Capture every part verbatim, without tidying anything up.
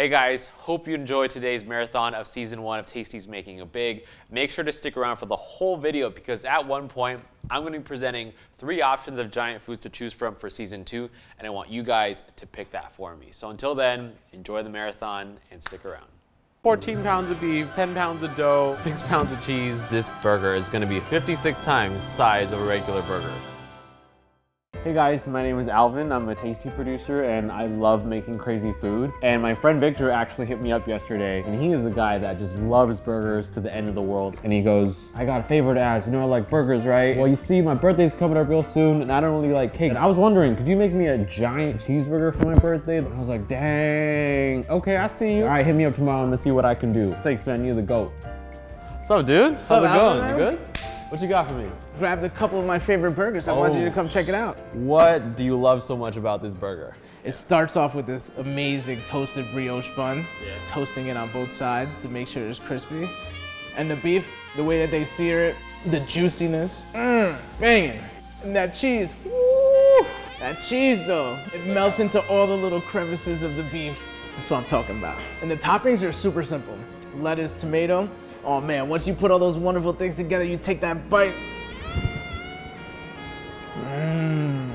Hey guys, hope you enjoyed today's marathon of season one of Tasty's Making It Big. Make sure to stick around for the whole video because at one point, I'm gonna be presenting three options of giant foods to choose from for season two, and I want you guys to pick that for me. So until then, enjoy the marathon and stick around. fourteen pounds of beef, ten pounds of dough, six pounds of cheese. This burger is gonna be fifty-six times the size of a regular burger. Hey guys, my name is Alvin. I'm a Tasty producer and I love making crazy food. And my friend Victor actually hit me up yesterday and he is the guy that just loves burgers to the end of the world. And he goes, I got a favor to ask, you know I like burgers, right? Well, you see, my birthday's coming up real soon and I don't really like cake. And I was wondering, could you make me a giant cheeseburger for my birthday? And I was like, dang, okay, I see you. All right, hit me up tomorrow and let's see what I can do. Thanks, man, you're the GOAT. What's up, dude? What's How's up, it going? Alvin? You good? What you got for me? Grabbed a couple of my favorite burgers. I oh, wanted you to come check it out. What do you love so much about this burger? It starts off with this amazing toasted brioche bun, yeah. Toasting it on both sides to make sure it's crispy. And the beef, the way that they sear it, the juiciness, mmm, banging. And that cheese, woo! That cheese though, it melts into all the little crevices of the beef. That's what I'm talking about. And the toppings are super simple. Lettuce, tomato. Oh man, once you put all those wonderful things together, you take that bite. Mmm.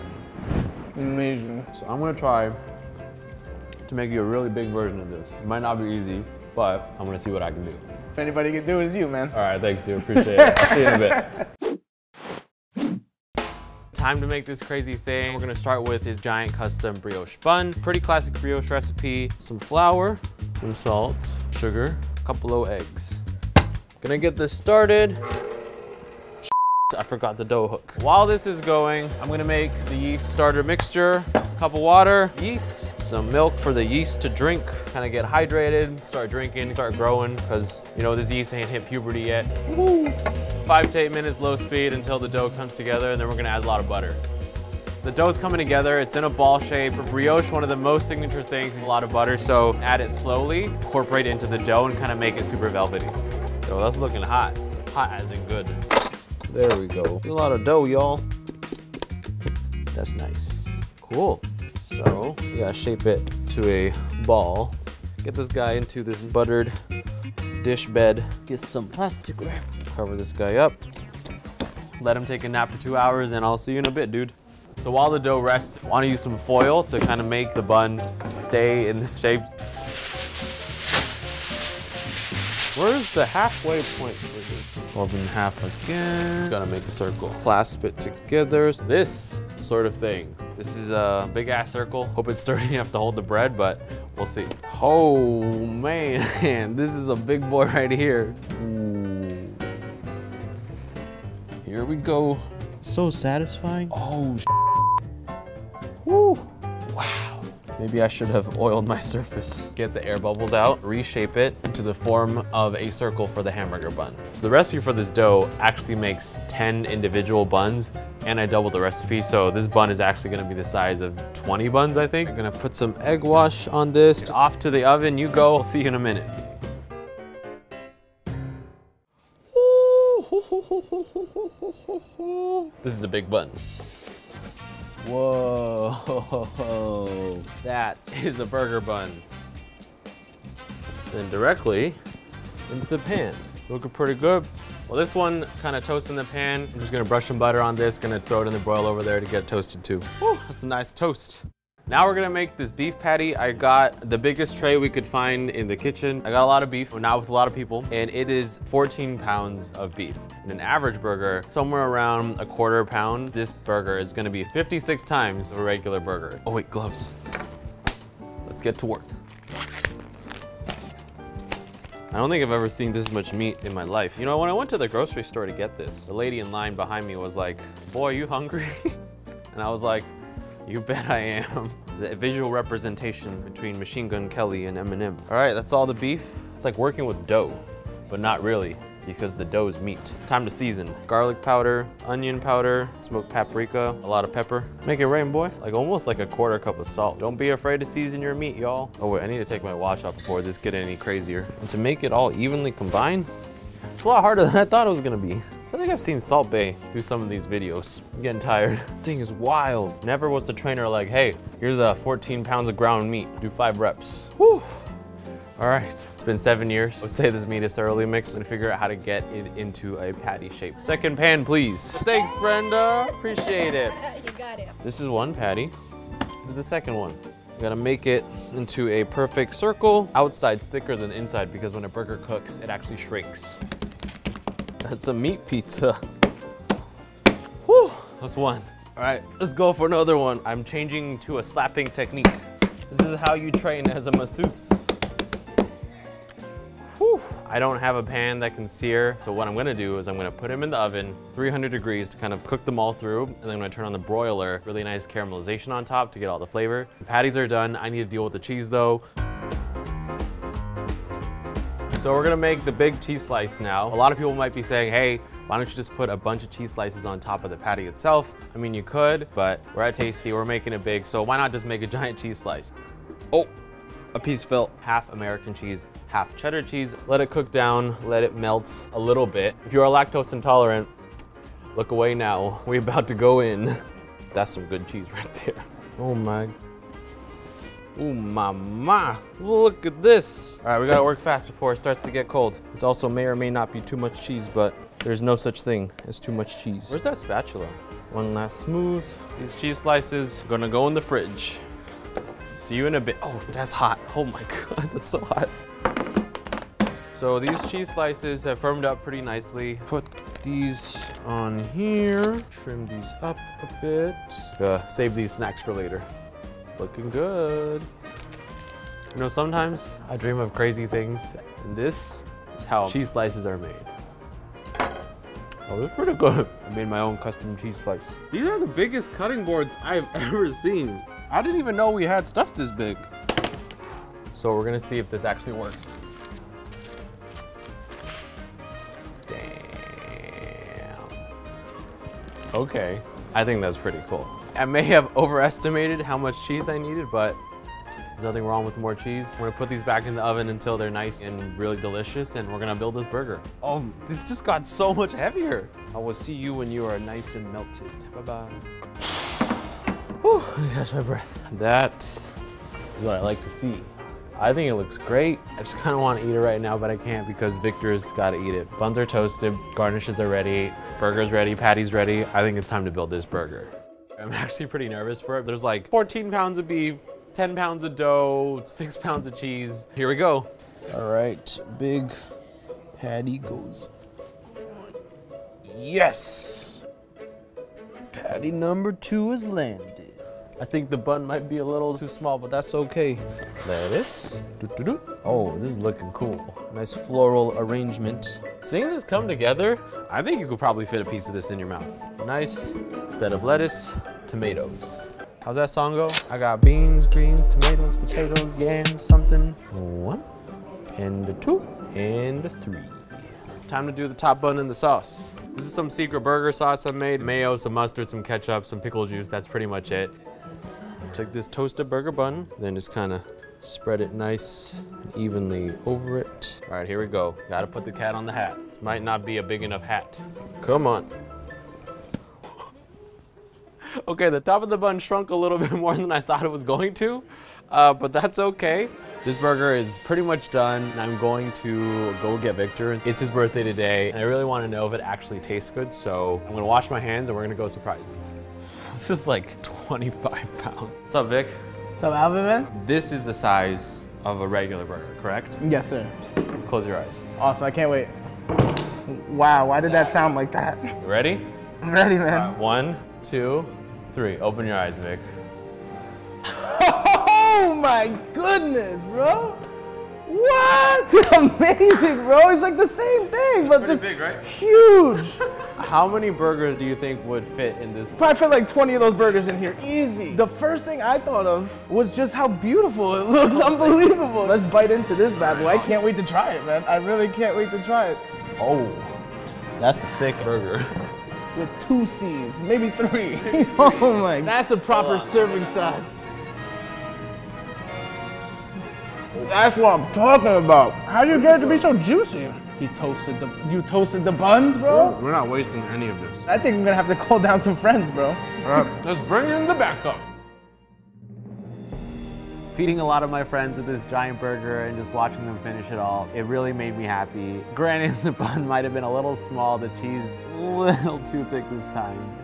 Amazing. So I'm gonna try to make you a really big version of this. It might not be easy, but I'm gonna see what I can do. If anybody can do it, it's you, man. All right, thanks, dude. Appreciate it. I'll see you in a bit. Time to make this crazy thing. We're gonna start with this giant custom brioche bun. Pretty classic brioche recipe. Some flour, some salt, sugar, a couple of eggs. Gonna get this started. I forgot the dough hook. While this is going, I'm gonna make the yeast starter mixture. A cup of water, yeast, some milk for the yeast to drink. Kind of get hydrated, start drinking, start growing, because you know this yeast ain't hit puberty yet. Woo. Five to eight minutes low speed until the dough comes together, and then we're gonna add a lot of butter. The dough's coming together, it's in a ball shape. For brioche, one of the most signature things is a lot of butter, so add it slowly, incorporate it into the dough, and kind of make it super velvety. Yo, that's looking hot. Hot as in good. There we go. A lot of dough, y'all. That's nice. Cool. So, we gotta shape it to a ball. Get this guy into this buttered dish bed. Get some plastic wrap. Cover this guy up. Let him take a nap for two hours, and I'll see you in a bit, dude. So while the dough rests, I wanna use some foil to kind of make the bun stay in this shape. Where's the halfway point for this? Fold in half again. Gotta make a circle. Clasp it together. This sort of thing. This is a big ass circle. Hope it's sturdy enough to hold the bread, but we'll see. Oh man, this is a big boy right here. Ooh. Here we go. So satisfying. Oh sh**. Woo. Wow. Maybe I should have oiled my surface. Get the air bubbles out, reshape it into the form of a circle for the hamburger bun. So the recipe for this dough actually makes ten individual buns, and I doubled the recipe, so this bun is actually gonna be the size of twenty buns, I think. I'm gonna put some egg wash on this. And off to the oven you go. I'll see you in a minute. This is a big bun. Whoa, that is a burger bun. Then directly into the pan. Looking pretty good. Well, this one kind of toasts in the pan. I'm just gonna brush some butter on this, gonna throw it in the broil over there to get it toasted too. Whew, that's a nice toast. Now we're gonna make this beef patty. I got the biggest tray we could find in the kitchen. I got a lot of beef, not with a lot of people, and it is fourteen pounds of beef. In an average burger, somewhere around a quarter pound, this burger is gonna be fifty-six times a regular burger. Oh wait, gloves. Let's get to work. I don't think I've ever seen this much meat in my life. You know, when I went to the grocery store to get this, the lady in line behind me was like, boy, you hungry? And I was like, you bet I am. It's a visual representation between Machine Gun Kelly and Eminem. All right, that's all the beef. It's like working with dough, but not really, because the dough is meat. Time to season. Garlic powder, onion powder, smoked paprika, a lot of pepper. Make it rain, boy. Like almost like a quarter cup of salt. Don't be afraid to season your meat, y'all. Oh wait, I need to take my wash off before this gets any crazier. And to make it all evenly combined, it's a lot harder than I thought it was gonna be. I think I've seen Salt Bae do some of these videos. I'm getting tired. This thing is wild. Never was the trainer like, hey, here's uh, fourteen pounds of ground meat. Do five reps. Whew. All right, it's been seven years. Let's say this meat is thoroughly mixed and figure out how to get it into a patty shape. Second pan, please. Thanks, Brenda. Appreciate it. You got it. This is one patty. This is the second one. You gotta make it into a perfect circle. Outside's thicker than inside because when a burger cooks, it actually shrinks. That's a meat pizza. Whew, that's one. All right, let's go for another one. I'm changing to a slapping technique. This is how you train as a masseuse. Whew. I don't have a pan that can sear, so what I'm gonna do is I'm gonna put them in the oven, three hundred degrees to kind of cook them all through, and then I'm gonna turn on the broiler. Really nice caramelization on top to get all the flavor. The patties are done. I need to deal with the cheese though. So we're gonna make the big cheese slice now. A lot of people might be saying, hey, why don't you just put a bunch of cheese slices on top of the patty itself? I mean, you could, but we're at Tasty, we're making it big, so why not just make a giant cheese slice? Oh, a piece fell. Half American cheese, half cheddar cheese. Let it cook down, let it melt a little bit. If you are lactose intolerant, look away now. We're about to go in. That's some good cheese right there. Oh my. Ooh, mama, look at this. All right, we gotta work fast before it starts to get cold. This also may or may not be too much cheese, but there's no such thing as too much cheese. Where's that spatula? One last smooth. These cheese slices are gonna go in the fridge. See you in a bit. Oh, that's hot. Oh my God, that's so hot. So these cheese slices have firmed up pretty nicely. Put these on here. Trim these up a bit. Uh, save these snacks for later. Looking good. You know, sometimes I dream of crazy things, and this is how cheese slices are made. Oh, this is pretty good. I made my own custom cheese slice. These are the biggest cutting boards I've ever seen. I didn't even know we had stuff this big. So we're gonna see if this actually works. Damn. Okay, I think that's pretty cool. I may have overestimated how much cheese I needed, but there's nothing wrong with more cheese. We're gonna put these back in the oven until they're nice and really delicious, and we're gonna build this burger. Oh, this just got so much heavier. I will see you when you are nice and melted. Bye-bye. Oh, I got my breath. That is what I like to see. I think it looks great. I just kind of want to eat it right now, but I can't because Victor's got to eat it. Buns are toasted, garnishes are ready, burger's ready, patty's ready. I think it's time to build this burger. I'm actually pretty nervous for it. There's like fourteen pounds of beef, ten pounds of dough, six pounds of cheese. Here we go. All right, big patty goes. Yes! Patty number two is landed. I think the bun might be a little too small, but that's okay. Lettuce. Oh, this is looking cool. Nice floral arrangement. Seeing this come together, I think you could probably fit a piece of this in your mouth. Nice bed of lettuce, tomatoes. How's that song go? I got beans, greens, tomatoes, potatoes, yams, something. One, and a two, and a three. Time to do the top bun and the sauce. This is some secret burger sauce I made. Mayo, some mustard, some ketchup, some pickle juice, that's pretty much it. Take this toasted burger bun, then just kind of spread it nice and evenly over it. All right, here we go. Gotta put the cat on the hat. This might not be a big enough hat. Come on. Okay, the top of the bun shrunk a little bit more than I thought it was going to, uh, but that's okay. This burger is pretty much done, and I'm going to go get Victor. It's his birthday today, and I really want to know if it actually tastes good, so I'm gonna wash my hands and we're gonna go surprise him. This is like twenty-five pounds. What's up, Vic? So Alvin, man? This is the size of a regular burger, correct? Yes, sir. Close your eyes. Awesome, I can't wait. Wow, why did that sound like that? You ready? I'm ready, man. Right, one, two, three. Open your eyes, Vic. Oh my goodness, bro! What? Amazing, bro! It's like the same thing, but just big, right? Huge! How many burgers do you think would fit in this? Probably fit like twenty of those burgers in here, easy. The first thing I thought of was just how beautiful it looks, unbelievable. Let's bite into this bad boy. I can't wait to try it, man. I really can't wait to try it. Oh, that's a thick burger. With two C's, maybe three. Oh my, that's a proper serving size. That's what I'm talking about. How do you get it to be so juicy? He toasted the, you toasted the buns, bro? We're not wasting any of this. I think I'm gonna have to call down some friends, bro. All right, let's bring in the backup. Feeding a lot of my friends with this giant burger and just watching them finish it all, it really made me happy. Granted, the bun might have been a little small, the cheese a little too thick this time,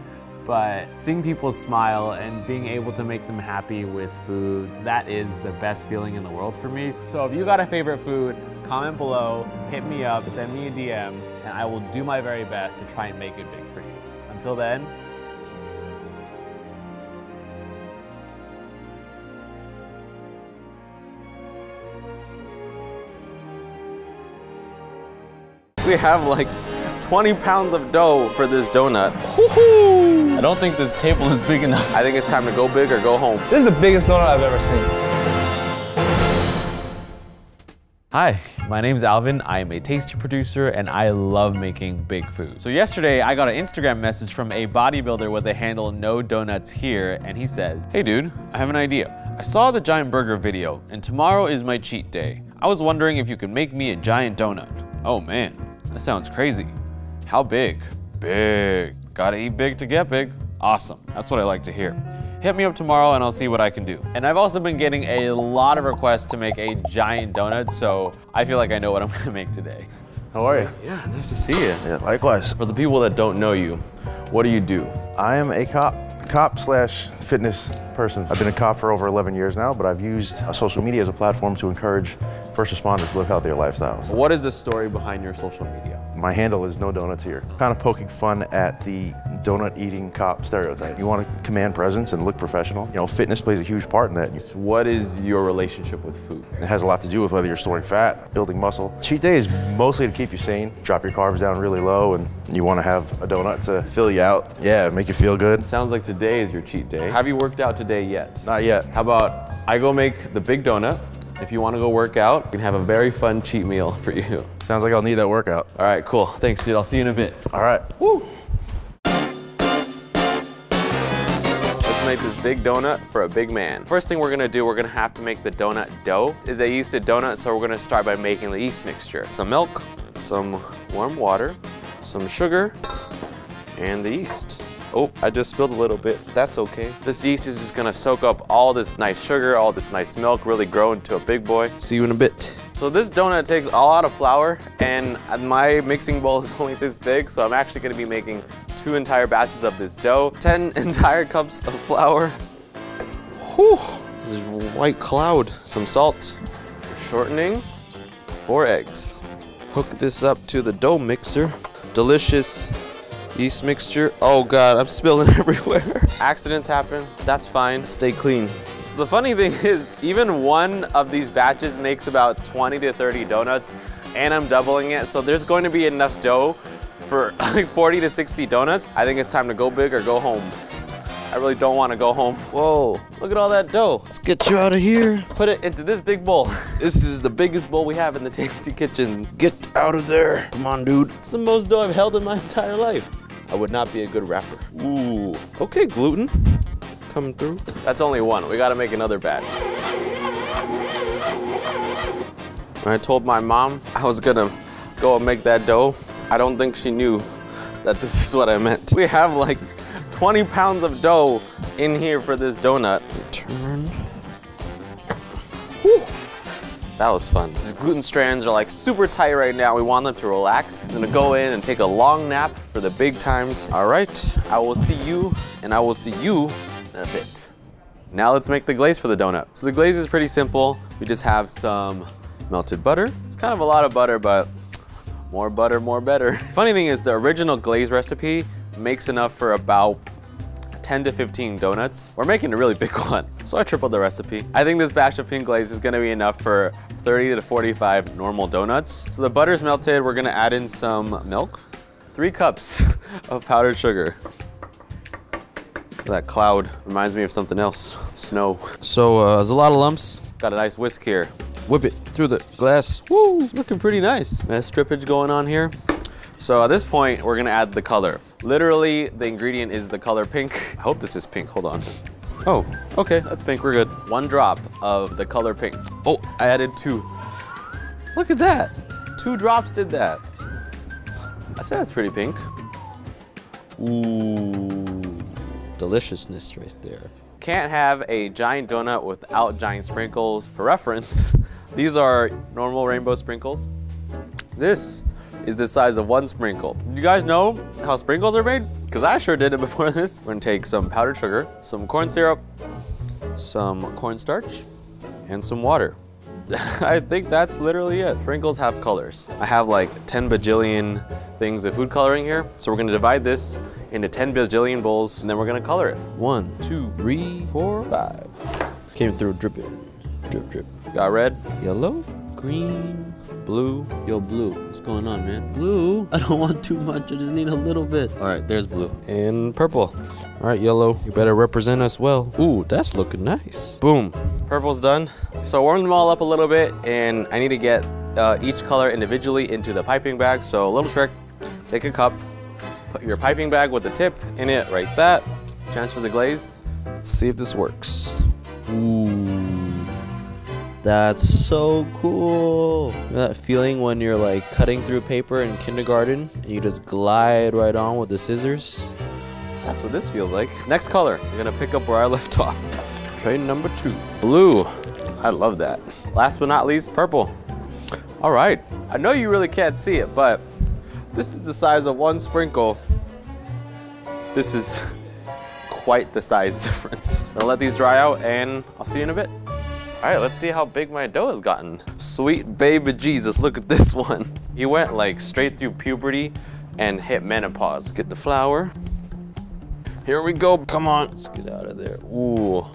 but seeing people smile and being able to make them happy with food, that is the best feeling in the world for me. So if you got a favorite food, comment below, hit me up, send me a D M, and I will do my very best to try and make it big for you. Until then, peace. We have like twenty pounds of dough for this donut. Woohoo! I don't think this table is big enough. I think it's time to go big or go home. This is the biggest donut I've ever seen. Hi, my name's Alvin. I am a Tasty producer and I love making big food. So yesterday I got an Instagram message from a bodybuilder with the handle No Donuts Here, and he says, "Hey dude, I have an idea. I saw the giant burger video and tomorrow is my cheat day. I was wondering if you could make me a giant donut." Oh man. That sounds crazy. How big? Big. Gotta eat big to get big. Awesome. That's what I like to hear. Hit me up tomorrow and I'll see what I can do. And I've also been getting a lot of requests to make a giant donut, so I feel like I know what I'm gonna make today. How are you? Yeah, nice to see you. Yeah, likewise. For the people that don't know you, what do you do? I am a cop. Cop slash fitness person. I've been a cop for over eleven years now, but I've used social media as a platform to encourage first responders to live healthier lifestyles. What is the story behind your social media? My handle is No Donuts Here. Kind of poking fun at the donut-eating cop stereotype. You want to command presence and look professional. You know, fitness plays a huge part in that. So what is your relationship with food? It has a lot to do with whether you're storing fat, building muscle. Cheat day is mostly to keep you sane. Drop your carbs down really low, and you want to have a donut to fill you out. Yeah, make you feel good. Sounds like today is your cheat day. Have you worked out today yet? Not yet. How about I go make the big donut? If you want to go work out, we can have a very fun cheat meal for you. Sounds like I'll need that workout. All right, cool. Thanks, dude. I'll see you in a bit. All right. Woo! Let's make this big donut for a big man. First thing we're going to do, we're going to have to make the donut dough. Is a yeasted donut, so we're going to start by making the yeast mixture. Some milk, some warm water, some sugar, and the yeast. Oh, I just spilled a little bit. That's okay. This yeast is just gonna soak up all this nice sugar, all this nice milk, really grow into a big boy. See you in a bit. So this donut takes a lot of flour, and my mixing bowl is only this big, so I'm actually gonna be making two entire batches of this dough. ten entire cups of flour. Whew, this is white cloud. Some salt, shortening, four eggs. Hook this up to the dough mixer. Delicious yeast mixture. Oh God, I'm spilling everywhere. Accidents happen, that's fine, stay clean. So the funny thing is, even one of these batches makes about twenty to thirty donuts, and I'm doubling it, so there's going to be enough dough for like forty to sixty donuts. I think it's time to go big or go home. I really don't want to go home. Whoa, look at all that dough. Let's get you out of here. Put it into this big bowl. This is the biggest bowl we have in the Tasty Kitchen. Get out of there. Come on, dude. It's the most dough I've held in my entire life. I would not be a good rapper. Ooh. Okay, gluten, come through. That's only one, we gotta make another batch. When I told my mom I was gonna go and make that dough, I don't think she knew that this is what I meant. We have like twenty pounds of dough in here for this donut. Turn. Whew. That was fun. These gluten strands are like super tight right now. We want them to relax. I'm gonna go in and take a long nap for the big times. All right, I will see you, and I will see you in a bit. Now let's make the glaze for the donut. So the glaze is pretty simple. We just have some melted butter. It's kind of a lot of butter, but more butter, more better. Funny thing is, the original glaze recipe makes enough for about ten to fifteen donuts. We're making a really big one, so I tripled the recipe. I think this batch of pink glaze is gonna be enough for thirty to forty-five normal donuts. So the butter's melted, we're gonna add in some milk. Three cups of powdered sugar. That cloud reminds me of something else, snow. So uh, there's a lot of lumps. Got a nice whisk here. Whip it through the glass. Woo, looking pretty nice. Nice strippage going on here. So at this point, we're gonna add the color. Literally, the ingredient is the color pink. I hope this is pink, hold on. Oh, okay, that's pink, we're good. One drop of the color pink. Oh, I added two. Look at that, two drops did that. I said that's pretty pink. Ooh, deliciousness right there. Can't have a giant donut without giant sprinkles. For reference, these are normal rainbow sprinkles. This is the size of one sprinkle. Do you guys know how sprinkles are made? Because I sure did it before this. We're gonna take some powdered sugar, some corn syrup, some cornstarch, and some water. I think that's literally it. Sprinkles have colors. I have like ten bajillion things of food coloring here. So we're gonna divide this into ten bajillion bowls, and then we're gonna color it. One, two, three, four, five. Came through dripping, drip, drip. Got red, yellow, green, blue. Yo, blue, what's going on, man? Blue, I don't want too much, I just need a little bit. All right, there's blue. And purple. All right, yellow, you better represent us well. Ooh, that's looking nice. Boom, purple's done. So I warmed them all up a little bit, and I need to get uh, each color individually into the piping bag. So a little trick, take a cup, put your piping bag with the tip in it, right that, transfer the glaze. Let's see if this works. Ooh, that's so cool. You know that feeling when you're like cutting through paper in kindergarten and you just glide right on with the scissors? That's what this feels like. Next color, we're gonna pick up where I left off. Train number two, blue. I love that. Last but not least, purple. All right, I know you really can't see it, but this is the size of one sprinkle. This is quite the size difference. I'll let these dry out and I'll see you in a bit. All right, let's see how big my dough has gotten. Sweet baby Jesus, look at this one. He went like straight through puberty and hit menopause. Get the flour. Here we go, come on. Let's get out of there. Ooh,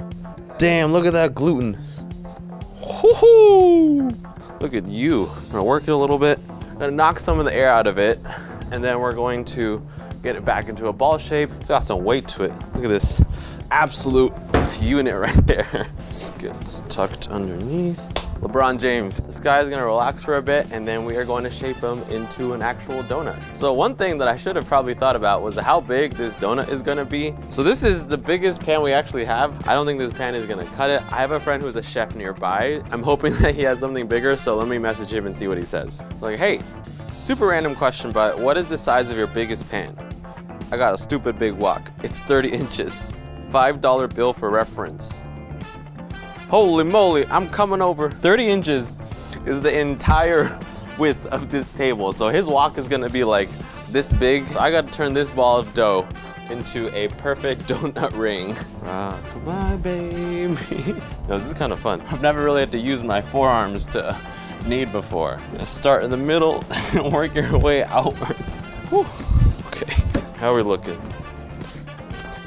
damn, look at that gluten. Woo-hoo! Look at you. I'm gonna work it a little bit. I'm gonna knock some of the air out of it, and then we're going to get it back into a ball shape. It's got some weight to it. Look at this absolute unit right there. This gets tucked underneath. LeBron James. This guy's gonna relax for a bit, and then we are going to shape him into an actual donut. So one thing that I should have probably thought about was how big this donut is gonna be. So this is the biggest pan we actually have. I don't think this pan is gonna cut it. I have a friend who's a chef nearby. I'm hoping that he has something bigger, so let me message him and see what he says. Like, hey, super random question, but what is the size of your biggest pan? I got a stupid big wok. It's thirty inches. five dollar bill for reference. Holy moly, I'm coming over. thirty inches is the entire width of this table. So his wok is gonna be like this big. So I gotta turn this ball of dough into a perfect donut ring. Rock my baby. No, this is kind of fun. I've never really had to use my forearms to knead before. I'm gonna start in the middle and work your way outwards. Whew. Okay, how are we looking?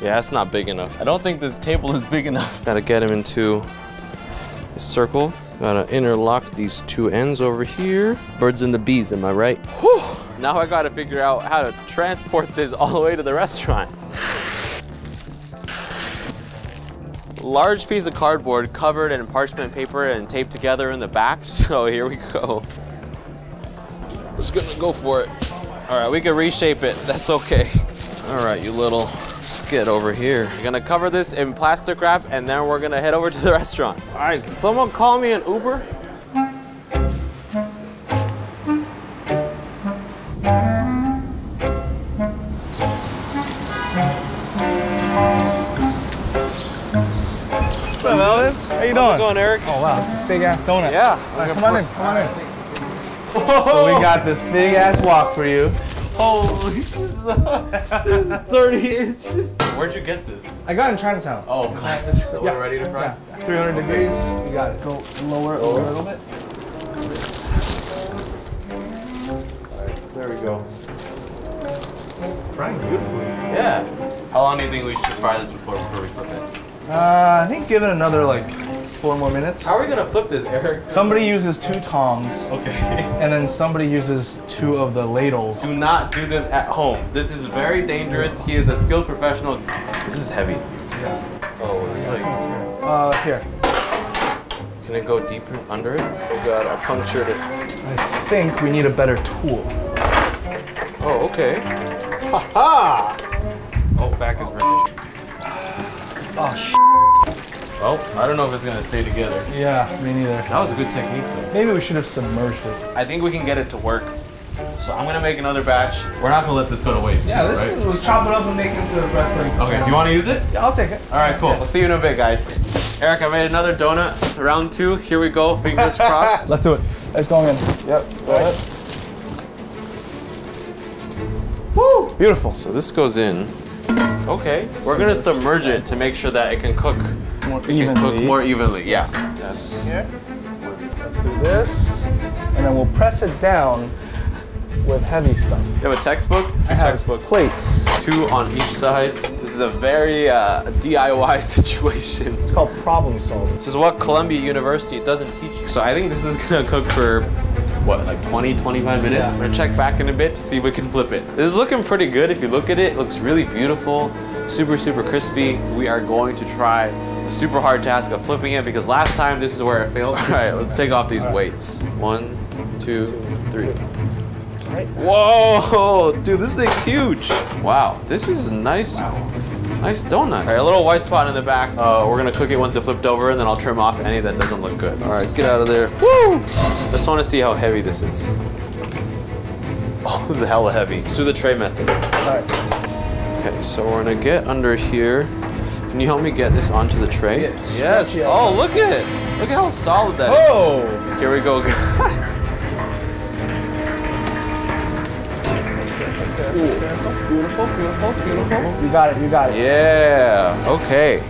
Yeah, that's not big enough. I don't think this table is big enough. Gotta get him into a circle. Gotta interlock these two ends over here. Birds and the bees, am I right? Whew! Now I gotta figure out how to transport this all the way to the restaurant. Large piece of cardboard covered in parchment paper and taped together in the back, so here we go. Just gonna go for it. All right, we can reshape it, that's okay. All right, you little. Let's get over here. We're gonna cover this in plastic wrap, and then we're gonna head over to the restaurant. All right, can someone call me an Uber? What's up, Alvin? How you doing? How's it going, Eric? Oh, wow, it's a big-ass donut. Yeah. All right, come on in, come on in. Whoa. So we got this big-ass wok for you. Holy, this is, uh, this is thirty inches. Where'd you get this? I got it in Chinatown. Oh, class. So yeah. We're ready to fry? Yeah. three hundred degrees, you got it. Go lower, lower a little bit. All right, there we go. Frying beautifully. Yeah. How long do you think we should fry this before, before we flip it? Uh, I think give it another like four more minutes. How are we gonna flip this, Eric? Somebody uses two tongs. Okay. And then somebody uses two of the ladles. Do not do this at home. This is very dangerous. He is a skilled professional. This is heavy. Yeah. Oh, it's like. Uh, here. Can it go deeper under it? Oh God, I punctured it. I think we need a better tool. Oh, okay. Ha ha! Oh, back is oh. Oh, shit. Oh, I don't know if it's gonna stay together. Yeah, me neither. That was a good technique though. Maybe we should have submerged it. I think we can get it to work. So I'm gonna make another batch. We're not gonna let this go to waste. Yeah, too, this right? was chopping up and making it to the bread pudding. Okay, do you wanna use it? Yeah, I'll take it. All right, cool. Yes. We'll see you in a bit, guys. Eric, I made another donut. Round two, here we go. Fingers crossed. Let's do it. It's going in. Yep. All right. Woo! Beautiful. So this goes in. Okay, we're gonna submerge it to make sure that it can cook more it evenly. Can cook more evenly. Yeah. Yes. Here. Let's do this, and then we'll press it down with heavy stuff. You have a textbook? Two textbook plates. Two on each side. This is a very uh, D I Y situation. It's called problem solving. This is what Columbia University doesn't teach you. So I think this is gonna cook for what, like twenty, twenty-five minutes? Yeah. We're gonna check back in a bit to see if we can flip it. This is looking pretty good if you look at it. It looks really beautiful, super, super crispy. We are going to try a super hard task of flipping it because last time this is where it failed. All right, let's take off these weights. One, two, three. Whoa, dude, this thing's huge. Wow, this is a nice, nice donut. All right, a little white spot in the back. Uh, we're gonna cook it once it flipped over and then I'll trim off any that doesn't look good. All right, get out of there. Woo! Just wanna see how heavy this is. Oh, this is hella heavy. Let's do the tray method. All right. Okay, so we're gonna get under here. Can you help me get this onto the tray? Yes. yes. Oh, look at it. Look at how solid that Whoa. is. Whoa! Here we go, guys. Ooh. Beautiful, beautiful, beautiful. You got it, you got it. Yeah, okay.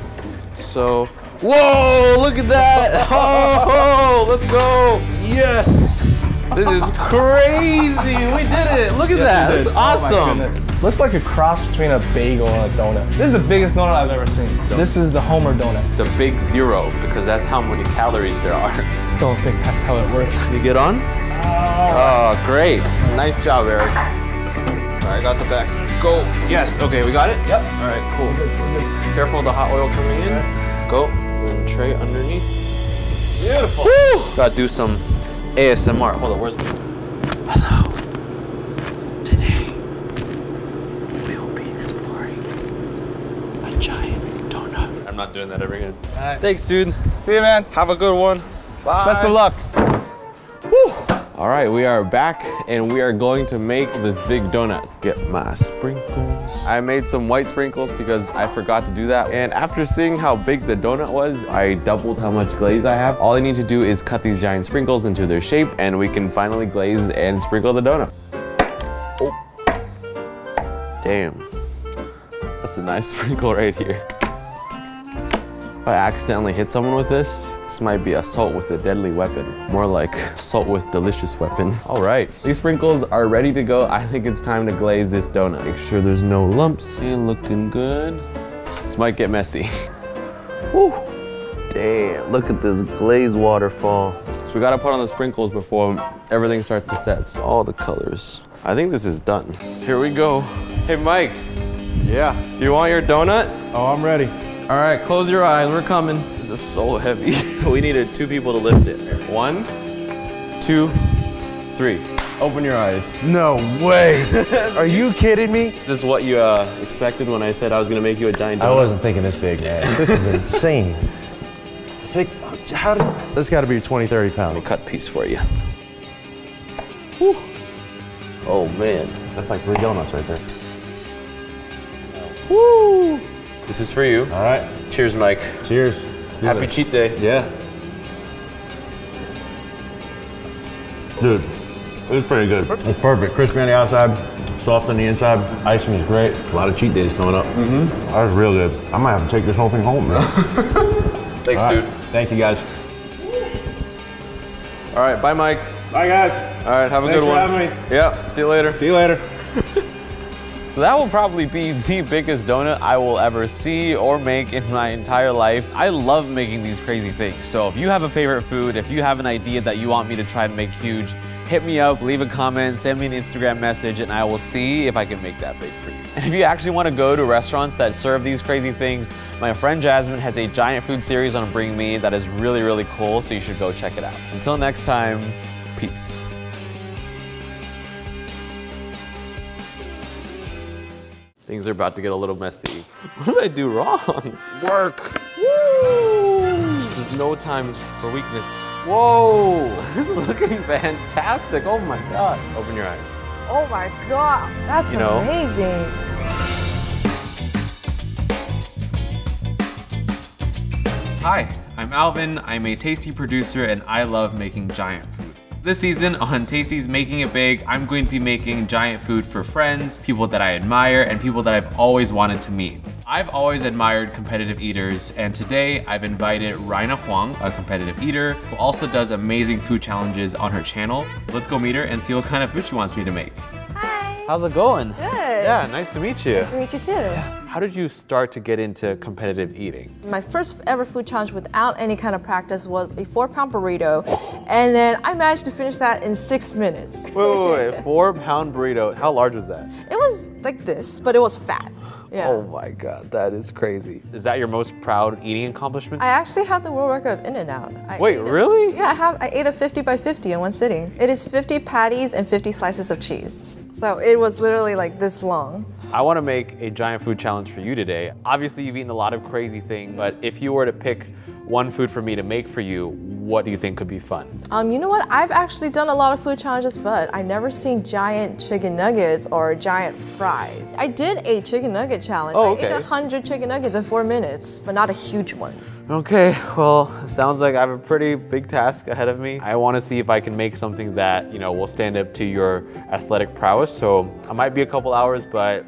So, whoa, look at that. Oh, let's go. Yes. This is crazy. We did it. Look at yes, that. That's awesome. Oh, looks like a cross between a bagel and a donut. This is the biggest donut I've ever seen. This is the Homer donut. It's a big zero because that's how many calories there are. Don't think that's how it works. You get on? Oh, great. Nice job, Eric. All right, I got the back. Go. Yes, okay, we got it? Yep. All right, cool. We're good, we're good. Careful of the hot oil coming in. Right. Go. Tray underneath. Beautiful. Woo! Gotta do some A S M R. Hold on, where's my... Hello. Today, we will be exploring a giant donut. I'm not doing that ever again. All right. Thanks, dude. See you, man. Have a good one. Bye. Best of luck. Woo! All right, we are back and we are going to make this big donut. Get my sprinkles. I made some white sprinkles because I forgot to do that. And after seeing how big the donut was, I doubled how much glaze I have. All I need to do is cut these giant sprinkles into their shape and we can finally glaze and sprinkle the donut. Oh, damn. That's a nice sprinkle right here. If I accidentally hit someone with this, this might be assault with a deadly weapon. More like assault with delicious weapon. All right, these sprinkles are ready to go. I think it's time to glaze this donut. Make sure there's no lumps. Yeah, looking good. This might get messy. Woo! Damn, look at this glaze waterfall. So we gotta put on the sprinkles before everything starts to set. So all the colors. I think this is done. Here we go. Hey, Mike. Yeah? Do you want your donut? Oh, I'm ready. All right, close your eyes, we're coming. This is so heavy. We needed two people to lift it. One, two, three. Open your eyes. No way. Are you kidding me? This is what you uh, expected when I said I was gonna make you a giant donut. I wasn't thinking this big, man. This is insane. Pick, how did, this gotta be a twenty, thirty pound. We'll cut piece for you. Whew. Oh man. That's like three donuts right there. Woo! This is for you. All right. Cheers, Mike. Cheers. Happy this. cheat day. Yeah. Dude, it was pretty good. It's perfect. Crispy on the outside, soft on the inside. Icing is great. A lot of cheat days coming up. Mm-hmm. That was real good. I might have to take this whole thing home, man. Thanks, right. dude. Thank you, guys. All right, bye, Mike. Bye, guys. All right, have a Thanks good one. Thanks for having me. Yeah, see you later. See you later. So that will probably be the biggest donut I will ever see or make in my entire life. I love making these crazy things. So if you have a favorite food, if you have an idea that you want me to try to make huge, hit me up, leave a comment, send me an Instagram message, and I will see if I can make that big for you. And if you actually want to go to restaurants that serve these crazy things, my friend Jasmine has a giant food series on Bring Me that is really, really cool, so you should go check it out. Until next time, peace. Things are about to get a little messy. What did I do wrong? Work. Woo! There's no time for weakness. Whoa, this is looking fantastic. Oh my God. Open your eyes. Oh my God, that's you know? amazing. Hi, I'm Alvin. I'm a Tasty producer and I love making giant food. This season on Tasty's Making It Big, I'm going to be making giant food for friends, people that I admire, and people that I've always wanted to meet. I've always admired competitive eaters, and today I've invited Raina Huang, a competitive eater, who also does amazing food challenges on her channel. Let's go meet her and see what kind of food she wants me to make. Hi! How's it going? Good. Yeah, nice to meet you. Nice to meet you too. Yeah. How did you start to get into competitive eating? My first ever food challenge without any kind of practice was a four pound burrito. And then I managed to finish that in six minutes. Wait, wait, wait, four pound burrito. How large was that? It was like this, but it was fat. Yeah. Oh my God, that is crazy. Is that your most proud eating accomplishment? I actually have the world record of In-N-Out. Wait, really? A, yeah, I have. I ate a fifty by fifty in one sitting. It is fifty patties and fifty slices of cheese. So it was literally like this long. I want to make a giant food challenge for you today. Obviously, you've eaten a lot of crazy things, but if you were to pick one food for me to make for you, what do you think could be fun? Um, you know what? I've actually done a lot of food challenges, but I've never seen giant chicken nuggets or giant fries. I did a chicken nugget challenge. Oh, okay. I ate one hundred chicken nuggets in four minutes, but not a huge one. Okay, well, sounds like I have a pretty big task ahead of me. I want to see if I can make something that, you know, will stand up to your athletic prowess. So I might be a couple hours, but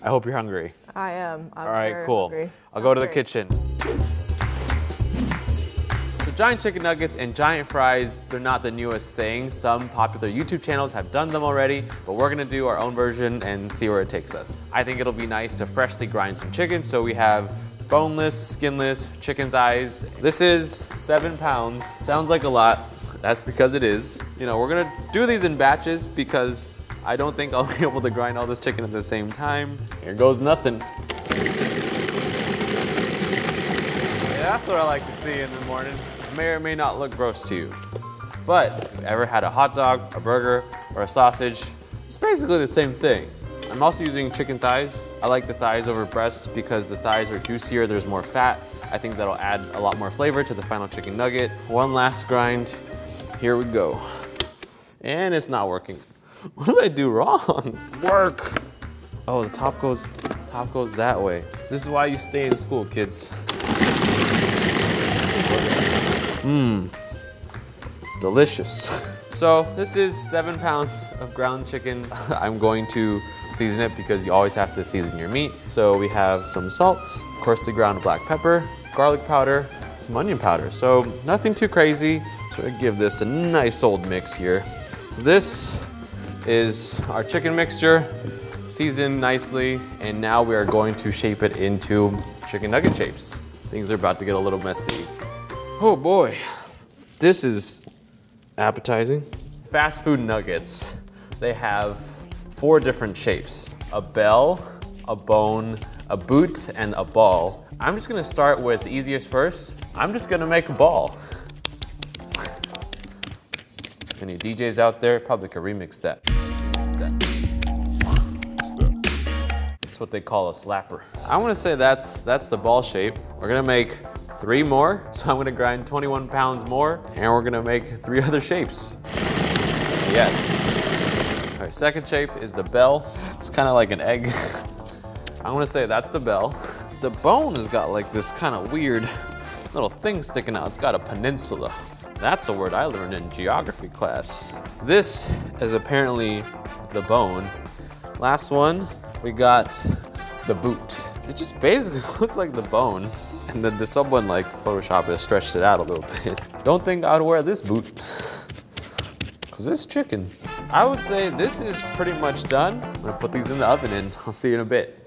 I hope you're hungry. I am. I'm All right, very cool. Hungry. I'll Sounds go to the great. kitchen. So giant chicken nuggets and giant fries, they're not the newest thing. Some popular YouTube channels have done them already, but we're gonna do our own version and see where it takes us. I think it'll be nice to freshly grind some chicken, so we have boneless, skinless chicken thighs. This is seven pounds. Sounds like a lot. That's because it is. You know, we're gonna do these in batches because I don't think I'll be able to grind all this chicken at the same time. Here goes nothing. Yeah, that's what I like to see in the morning. It may or may not look gross to you. But if you've ever had a hot dog, a burger, or a sausage, it's basically the same thing. I'm also using chicken thighs. I like the thighs over breasts because the thighs are juicier, there's more fat. I think that'll add a lot more flavor to the final chicken nugget. One last grind, here we go. And it's not working. What did I do wrong? Work! Oh, the top goes, top goes that way. This is why you stay in school, kids. Mmm, delicious. So this is seven pounds of ground chicken. I'm going to season it because you always have to season your meat. So we have some salt, coarsely ground black pepper, garlic powder, some onion powder. So nothing too crazy. So I give this a nice old mix here. So this is our chicken mixture, seasoned nicely. And now we are going to shape it into chicken nugget shapes. Things are about to get a little messy. Oh boy, this is appetizing. Fast food nuggets. They have four different shapes. A bell, a bone, a boot, and a ball. I'm just gonna start with the easiest first. I'm just gonna make a ball. Any D Js out there probably could remix that. Remix that. That's what they call a slapper. I wanna say that's, that's the ball shape. We're gonna make three more, so I'm gonna grind twenty-one pounds more, and we're gonna make three other shapes. Yes. All right, second shape is the bell. It's kind of like an egg. I wanna say that's the bell. The bone has got like this kind of weird little thing sticking out. It's got a peninsula. That's a word I learned in geography class. This is apparently the bone. Last one, we got the boot. It just basically looks like the bone. And then the, someone like Photoshop has stretched it out a little bit. Don't think I'd wear this boot, cause it's chicken. I would say this is pretty much done. I'm gonna put these in the oven and I'll see you in a bit.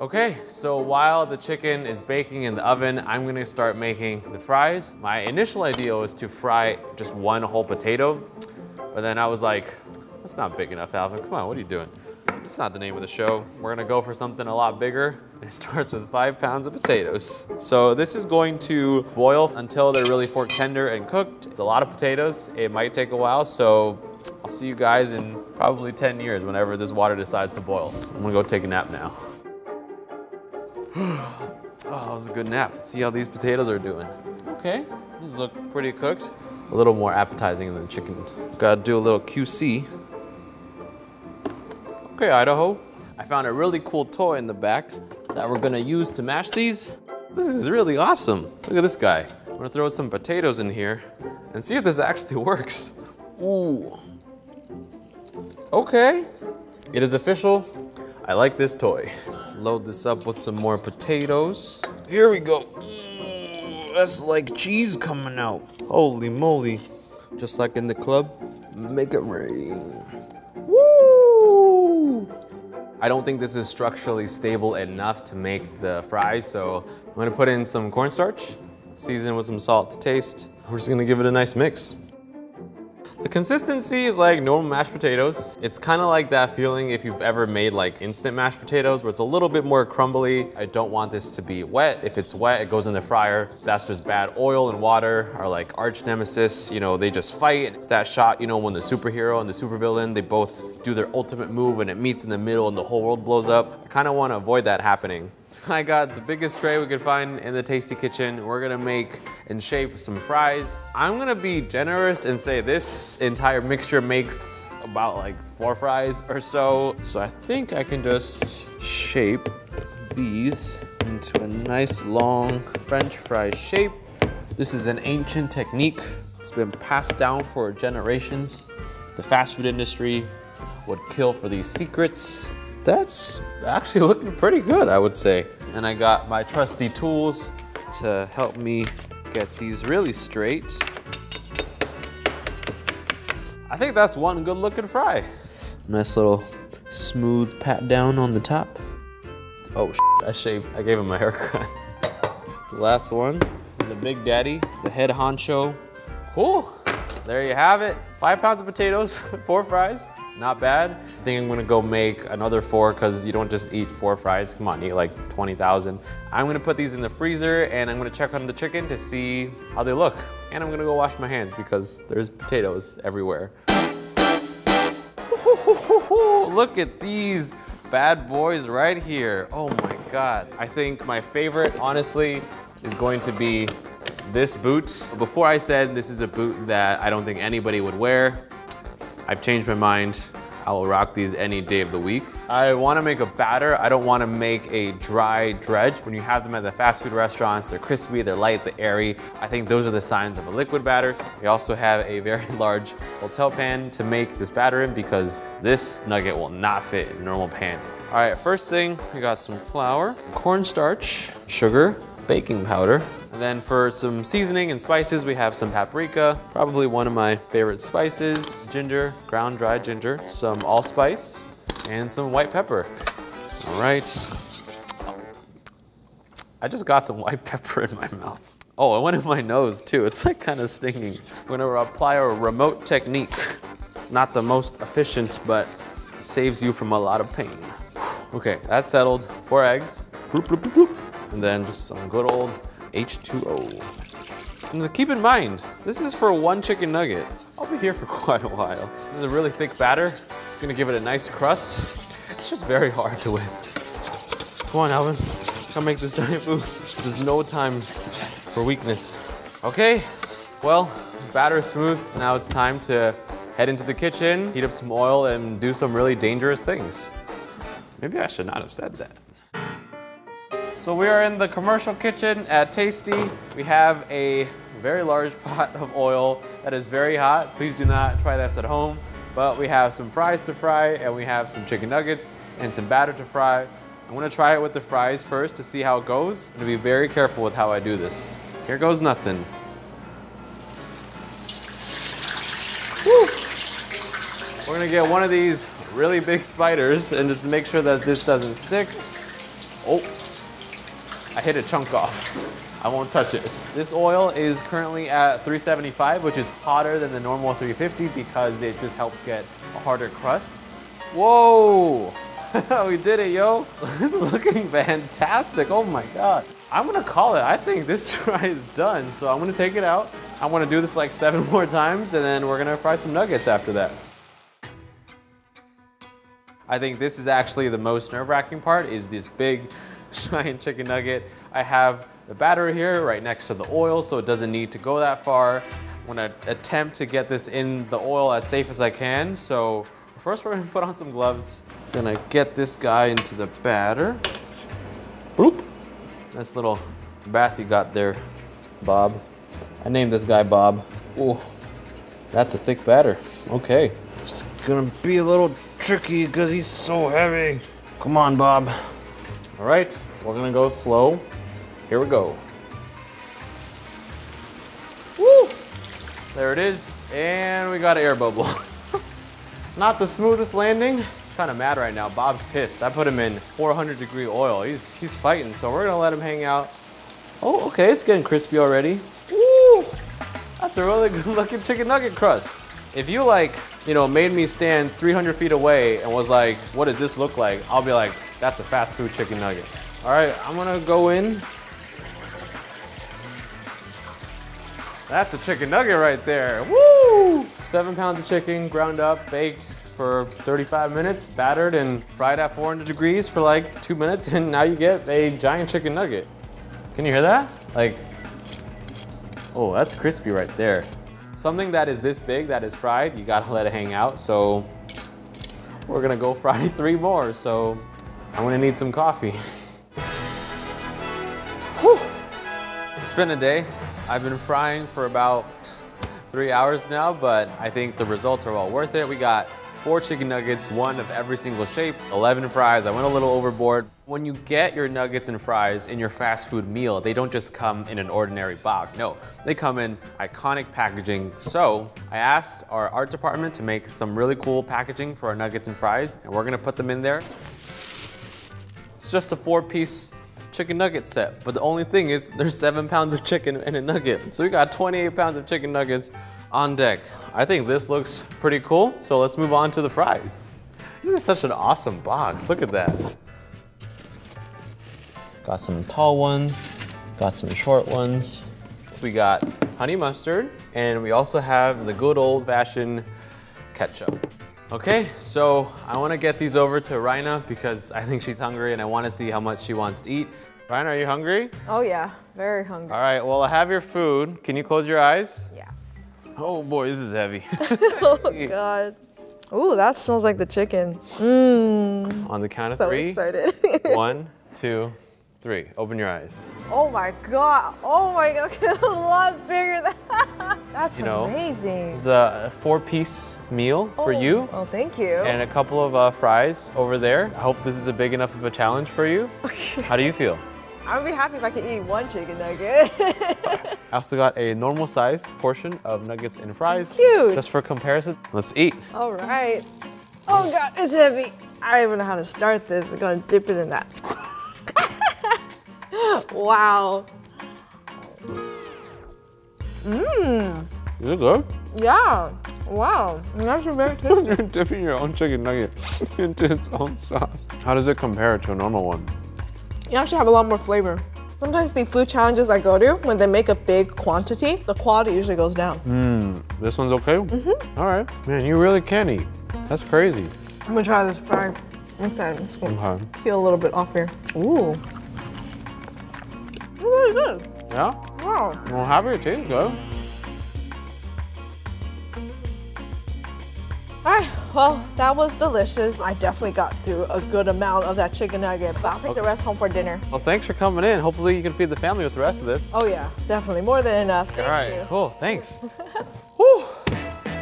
Okay, so while the chicken is baking in the oven, I'm gonna start making the fries. My initial idea was to fry just one whole potato, but then I was like, that's not big enough, Alvin, come on, what are you doing? It's not the name of the show. We're gonna go for something a lot bigger. It starts with five pounds of potatoes. So this is going to boil until they're really fork tender and cooked. It's a lot of potatoes. It might take a while, so I'll see you guys in probably ten years whenever this water decides to boil. I'm gonna go take a nap now. Oh, that was a good nap. Let's see how these potatoes are doing. Okay, these look pretty cooked. A little more appetizing than the chicken. Gotta do a little Q C. Okay, Idaho. I found a really cool toy in the back that we're gonna use to mash these. This is really awesome. Look at this guy. I'm gonna throw some potatoes in here and see if this actually works. Ooh. Okay. It is official. I like this toy. Let's load this up with some more potatoes. Here we go. Mm, that's like cheese coming out. Holy moly. Just like in the club, make it rain. Woo! I don't think this is structurally stable enough to make the fries, so I'm gonna put in some cornstarch, season with some salt to taste. We're just gonna give it a nice mix. The consistency is like normal mashed potatoes. It's kind of like that feeling if you've ever made like instant mashed potatoes where it's a little bit more crumbly. I don't want this to be wet. If it's wet, it goes in the fryer. That's just bad. Oil and water are like arch nemesis. You know, they just fight. It's that shot, you know, when the superhero and the supervillain, they both do their ultimate move and it meets in the middle and the whole world blows up. I kind of want to avoid that happening. I got the biggest tray we could find in the Tasty kitchen. We're gonna make and shape some fries. I'm gonna be generous and say this entire mixture makes about like four fries or so. So I think I can just shape these into a nice long French fry shape. This is an ancient technique. It's been passed down for generations. The fast food industry would kill for these secrets. That's actually looking pretty good, I would say. And I got my trusty tools to help me get these really straight. I think that's one good looking fry. Nice little smooth pat down on the top. Oh, shit, I shaved, I gave him a haircut. It's the last one. This is the big daddy, the head honcho. Cool, there you have it. Five pounds of potatoes, four fries. Not bad. I think I'm gonna go make another four because you don't just eat four fries. Come on, eat like twenty thousand. I'm gonna put these in the freezer and I'm gonna check on the chicken to see how they look. And I'm gonna go wash my hands because there's potatoes everywhere. Look at these bad boys right here. Oh my God. I think my favorite, honestly, is going to be this boot. Before I said this is a boot that I don't think anybody would wear. I've changed my mind. I will rock these any day of the week. I wanna make a batter. I don't wanna make a dry dredge. When you have them at the fast food restaurants, they're crispy, they're light, they're airy. I think those are the signs of a liquid batter. We also have a very large hotel pan to make this batter in because this nugget will not fit in a normal pan. All right, first thing, we got some flour, cornstarch, sugar, baking powder. And then for some seasoning and spices, we have some paprika, probably one of my favorite spices, ginger, ground dried ginger, some allspice, and some white pepper. All right. I just got some white pepper in my mouth. Oh, it went in my nose too. It's like kind of stinging. We're gonna apply a remote technique. Not the most efficient, but it saves you from a lot of pain. Okay, that's settled. Four eggs. Bloop, bloop, bloop, bloop. And then just some good old H two O. And keep in mind, this is for one chicken nugget. I'll be here for quite a while. This is a really thick batter. It's gonna give it a nice crust. It's just very hard to whisk. Come on, Alvin, come make this giant food. There's no time for weakness. Okay, well, batter is smooth. Now it's time to head into the kitchen, heat up some oil, and do some really dangerous things. Maybe I should not have said that. So we are in the commercial kitchen at Tasty. We have a very large pot of oil that is very hot. Please do not try this at home. But we have some fries to fry and we have some chicken nuggets and some batter to fry. I'm gonna try it with the fries first to see how it goes. I'm gonna be very careful with how I do this. Here goes nothing. Woo! We're gonna get one of these really big spiders and just make sure that this doesn't stick. Oh. I hit a chunk off. I won't touch it. This oil is currently at three seventy-five, which is hotter than the normal three fifty because it just helps get a harder crust. Whoa, we did it, yo. This is looking fantastic, oh my God. I'm gonna call it, I think this fry is done, so I'm gonna take it out. I'm gonna do this like seven more times and then we're gonna fry some nuggets after that. I think this is actually the most nerve-wracking part is this big, giant chicken nugget. I have the batter here right next to the oil, so it doesn't need to go that far. I'm gonna attempt to get this in the oil as safe as I can, so First, we're gonna put on some gloves. Gonna get this guy into the batter. Boop. Nice little bath you got there, Bob. I named this guy Bob. Ooh, that's a thick batter. Okay. It's gonna be a little tricky because he's so heavy. Come on, Bob. All right, we're gonna go slow. Here we go. Woo! There it is, and we got an air bubble. Not the smoothest landing. It's kind of mad right now. Bob's pissed. I put him in four hundred degree oil. He's he's fighting, so we're gonna let him hang out. Oh, okay, it's getting crispy already. Woo! That's a really good looking chicken nugget crust. If you like, you know, made me stand three hundred feet away and was like, what does this look like? I'll be like, that's a fast food chicken nugget. All right, I'm gonna go in. That's a chicken nugget right there, woo! Seven pounds of chicken, ground up, baked for thirty-five minutes, battered and fried at four hundred degrees for like two minutes, and now you get a giant chicken nugget. Can you hear that? Like, oh, that's crispy right there. Something that is this big, that is fried, you gotta let it hang out, so we're gonna go fry three more, so I'm gonna need some coffee. Whew! It's been a day. I've been frying for about three hours now, but I think the results are well worth it. We got four chicken nuggets, one of every single shape, eleven fries. I went a little overboard. When you get your nuggets and fries in your fast food meal, they don't just come in an ordinary box. No, they come in iconic packaging. So I asked our art department to make some really cool packaging for our nuggets and fries, and we're gonna put them in there. It's just a four-piece chicken nugget set, but the only thing is there's seven pounds of chicken and a nugget. So we got twenty-eight pounds of chicken nuggets on deck. I think this looks pretty cool, so let's move on to the fries. This is such an awesome box, look at that. Got some tall ones, got some short ones. So we got honey mustard, and we also have the good old-fashioned ketchup. Okay, so I wanna get these over to Raina because I think she's hungry and I wanna see how much she wants to eat. Raina, are you hungry? Oh yeah, very hungry. All right, well I have your food. Can you close your eyes? Yeah. Oh boy, this is heavy. Oh God. Ooh, that smells like the chicken. Mmm. On the count of so three. Excited. One, two, three. Open your eyes. Oh my God. Oh my God, it's a lot bigger than that. That's you know, amazing. It's a four-piece meal oh. for you. Oh, thank you. And a couple of uh, fries over there. I hope this is a big enough of a challenge for you. Okay. How do you feel? I would be happy if I could eat one chicken nugget. I also got a normal-sized portion of nuggets and fries. Cute. Just for comparison, let's eat. All right. Oh God, it's heavy. I don't even know how to start this. I'm gonna dip it in that. Wow. Mmm. Is it good? Yeah. Wow. That's very tasty. You're dipping your own chicken nugget into its own sauce. How does it compare to a normal one? You actually have a lot more flavor. Sometimes the food challenges I go to, when they make a big quantity, the quality usually goes down. Mmm. This one's okay? Mm-hmm. All right. Man, you really can eat. That's crazy. I'm gonna try this fry. Okay, I'm just gonna okay. peel a little bit off here. Ooh. It's really good. Yeah? Wow. Well, happy it tastes good. All right, well, that was delicious. I definitely got through a good amount of that chicken nugget, but I'll take okay. the rest home for dinner. Well, thanks for coming in. Hopefully you can feed the family with the rest of this. Oh yeah, definitely, more than enough. Thank All right, you. Cool, thanks. Whew.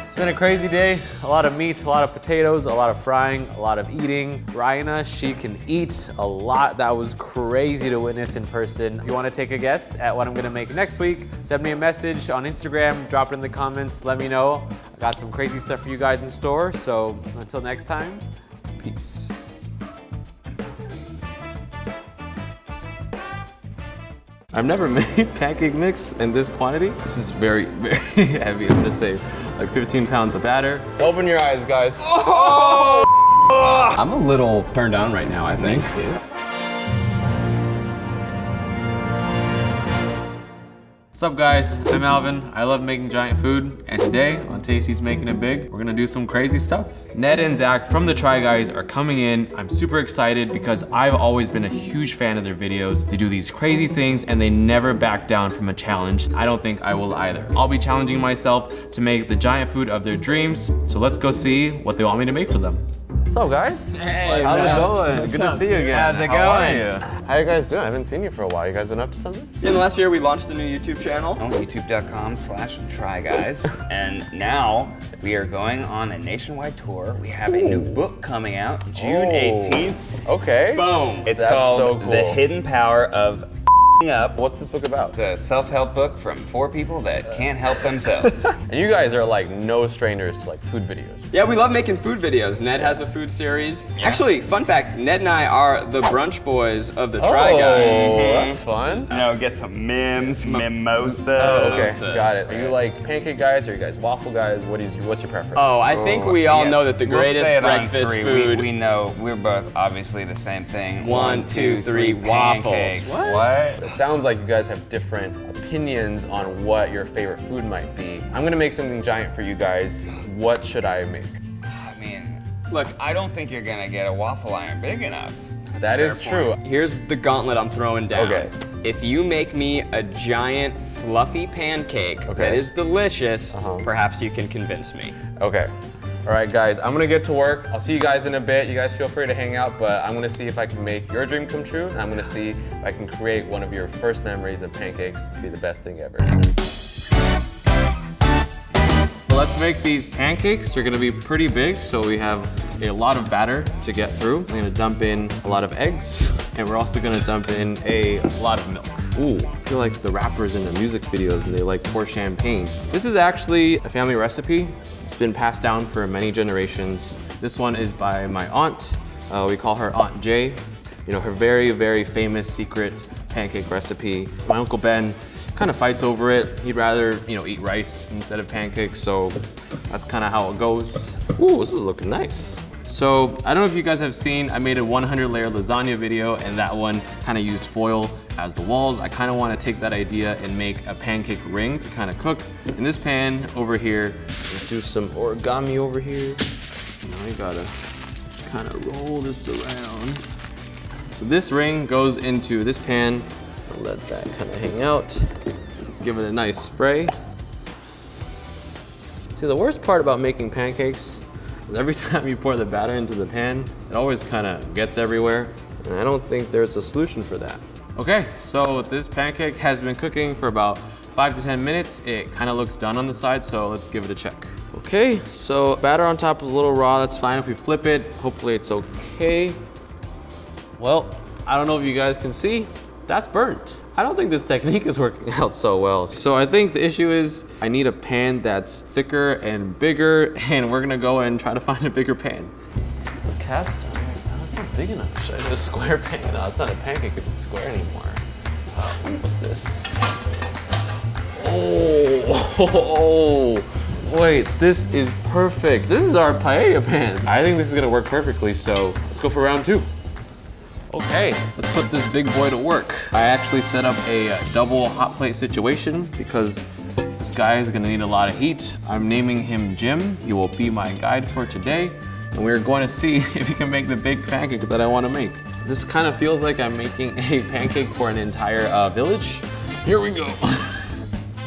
It's been a crazy day. A lot of meat, a lot of potatoes, a lot of frying, a lot of eating. Raina, she can eat a lot. That was crazy to witness in person. If you want to take a guess at what I'm going to make next week, send me a message on Instagram, drop it in the comments, let me know. I got some crazy stuff for you guys in store, so until next time, peace. I've never made pancake mix in this quantity. This is very, very heavy, I'm just saying. Like fifteen pounds of batter. Open your eyes, guys. Oh! I'm a little turned on right now, I think. Me too. Sup guys, I'm Alvin. I love making giant food, and today on Tasty's Making It Big, we're gonna do some crazy stuff. Ned and Zach from the Try Guys are coming in. I'm super excited because I've always been a huge fan of their videos. They do these crazy things and they never back down from a challenge. I don't think I will either. I'll be challenging myself to make the giant food of their dreams. So let's go see what they want me to make for them. What's up guys? Hey, how's it going? What's Good up, to see you again. How's it going? How are you? How are you guys doing? I haven't seen you for a while. You guys been up to something? Yeah, last year we launched a new YouTube channel. Oh, YouTube dot com slash Try Guys. And now we are going on a nationwide tour. We have a new book coming out June eighteenth. Okay. Boom. It's That's called so cool. The Hidden Power of Up. What's this book about? It's a self-help book from four people that can't help themselves. And you guys are like no strangers to like food videos. Yeah, we love making food videos. Ned has a food series. Yeah. Actually, fun fact, Ned and I are the brunch boys of the oh, Try Guys. Oh, that's fun. You know, get some mims, mimosas. Oh, okay, got it. Are you like pancake guys? Or are you guys waffle guys? What is your, what's your preference? Oh, I think we all yeah. know that the greatest we'll breakfast food. We, we know, we're both obviously the same thing. One, One two, three, three waffles. What? what? It sounds like you guys have different opinions on what your favorite food might be. I'm gonna make something giant for you guys. What should I make? I mean, look, I don't think you're gonna get a waffle iron big enough. That's that is true. Here's the gauntlet I'm throwing down. Okay. If you make me a giant fluffy pancake okay. that is delicious, uh-huh. perhaps you can convince me. Okay. All right, guys, I'm gonna get to work. I'll see you guys in a bit. You guys feel free to hang out, but I'm gonna see if I can make your dream come true. And I'm gonna see if I can create one of your first memories of pancakes to be the best thing ever. Well, let's make these pancakes. They're gonna be pretty big, so we have a lot of batter to get through. I'm gonna dump in a lot of eggs, and we're also gonna dump in a lot of milk. Ooh, I feel like the rappers in the music videos, they like pour champagne. This is actually a family recipe. It's been passed down for many generations. This one is by my aunt. Uh, we call her Aunt Jay. You know, her very, very famous secret pancake recipe. My Uncle Ben kind of fights over it. He'd rather, you know, eat rice instead of pancakes, so that's kind of how it goes. Ooh, this is looking nice. So, I don't know if you guys have seen, I made a one hundred layer lasagna video, and that one kind of used foil as the walls. I kind of want to take that idea and make a pancake ring to kind of cook. In this pan over here, let's do some origami over here. Now you gotta kind of roll this around. So this ring goes into this pan. I'll let that kind of hang out. Give it a nice spray. See, the worst part about making pancakes is every time you pour the batter into the pan, it always kind of gets everywhere. And I don't think there's a solution for that. Okay, so this pancake has been cooking for about five to ten minutes. It kind of looks done on the side, so let's give it a check. Okay, so batter on top is a little raw. That's fine if we flip it. Hopefully it's okay. Well, I don't know if you guys can see, that's burnt. I don't think this technique is working out so well. So I think the issue is I need a pan that's thicker and bigger, and we're gonna go and try to find a bigger pan. Cast iron. Big enough. Should I do a square pancake? No, it's not a pancake if it's square anymore. Uh, what's this? Oh, oh, oh, wait, this is perfect. This is our paella pan. I think this is gonna work perfectly, so let's go for round two. Okay, let's put this big boy to work. I actually set up a double hot plate situation because this guy is gonna need a lot of heat. I'm naming him Jim. He will be my guide for today. And we're going to see if we can make the big pancake that I want to make. This kind of feels like I'm making a pancake for an entire uh, village. Here we go.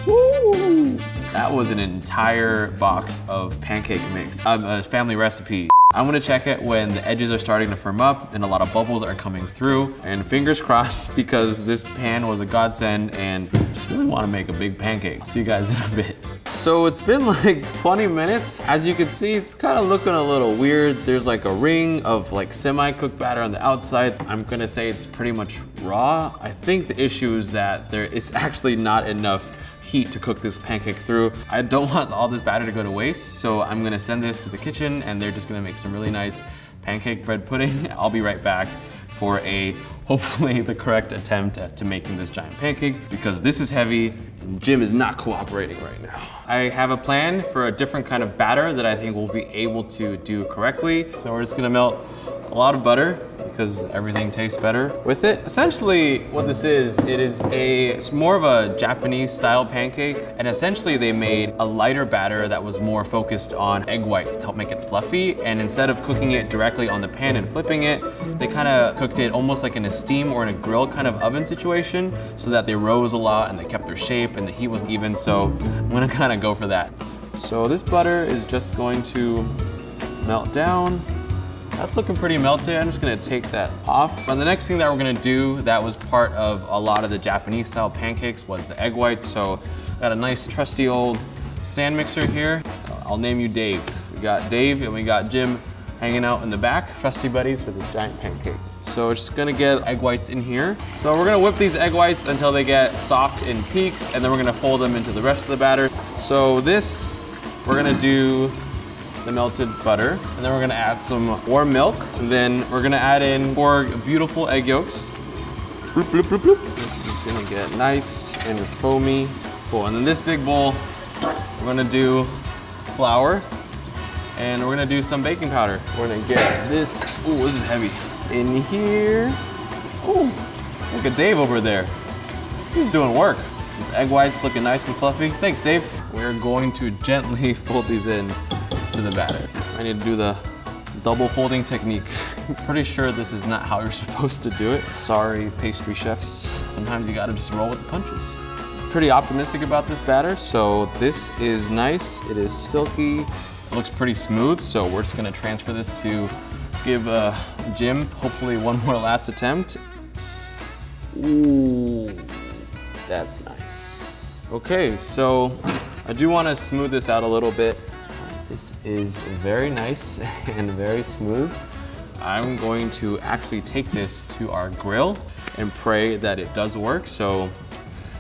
Woo! That was an entire box of pancake mix, um, a family recipe. I'm going to check it when the edges are starting to firm up and a lot of bubbles are coming through. And fingers crossed because this pan was a godsend and I just really want to make a big pancake. I'll see you guys in a bit. So it's been like twenty minutes. As you can see, it's kind of looking a little weird. There's like a ring of like semi-cooked batter on the outside. I'm gonna say it's pretty much raw. I think the issue is that there is actually not enough heat to cook this pancake through. I don't want all this batter to go to waste, so I'm gonna send this to the kitchen and they're just gonna make some really nice pancake bread pudding. I'll be right back for a, hopefully the correct attempt at to making this giant pancake because this is heavy and Jim is not cooperating right now. I have a plan for a different kind of batter that I think we'll be able to do correctly. So we're just gonna melt a lot of butter. because everything tastes better with it. Essentially what this is, it is a, it's more of a Japanese style pancake, and essentially they made a lighter batter that was more focused on egg whites to help make it fluffy, and instead of cooking it directly on the pan and flipping it, they kind of cooked it almost like in a steam or in a grill kind of oven situation, so that they rose a lot and they kept their shape and the heat was even, so I'm gonna kind of go for that. So this butter is just going to melt down. That's looking pretty melted. I'm just gonna take that off. And the next thing that we're gonna do that was part of a lot of the Japanese style pancakes was the egg whites. So got a nice trusty old stand mixer here. I'll name you Dave. We got Dave and we got Jim hanging out in the back, trusty buddies for this giant pancake. So we're just gonna get egg whites in here. So we're gonna whip these egg whites until they get soft in peaks, and then we're gonna fold them into the rest of the batter. So this, we're gonna do the melted butter, and then we're gonna add some warm milk, and then we're gonna add in four beautiful egg yolks. Bloop, bloop, bloop, bloop. This is just gonna get nice and foamy. Cool, and then this big bowl, we're gonna do flour, and we're gonna do some baking powder. We're gonna get this, ooh, this is heavy, in here. Ooh, look at Dave over there. He's doing work. These egg whites looking nice and fluffy. Thanks, Dave. We're going to gently fold these in to the batter. I need to do the double folding technique. I'm pretty sure this is not how you're supposed to do it. Sorry, pastry chefs. Sometimes you gotta just roll with the punches. Pretty optimistic about this batter, so this is nice. It is silky. It looks pretty smooth, so we're just gonna transfer this to give uh, Jim hopefully one more last attempt. Ooh, that's nice. Okay, so I do want to smooth this out a little bit. This is very nice and very smooth. I'm going to actually take this to our grill and pray that it does work. So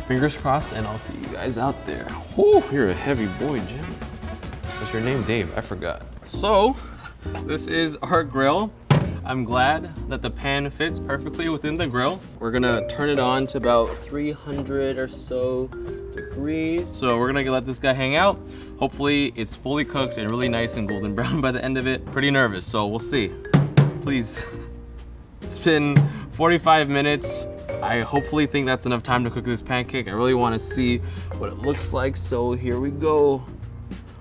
fingers crossed, and I'll see you guys out there. Whew, you're a heavy boy, Jim. What's your name, Dave? I forgot. So this is our grill. I'm glad that the pan fits perfectly within the grill. We're gonna turn it on to about three hundred or so degrees. So we're gonna let this guy hang out. Hopefully it's fully cooked and really nice and golden brown by the end of it. Pretty nervous, so we'll see. Please. It's been forty-five minutes. I hopefully think that's enough time to cook this pancake. I really wanna see what it looks like, so here we go.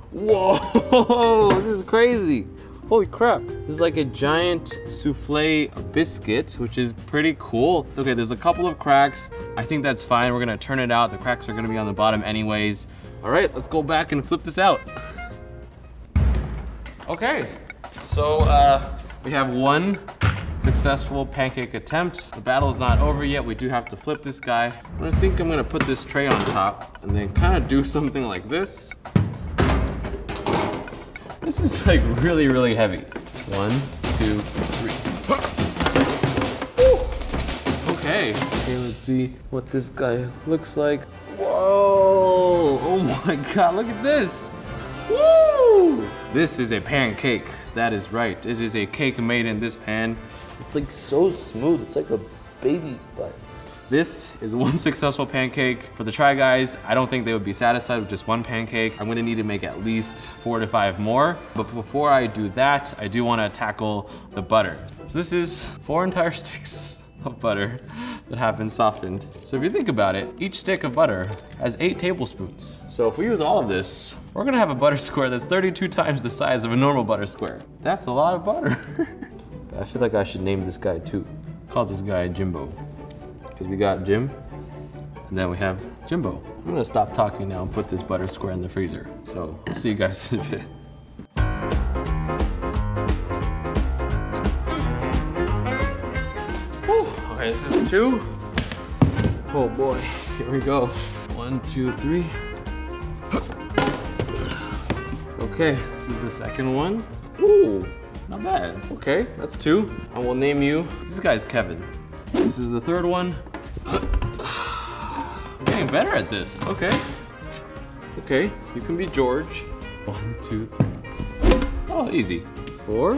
Whoa, this is crazy. Holy crap. This is like a giant souffle biscuit, which is pretty cool. Okay, there's a couple of cracks. I think that's fine. We're gonna turn it out. The cracks are gonna be on the bottom anyways. All right, let's go back and flip this out. Okay, so uh, we have one successful pancake attempt. The battle is not over yet. We do have to flip this guy. I think I'm gonna put this tray on top and then kind of do something like this. This is like really, really heavy. One, two, three. Ooh. Okay. Okay, let's see what this guy looks like. Whoa! Oh my God, look at this! Woo! This is a pancake. That is right. It is a cake made in this pan. It's like so smooth. It's like a baby's butt. This is one successful pancake. For the Try Guys, I don't think they would be satisfied with just one pancake. I'm gonna need to make at least four to five more. But before I do that, I do wanna tackle the butter. So this is four entire sticks of butter that have been softened. So if you think about it, each stick of butter has eight tablespoons. So if we use all of this, we're gonna have a butter square that's thirty-two times the size of a normal butter square. That's a lot of butter. I feel like I should name this guy too. Call this guy Jimbo. Because we got Jim, and then we have Jimbo. I'm gonna stop talking now and put this butter square in the freezer. So, I'll see you guys in a bit. Whew. Okay, this is two. Oh boy, here we go. One, two, three. Okay, this is the second one. Ooh, not bad. Okay, that's two. I will name you, this guy's Kevin. This is the third one. I'm getting better at this, okay. Okay, you can be George. One, two, three. Oh, easy. Four.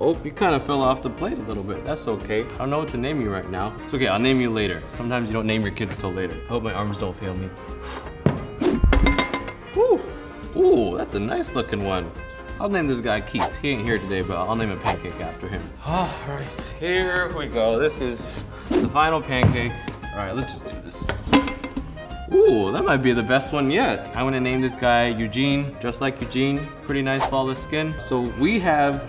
Oh, you kind of fell off the plate a little bit. That's okay. I don't know what to name you right now. It's okay, I'll name you later. Sometimes you don't name your kids till later. I hope my arms don't fail me. Ooh, ooh, that's a nice looking one. I'll name this guy Keith. He ain't here today, but I'll name a pancake after him. All right, here we go. This is the final pancake. All right, let's just do this. Ooh, that might be the best one yet. I'm gonna name this guy Eugene, just like Eugene. Pretty nice flawless skin. So we have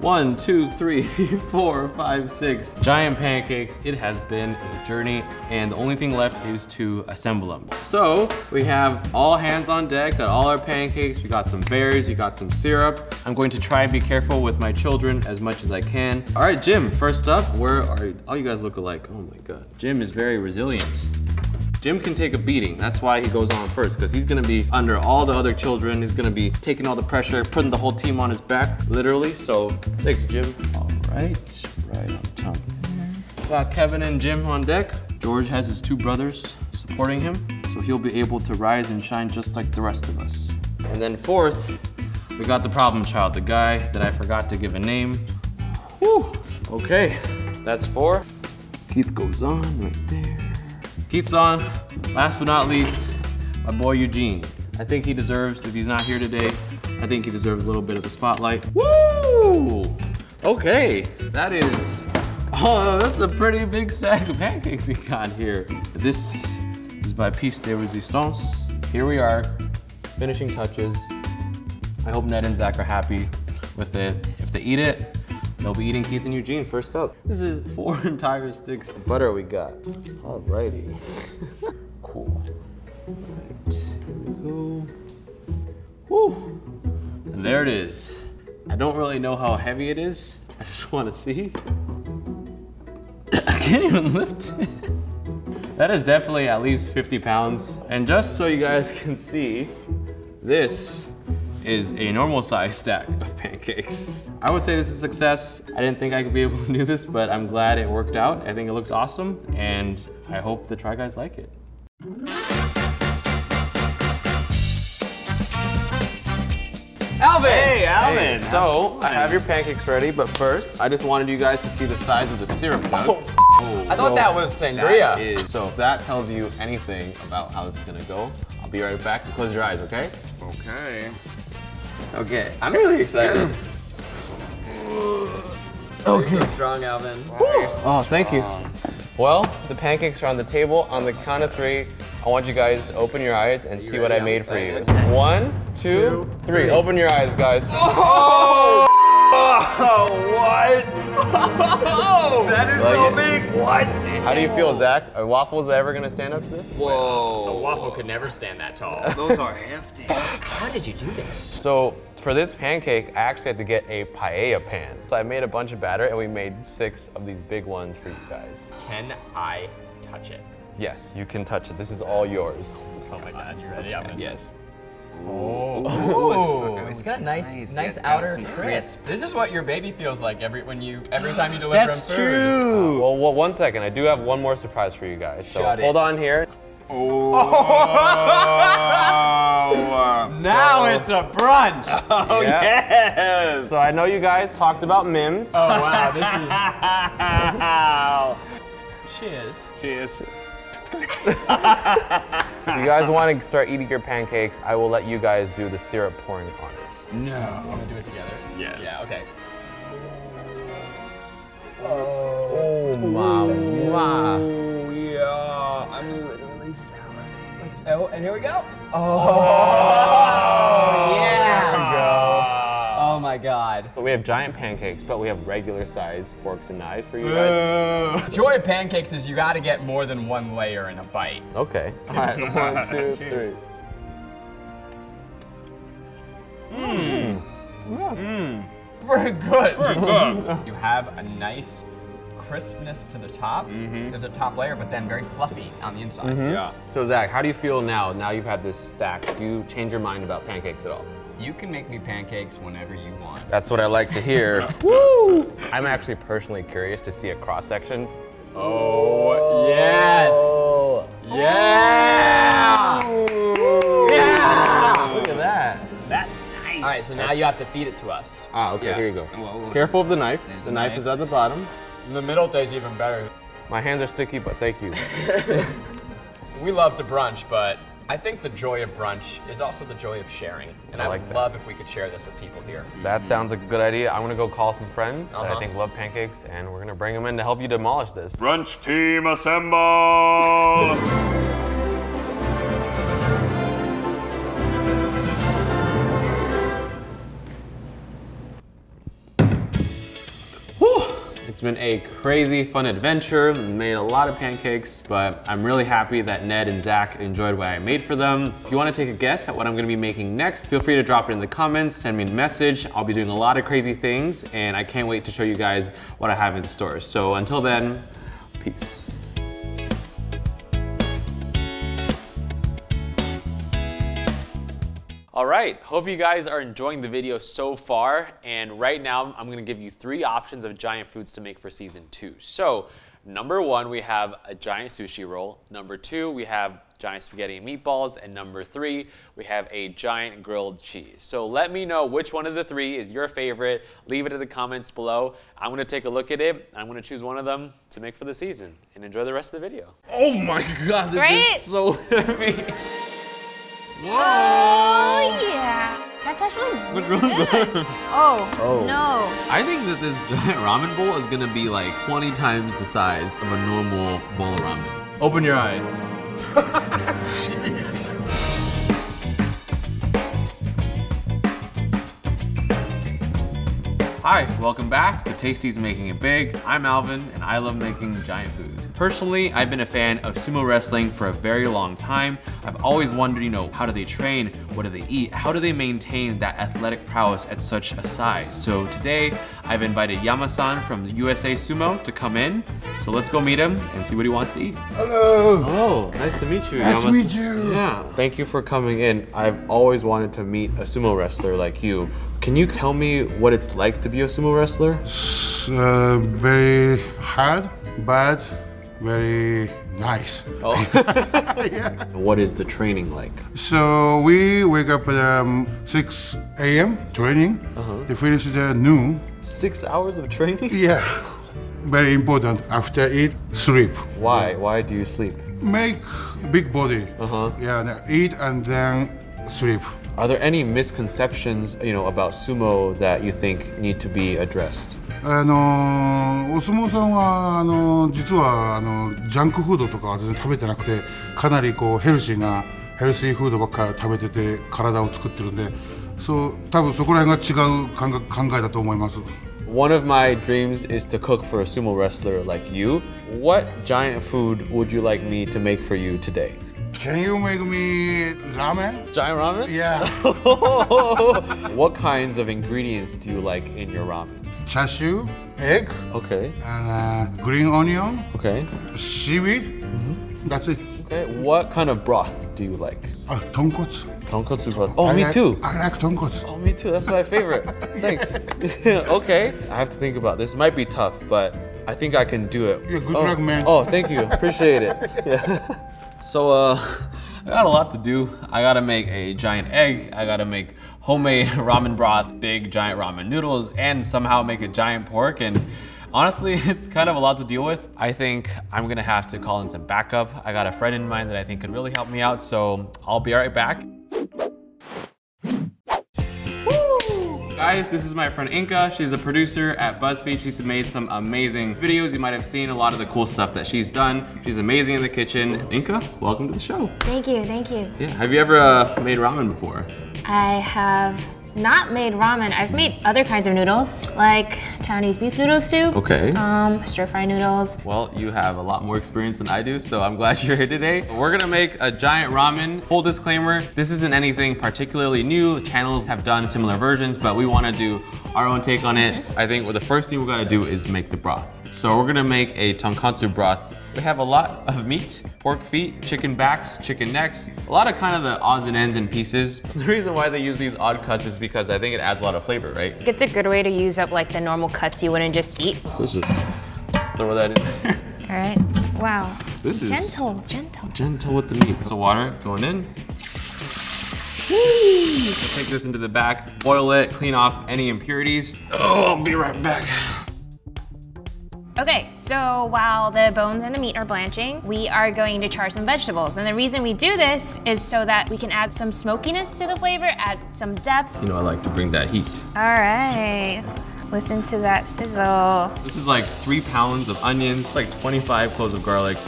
one, two, three, four, five, six giant pancakes. It has been a journey, and the only thing left is to assemble them. So we have all hands on deck, got all our pancakes, we got some berries, we got some syrup. I'm going to try and be careful with my children as much as I can. All right, Jim, first up, where are you? All you guys look alike, oh my God. Jim is very resilient. Jim can take a beating, that's why he goes on first, because he's gonna be under all the other children, he's gonna be taking all the pressure, putting the whole team on his back, literally, so thanks, Jim. All right, right on top. Got Kevin and Jim on deck. George has his two brothers supporting him, so he'll be able to rise and shine just like the rest of us. And then fourth, we got the problem child, the guy that I forgot to give a name. Whew, okay, that's four. Keith goes on right there. Keith's on. Last but not least, my boy Eugene. I think he deserves, if he's not here today, I think he deserves a little bit of the spotlight. Woo! Okay, that is, oh, that's a pretty big stack of pancakes we got here. This is by Piece de Resistance. Here we are, finishing touches. I hope Ned and Zach are happy with it. If they eat it, they'll be eating Keith and Eugene first up. This is four entire sticks of butter we got. Alrighty. Cool. Alright, here we go. Woo! And there it is. I don't really know how heavy it is. I just want to see. I can't even lift it. That is definitely at least fifty pounds. And just so you guys can see, this is a normal size stack of pancakes. I would say this is a success. I didn't think I could be able to do this, but I'm glad it worked out. I think it looks awesome, and I hope the Try Guys like it. Alvin! Hey, Alvin! Hey, so, I have your pancakes ready, but first, I just wanted you guys to see the size of the syrup jug. Oh. Oh, I thought so that was sangria. That is, so if that tells you anything about how this is gonna go, I'll be right back. Close your eyes, okay? Okay. Okay, I'm really excited. Okay. You're so strong, Alvin. Oh, so oh thank strong. you. Well, the pancakes are on the table. On the count of three, I want you guys to open your eyes and you see what I made for you. One, two, two three. three. Open your eyes, guys. Oh, oh what? Oh, that is like so it. big. What? How do you feel, Zach? Are waffles ever gonna stand up to this? Whoa. A waffle could never stand that tall. Those are hefty. How did you do this? So, for this pancake, I actually had to get a paella pan. So I made a bunch of batter and we made six of these big ones for you guys. Can I touch it? Yes, you can touch it. This is all yours. Oh my God, you ready? I'm in. Yes. Oh, ooh. Ooh. It's, it's got a nice, nice, nice yeah, outer crisp. This is what your baby feels like every when you every time you deliver him food. That's true. Uh, well, well, one second. I do have one more surprise for you guys. So Shut hold it. on here. Oh. Oh. Now so, it's a brunch. Oh yeah. Yes. So I know you guys talked about M I M S. Oh wow, this is. Wow. Cheers. Cheers. If you guys want to start eating your pancakes, I will let you guys do the syrup pouring on it. No. I'm gonna do it together? Yes. Yeah, okay. Oh, oh my. Oh, yeah. I'm literally salivating. Oh, and here we go. Oh, oh yeah. There we go. Oh my God. But we have giant pancakes, but we have regular size forks and knives for you guys. The joy of pancakes is you gotta get more than one layer in a bite. Okay. All right, one, two, three. Mmm. Mmm. Pretty good. Pretty good. You have a nice crispness to the top. Mm-hmm. There's a top layer, but then very fluffy on the inside. Mm-hmm. Yeah. So Zach, how do you feel now? Now you've had this stack. Do you change your mind about pancakes at all? You can make me pancakes whenever you want. That's what I like to hear. Woo! I'm actually personally curious to see a cross section. Oh, yes! Oh. Yeah! Oh. Yeah! Look at that. That's nice. All right, so now you have to feed it to us. Ah, okay, yeah. Here you go. Well, well, careful of the knife. The knife, knife is at the bottom. In the middle tastes even better. My hands are sticky, but thank you. We love to brunch, but I think the joy of brunch is also the joy of sharing. And I, I like would that. love if we could share this with people here. That mm-hmm. sounds like a good idea. I'm going to go call some friends uh-huh. that I think love pancakes, and we're going to bring them in to help you demolish this. Brunch team assemble! It's been a crazy fun adventure, made a lot of pancakes, but I'm really happy that Ned and Zach enjoyed what I made for them. If you want to take a guess at what I'm going to be making next, feel free to drop it in the comments, send me a message. I'll be doing a lot of crazy things, and I can't wait to show you guys what I have in store. So until then, peace. All right, hope you guys are enjoying the video so far. And right now, I'm gonna give you three options of giant foods to make for season two. So, number one, we have a giant sushi roll. Number two, we have giant spaghetti and meatballs. And number three, we have a giant grilled cheese. So let me know which one of the three is your favorite. Leave it in the comments below. I'm gonna take a look at it. I'm gonna choose one of them to make for the season. And enjoy the rest of the video. Oh my God, this right? is so heavy. Whoa. Oh yeah, that's actually that's really good. good. Oh, oh no. I think that this giant ramen bowl is gonna be like twenty times the size of a normal bowl of ramen. Open your eyes. Jeez. Hi, welcome back to Tasty's Making It Big. I'm Alvin and I love making giant food. Personally, I've been a fan of sumo wrestling for a very long time. I've always wondered, you know, how do they train? What do they eat? How do they maintain that athletic prowess at such a size? So today, I've invited Yama-san from U S A Sumo to come in. So let's go meet him and see what he wants to eat. Hello. Oh, nice to meet you, Yama-san. Nice to meet you. Yeah. Thank you for coming in. I've always wanted to meet a sumo wrestler like you. Can you tell me what it's like to be a sumo wrestler? It's uh, very hard, but very nice. Oh. Yeah. What is the training like? So we wake up at um, six A M training. Uh-huh. They finish at noon. Six hours of training? Yeah. Very important. After it, sleep. Why? Why do you sleep? Make big body. Uh-huh. Yeah. Eat and then sleep. Are there any misconceptions, you know, about sumo that you think need to be addressed? あの、お相撲さんはあの、実はあの、ジャンクフードとかは全然食べてなくて、かなりこうヘルシーなヘルシーフードばっかり食べてて体を作ってるんで、そう、多分そこら辺が違う考えだと思います。 One of my dreams is to cook for a sumo wrestler like you. What giant food would you like me to make for you today? Can you make me ramen? Giant ramen? Yeah. What kinds of ingredients do you like in your ramen? Chashu, egg, okay, and uh, green onion, okay, seaweed. Mm-hmm. That's it. Okay. What kind of broth do you like? Uh, tonkotsu. Tonkotsu broth. Oh, I me like, too. I like tonkotsu. Oh, me too. That's my favorite. Thanks. Okay. I have to think about this. It might be tough, but I think I can do it. Yeah, good oh. luck, man. Oh, thank you. Appreciate it. Yeah. So, uh, I got a lot to do. I gotta make a giant egg. I gotta make homemade ramen broth, big giant ramen noodles, and somehow make a giant pork. And honestly, it's kind of a lot to deal with. I think I'm gonna have to call in some backup. I got a friend in mind that I think could really help me out, so I'll be right back. Guys, this is my friend Inka. She's a producer at BuzzFeed. She's made some amazing videos. You might have seen a lot of the cool stuff that she's done. She's amazing in the kitchen. Inka, welcome to the show. Thank you, thank you. Yeah, have you ever uh, made ramen before? I have not made ramen. I've made other kinds of noodles, like Chinese beef noodle soup. Okay. Um, stir fry noodles. Well, you have a lot more experience than I do, so I'm glad you're here today. We're gonna make a giant ramen. Full disclaimer, this isn't anything particularly new. Channels have done similar versions, but we wanna do our own take on it. I think well, the first thing we gotta do is make the broth. So we're gonna make a tonkatsu broth. We have a lot of meat, pork feet, chicken backs, chicken necks, a lot of kind of the odds and ends and pieces. The reason why they use these odd cuts is because I think it adds a lot of flavor, right? It's a good way to use up like the normal cuts you wouldn't just eat. So let's just throw that in there. All right, wow. This is gentle, gentle. Gentle with the meat. So water going in. Whee! Take this into the back, boil it, clean off any impurities. Oh, I'll be right back. Okay, so while the bones and the meat are blanching, we are going to char some vegetables. And the reason we do this is so that we can add some smokiness to the flavor, add some depth. You know, I like to bring that heat. All right. Listen to that sizzle. This is like three pounds of onions, like twenty-five cloves of garlic.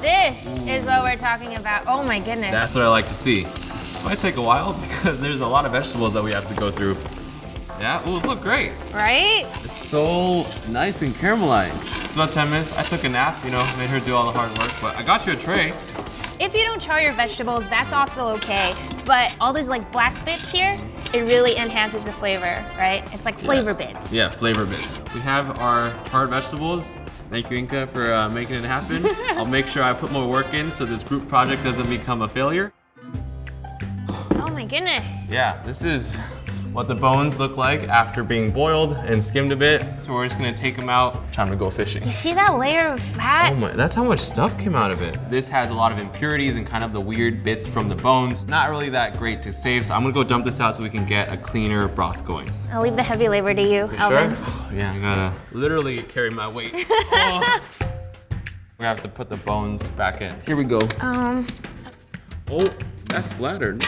This Ooh. Is what we're talking about. Oh my goodness. That's what I like to see. This might take a while because there's a lot of vegetables that we have to go through. Yeah, ooh, it looks great. Right? It's so nice and caramelized. It's about ten minutes. I took a nap, you know, made her do all the hard work, but I got you a tray. If you don't char your vegetables, that's also okay. But all those like black bits here, it really enhances the flavor, right? It's like flavor yeah. bits. Yeah, flavor bits. We have our hard vegetables. Thank you, Inka, for uh, making it happen. I'll make sure I put more work in so this group project doesn't become a failure. Oh my goodness. Yeah, this is what the bones look like after being boiled and skimmed a bit. So we're just gonna take them out. It's time to go fishing. You see that layer of fat? Oh my, that's how much stuff came out of it. This has a lot of impurities and kind of the weird bits from the bones. Not really that great to save, so I'm gonna go dump this out so we can get a cleaner broth going. I'll leave the heavy labor to you, you Alvin. Sure? Oh, yeah, I gotta literally carry my weight. Oh. We have to put the bones back in. Here we go. Um. Oh, that splattered.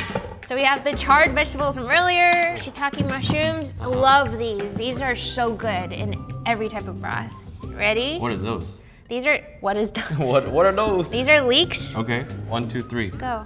So we have the charred vegetables from earlier, shiitake mushrooms. I love these. These are so good in every type of broth. Ready? What is those? These are, what is those? What, what are those? These are leeks. Okay, one, two, three. Go.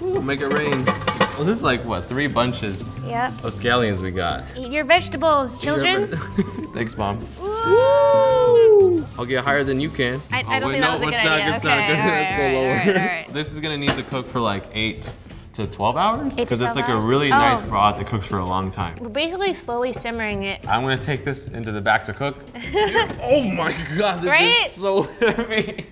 Ooh, make it rain. Well, this is like, what, three bunches yep. of scallions we got. Eat your vegetables, children. Your ve Thanks, Mom. Woo! I'll get higher than you can. I, I don't wait, think that no, was a good not, idea. It's okay, not good. All right, let's go lower. All right, all right, all right. This is gonna need to cook for like eight to twelve hours? Because it's like hours? a really oh. nice broth that cooks for a long time. We're basically slowly simmering it. I'm gonna take this into the back to cook. Oh my God, this right? is so heavy.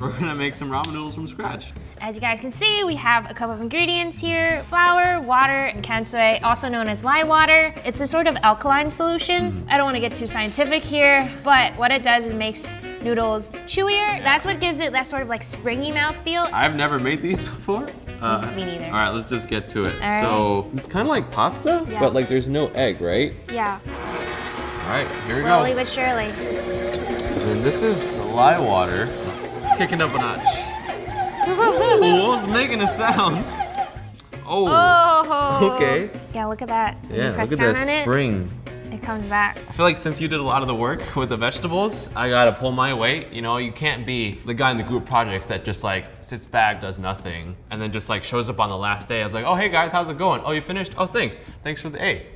We're gonna make some ramen noodles from scratch. As you guys can see, we have a couple of ingredients here. Flour, water, and kansui, also known as lye water. It's a sort of alkaline solution. Mm. I don't wanna get too scientific here, but what it does, it makes noodles chewier. That's what gives it that sort of like springy mouth feel. I've never made these before. Uh, Me neither. All right, let's just get to it. Right. So it's kind of like pasta, yeah. but like there's no egg, right? Yeah. All right, here Slowly we go. Slowly but surely. And this is lye water, kicking up a notch. Ooh, what was making a sound? Oh. oh. Okay. Yeah, look at that. Yeah, look at that spring. It, it comes back. I feel like since you did a lot of the work with the vegetables, I gotta pull my weight. You know, you can't be the guy in the group projects that just like sits back, does nothing, and then just like shows up on the last day. I was like, oh, hey guys, how's it going? Oh, you finished? Oh, thanks. Thanks for the A.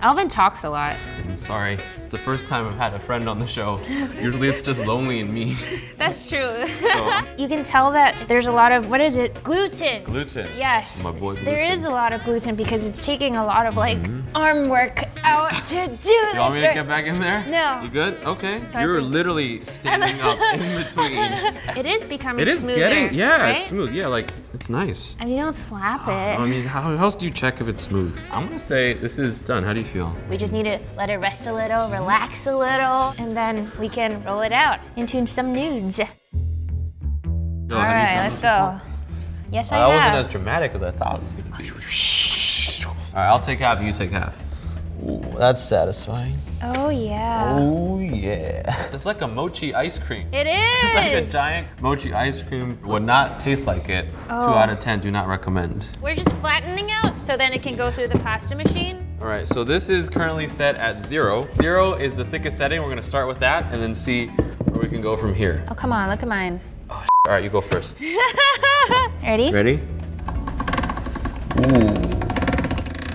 Alvin talks a lot. I'm sorry, it's the first time I've had a friend on the show. Usually it's just lonely and me. That's true. So. You can tell that there's a lot of, what is it? Gluten. Gluten. Yes. My boy gluten. There is a lot of gluten because it's taking a lot of like mm-hmm. arm work out to do this. You want me to get back in there? No. You good? Okay. Sorry, You're literally standing up in between. It is becoming It is smoother, getting, yeah, right? it's smooth. Yeah, like it's nice. I mean, you don't slap it. I mean, how else do you check if it's smooth? I'm gonna say this is done. How do you feel? We just need to let it rest a little, relax a little, and then we can roll it out into some nudes. Yo, all right, let's go. Before? Yes, I uh, have. That wasn't as dramatic as I thought it was gonna be. All right, I'll take half, you take half. Ooh, that's satisfying. Oh, yeah. Oh, yeah. It's like a mochi ice cream. It is. It's like a giant mochi ice cream. Would not taste like it. Oh. two out of ten, do not recommend. We're just flattening out so then it can go through the pasta machine. All right, so this is currently set at zero. Zero is the thickest setting. We're gonna start with that and then see where we can go from here. Oh, come on, look at mine. Oh, shit. All right, you go first. Ready? Ready? Ooh.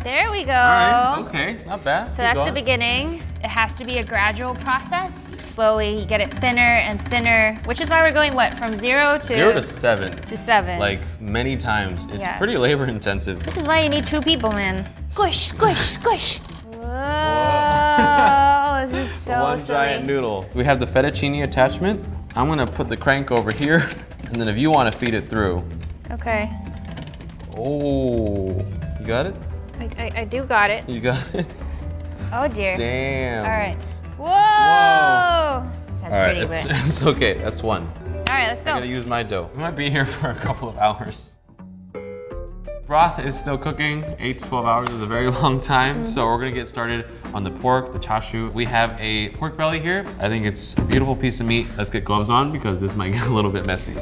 There we go. All right, okay, not bad. So Keep that's going. the beginning. It has to be a gradual process. Slowly, you get it thinner and thinner, which is why we're going, what, from zero to? Zero to seven. To seven. Like, many times. It's yes. pretty labor intensive. This is why you need two people, man. Squish, squish, squish. Whoa, Whoa. This is so One silly. giant noodle. We have the fettuccine attachment. I'm gonna put the crank over here, and then if you wanna feed it through. Okay. Oh, you got it? I, I, I do got it. You got it? Oh dear. Damn. All right. Whoa! Whoa. That's All right, pretty it's, lit. It's okay, that's one. All right, let's go. I gotta use my dough. I might be here for a couple of hours. Broth is still cooking. eight to twelve hours is a very long time. Mm-hmm. So we're gonna get started on the pork, the chashu. We have a pork belly here. I think it's a beautiful piece of meat. Let's get gloves on because this might get a little bit messy.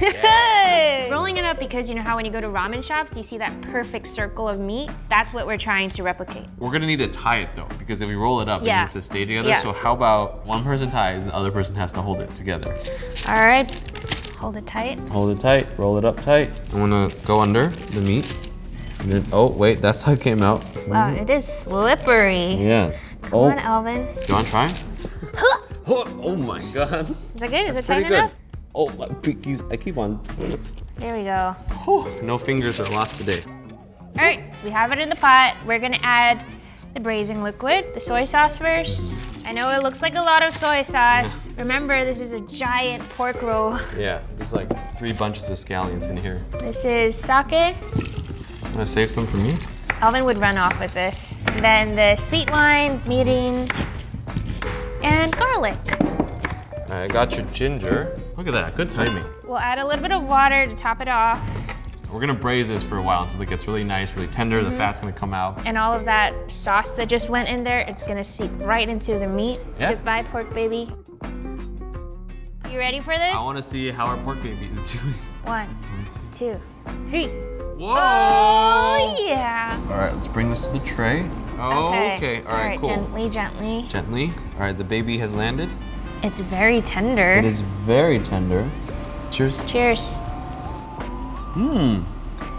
Yeah. Rolling it up because you know how when you go to ramen shops, you see that perfect circle of meat? That's what we're trying to replicate. We're gonna need to tie it though, because if we roll it up, yeah. it needs to stay together. Yeah. So how about one person ties, the other person has to hold it together. All right. Hold it tight. Hold it tight, roll it up tight. I'm gonna go under the meat. And then, oh, wait, that's how it came out. Wow, it is slippery. Yeah. Come oh. on, Alvin. Do you wanna try? Oh my God. Is that good? Is it tight enough? Oh, my pinkies, I keep on. There we go. Oh, no fingers are lost today. All right, we have it in the pot. We're gonna add the braising liquid, the soy sauce first. I know it looks like a lot of soy sauce. Remember, this is a giant pork roll. Yeah, there's like three bunches of scallions in here. This is sake. I'm gonna save some for me. Alvin would run off with this. And then the sweet wine, mirin, and garlic. All right, I got your ginger. Look at that, good timing. We'll add a little bit of water to top it off. We're gonna braise this for a while until it gets really nice, really tender, mm-hmm. the fat's gonna come out. And all of that sauce that just went in there, it's gonna seep right into the meat. Yeah. Goodbye, pork baby. You ready for this? I wanna see how our pork baby is doing. One, One two. two, three. Whoa! Oh, yeah. All right, let's bring this to the tray. Oh, okay, okay. All, all right, right, cool. Gently, gently. Gently, all right, the baby has landed. It's very tender. It is very tender. Cheers. Cheers. Mmm,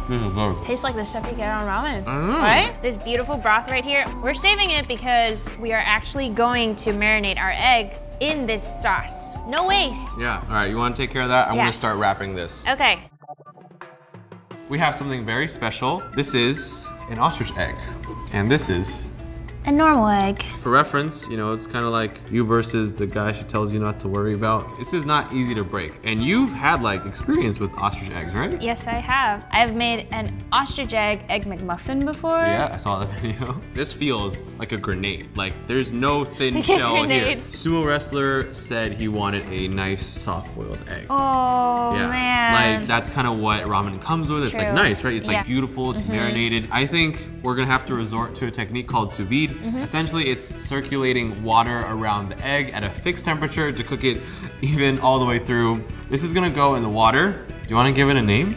this is good. Tastes like the stuff you get on ramen, mm. right? This beautiful broth right here, we're saving it because we are actually going to marinate our egg in this sauce. No waste. Yeah, all right, you wanna take care of that? I'm yes. gonna start wrapping this. Okay. We have something very special. This is an ostrich egg, and this is a normal egg. For reference, you know, it's kind of like you versus the guy she tells you not to worry about. This is not easy to break. And you've had like experience with ostrich eggs, right? Yes, I have. I've made an ostrich egg, egg McMuffin before. Yeah, I saw the video. This feels like a grenade. Like there's no thin shell here. Sumo wrestler said he wanted a nice soft boiled egg. Oh yeah. man. Like that's kind of what ramen comes with. True. It's like nice, right? It's yeah. like beautiful, it's mm-hmm. marinated. I think we're gonna have to resort to a technique called sous vide. Mm-hmm. Essentially, it's circulating water around the egg at a fixed temperature to cook it even all the way through. This is gonna go in the water. Do you wanna give it a name?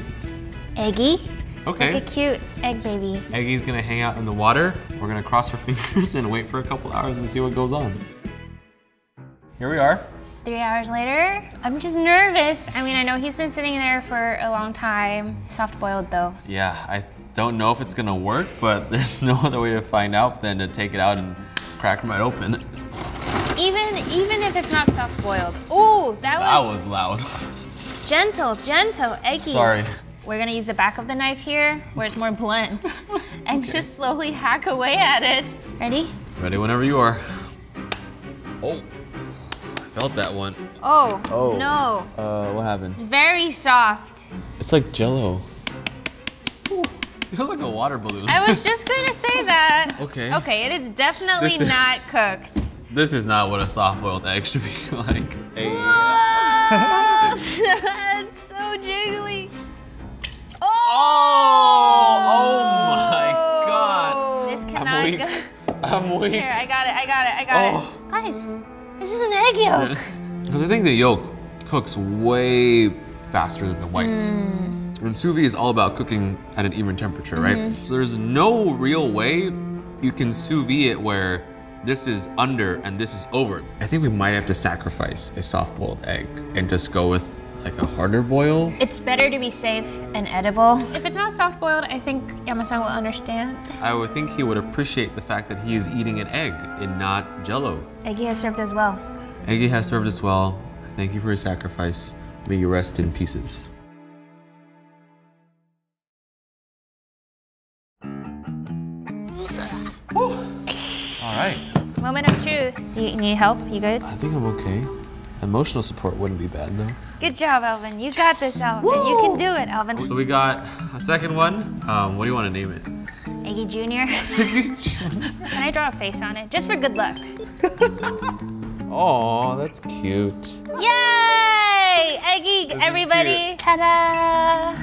Eggy. Okay. Like a cute egg baby. Eggy's gonna hang out in the water. We're gonna cross our fingers and wait for a couple hours and see what goes on. Here we are. Three hours later, I'm just nervous. I mean, I know he's been sitting there for a long time. Soft boiled though. Yeah, I don't know if it's gonna work, but there's no other way to find out than to take it out and crack them right open. Even even if it's not soft boiled. Ooh, that was- That was loud. Gentle, gentle, eggy. Sorry. We're gonna use the back of the knife here, where it's more blunt, and okay. just slowly hack away at it. Ready? Ready whenever you are. Oh, I felt that one. Oh, oh. no. Uh, what happened? It's very soft. It's like Jell-O. It feels like a water balloon. I was just going to say that. Okay. Okay, it is definitely is, not cooked. This is not what a soft-boiled egg should be like. Hey. Whoa! It's so jiggly. Oh! Oh, oh my God. This cannot I'm weak. Go. I'm weak. Here, I got it, I got it, I got oh. it. Guys, this is an egg yolk. Because I think the yolk cooks way faster than the whites. Mm. And sous vide is all about cooking at an even temperature, right? Mm-hmm. So there's no real way you can sous vide it where this is under and this is over. I think we might have to sacrifice a soft-boiled egg and just go with like a harder boil. It's better to be safe and edible. If it's not soft-boiled, I think Yama-san will understand. I would think he would appreciate the fact that he is eating an egg and not Jell-O. Eggy has served us well. Eggy has served us well. Thank you for your sacrifice. May you rest in pieces. Moment of truth. You need help? You good? I think I'm okay. Emotional support wouldn't be bad though. Good job, Alvin. You yes. got this, Alvin. Woo! You can do it, Alvin. So we got a second one. Um, what do you want to name it? Eggy Junior Can I draw a face on it? Just for good luck. Oh, that's cute. Yay! Eggy, this everybody. Ta-da!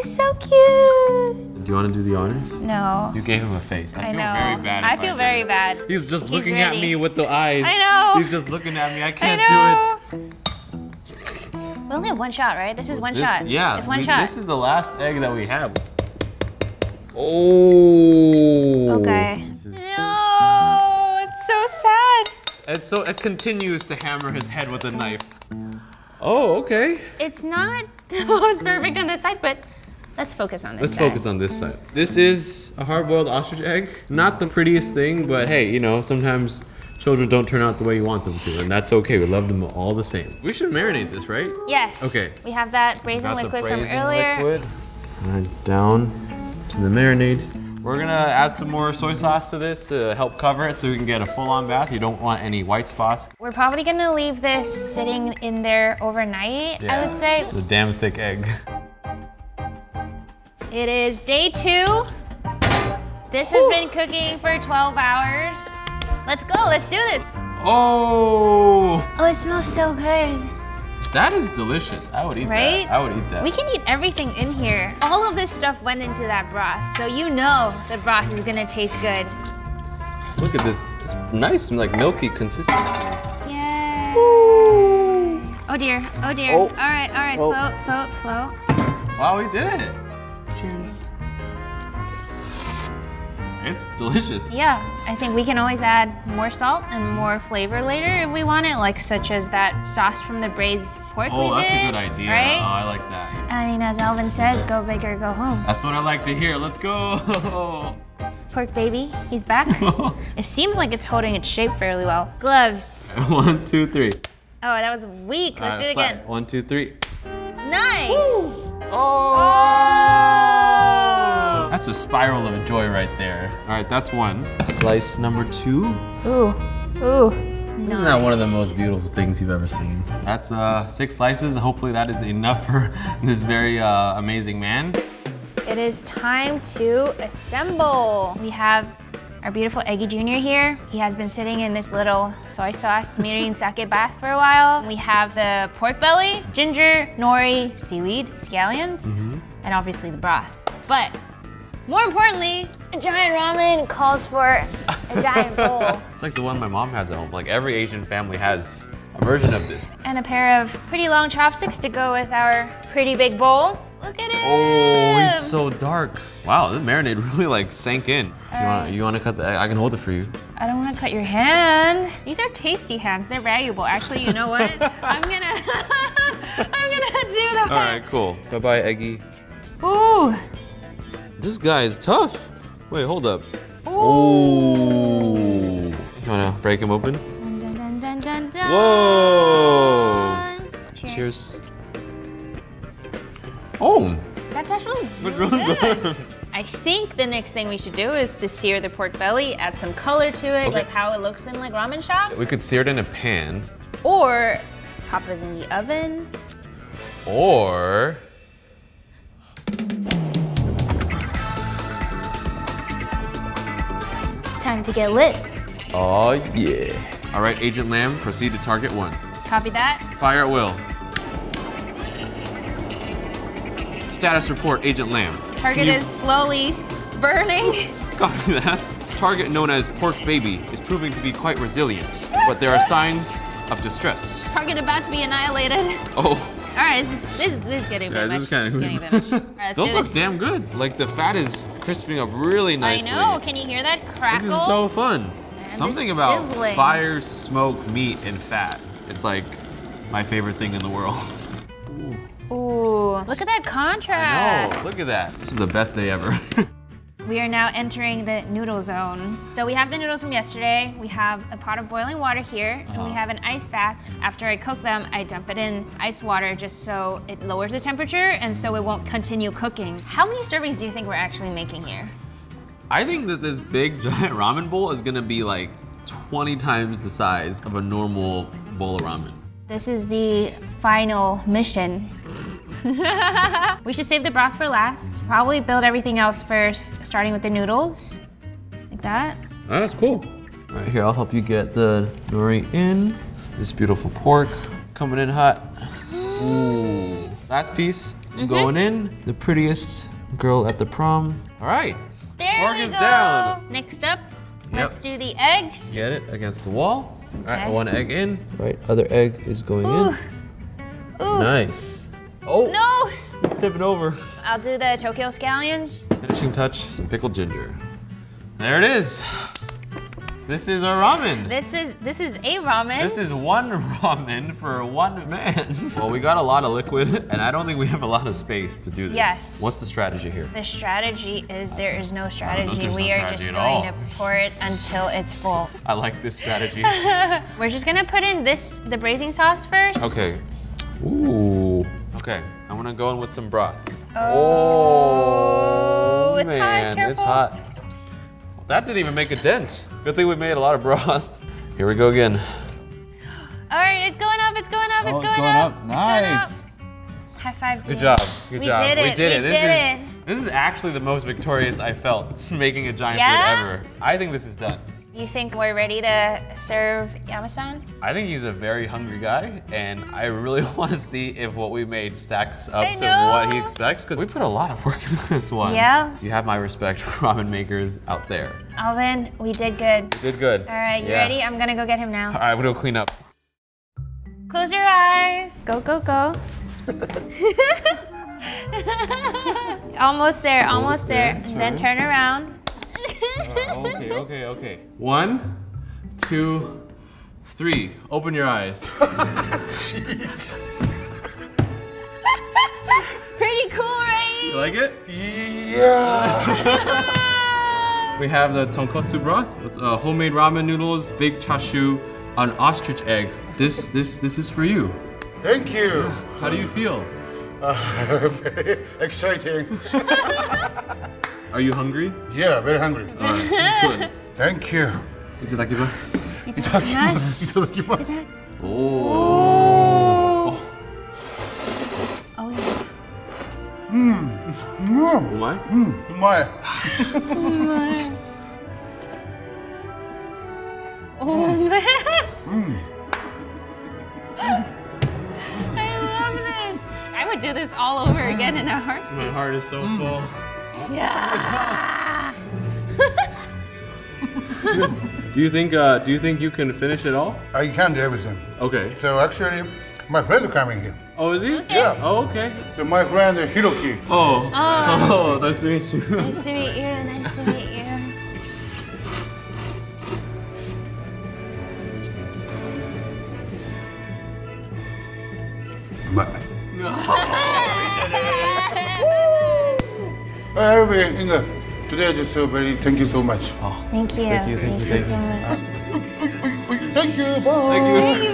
He's so cute. Do you want to do the honors? No. You gave him a face. I, I feel know. very bad. I feel I very bad. He's just He's looking ready. at me with the eyes. I know. He's just looking at me. I can't I do it. We only have one shot, right? This is one this, shot. Yeah. It's one we, shot. This is the last egg that we have. Oh. Okay. This is... No, it's so sad. And so it continues to hammer his head with a knife. Oh, okay. It's not the most perfect on this side, but let's focus on this let's side. Let's focus on this side. This is a hard-boiled ostrich egg. Not the prettiest thing, but hey, you know, sometimes children don't turn out the way you want them to, and that's okay. We love them all the same. We should marinate this, right? Yes. Okay. We have that raisin liquid from earlier. Liquid. And down to the marinade. We're gonna add some more soy sauce to this to help cover it so we can get a full-on bath. You don't want any white spots. We're probably gonna leave this sitting in there overnight, yeah. I would say. The damn thick egg. It is day two. This Ooh. has been cooking for twelve hours. Let's go, let's do this. Oh! Oh, it smells so good. That is delicious. I would eat right? that. I would eat that. We can eat everything in here. All of this stuff went into that broth, so you know the broth is gonna taste good. Look at this, it's nice, like milky consistency. Yay. Woo. Oh dear, oh dear. Oh. All right, all right, oh. slow, slow, slow. Wow, we did it. Cheers. It's delicious. Yeah, I think we can always add more salt and more flavor later if we want it, like such as that sauce from the braised pork Oh, we that's did, a good idea. Right? Oh, I like that. I mean, as Alvin says, go big or go home. That's what I like to hear. Let's go. Pork baby, he's back. It seems like it's holding its shape fairly well. Gloves. One, two, three. Oh, that was weak. Let's right, do it slash. again. One, two, three. Nice. Woo. Oh. oh. That's a spiral of joy right there. All right, that's one. Slice number two. Ooh, ooh. Isn't nice. that one of the most beautiful things you've ever seen? That's uh, six slices. Hopefully that is enough for this very uh, amazing man. It is time to assemble. We have our beautiful Eggy Junior here. He has been sitting in this little soy sauce, mirin and sake bath for a while. We have the pork belly, ginger, nori, seaweed, scallions, mm-hmm. and obviously the broth. But more importantly, a giant ramen calls for a giant bowl. It's like the one my mom has at home. Like every Asian family has a version of this. And a pair of pretty long chopsticks to go with our pretty big bowl. Look at it. Oh, he's so dark. Wow, this marinade really like sank in. All you wanna, right. you wanna cut the egg? I can hold it for you. I don't wanna cut your hand. These are tasty hands. They're valuable. Actually, you know what? I'm gonna, I'm gonna do that. All right, cool. Bye-bye, Eggy. Ooh. This guy is tough. Wait, hold up. Ooh. Ooh. You wanna break him open? Dun, dun, dun, dun, dun. Whoa! Cheers. Cheers. Oh! That's actually really good. I think the next thing we should do is to sear the pork belly, add some color to it, okay. like how it looks in like ramen shops. We could sear it in a pan. Or pop it in the oven. Or... Time to get lit. Oh yeah. All right, Agent Lamb, proceed to target one. Copy that. Fire at will. Status report, Agent Lamb. Target you... is slowly burning. Copy that. Target known as Pork Baby is proving to be quite resilient, but there are signs of distress. Target about to be annihilated. Oh. All right, this is, this is, this is getting yeah, a bit much. This is kind of weird. Right, those look damn good. Like the fat is crisping up really nicely. I know, can you hear that crackle? This is so fun. And Something about sizzling. fire, smoke, meat, and fat. It's like my favorite thing in the world. Ooh, Ooh look at that contrast. I know, look at that. This is the best day ever. We are now entering the noodle zone. So we have the noodles from yesterday. We have a pot of boiling water here, uh-huh. and we have an ice bath. After I cook them, I dump it in ice water just so it lowers the temperature and so it won't continue cooking. How many servings do you think we're actually making here? I think that this big giant ramen bowl is gonna be like twenty times the size of a normal bowl of ramen. This is the final mission. We should save the broth for last. Probably build everything else first, starting with the noodles. Like that. Oh, that's cool. All right, here, I'll help you get the nori in. This beautiful pork coming in hot. Ooh. Last piece, Mm-hmm. Going in, the prettiest girl at the prom. All right. There Mark we is go. down. Next up, yep. let's do the eggs. Get it against the wall. All right, okay. one egg in. Right, other egg is going Ooh. in. Ooh. Nice. Oh. No. Let's tip it over. I'll do the Tokyo scallions. Finishing touch, some pickled ginger. There it is. This is our ramen. This is this is a ramen. This is one ramen for one man. Well, we got a lot of liquid, and I don't think we have a lot of space to do this. Yes. What's the strategy here? The strategy is there is no strategy. We no are strategy just going to pour it until it's full. I like this strategy. We're just gonna put in this the braising sauce first. Okay. Ooh. Okay. I'm gonna go in with some broth. Oh, oh it's man, hot. Careful. It's hot. That didn't even make a dent. Good thing we made a lot of broth. Here we go again. All right, it's going up, it's going up, oh, it's, going it's going up. up. Nice. It's going up. High five, dude. Good job, good we job. Did we did it, we this did is, it. This is actually the most victorious I felt making a giant yeah? food ever. I think this is done. You think we're ready to serve Yama-san? I think he's a very hungry guy, and I really want to see if what we made stacks up to what he expects, because we put a lot of work into this one. Yeah. You have my respect, ramen makers out there. Alvin, we did good. We did good. All right, you yeah. ready? I'm gonna go get him now. All right, we're gonna clean up. Close your eyes. Go, go, go. Almost there, almost, almost there. there. Turn. Then turn around. Uh, okay, okay, okay. One, two, three. Open your eyes. Jesus. Pretty cool, right? You like it? Yeah. We have the tonkotsu broth. It's uh, homemade ramen noodles, big chashu, an ostrich egg. This, this, this is for you. Thank you. How do you feel? Uh, very exciting. Are you hungry? Yeah, very hungry. All right, good. Thank you. Itadakimasu. Itadakimasu. Itadakimasu. Oh. Oh. Oh yeah. Mmm. Mmm. Umai? Mmm. Umai. Yes. Oh man. Mmm. I love this. I would do this all over again in a heartbeat. My heart is so mm. full. Yeah. do you think uh, do you think you can finish it all? I can do everything. Okay. So actually, my friend is coming here. Oh, is he? Okay. Yeah. Oh, okay. So my friend is Hiroki. Oh. Oh. Oh, nice to meet you. Nice to meet you. Nice to meet you. Everybody, Inka, today I just so very thank you so much. Oh, thank you. Thank you. Thank, thank you. you. So thank you. Bye. Thank you.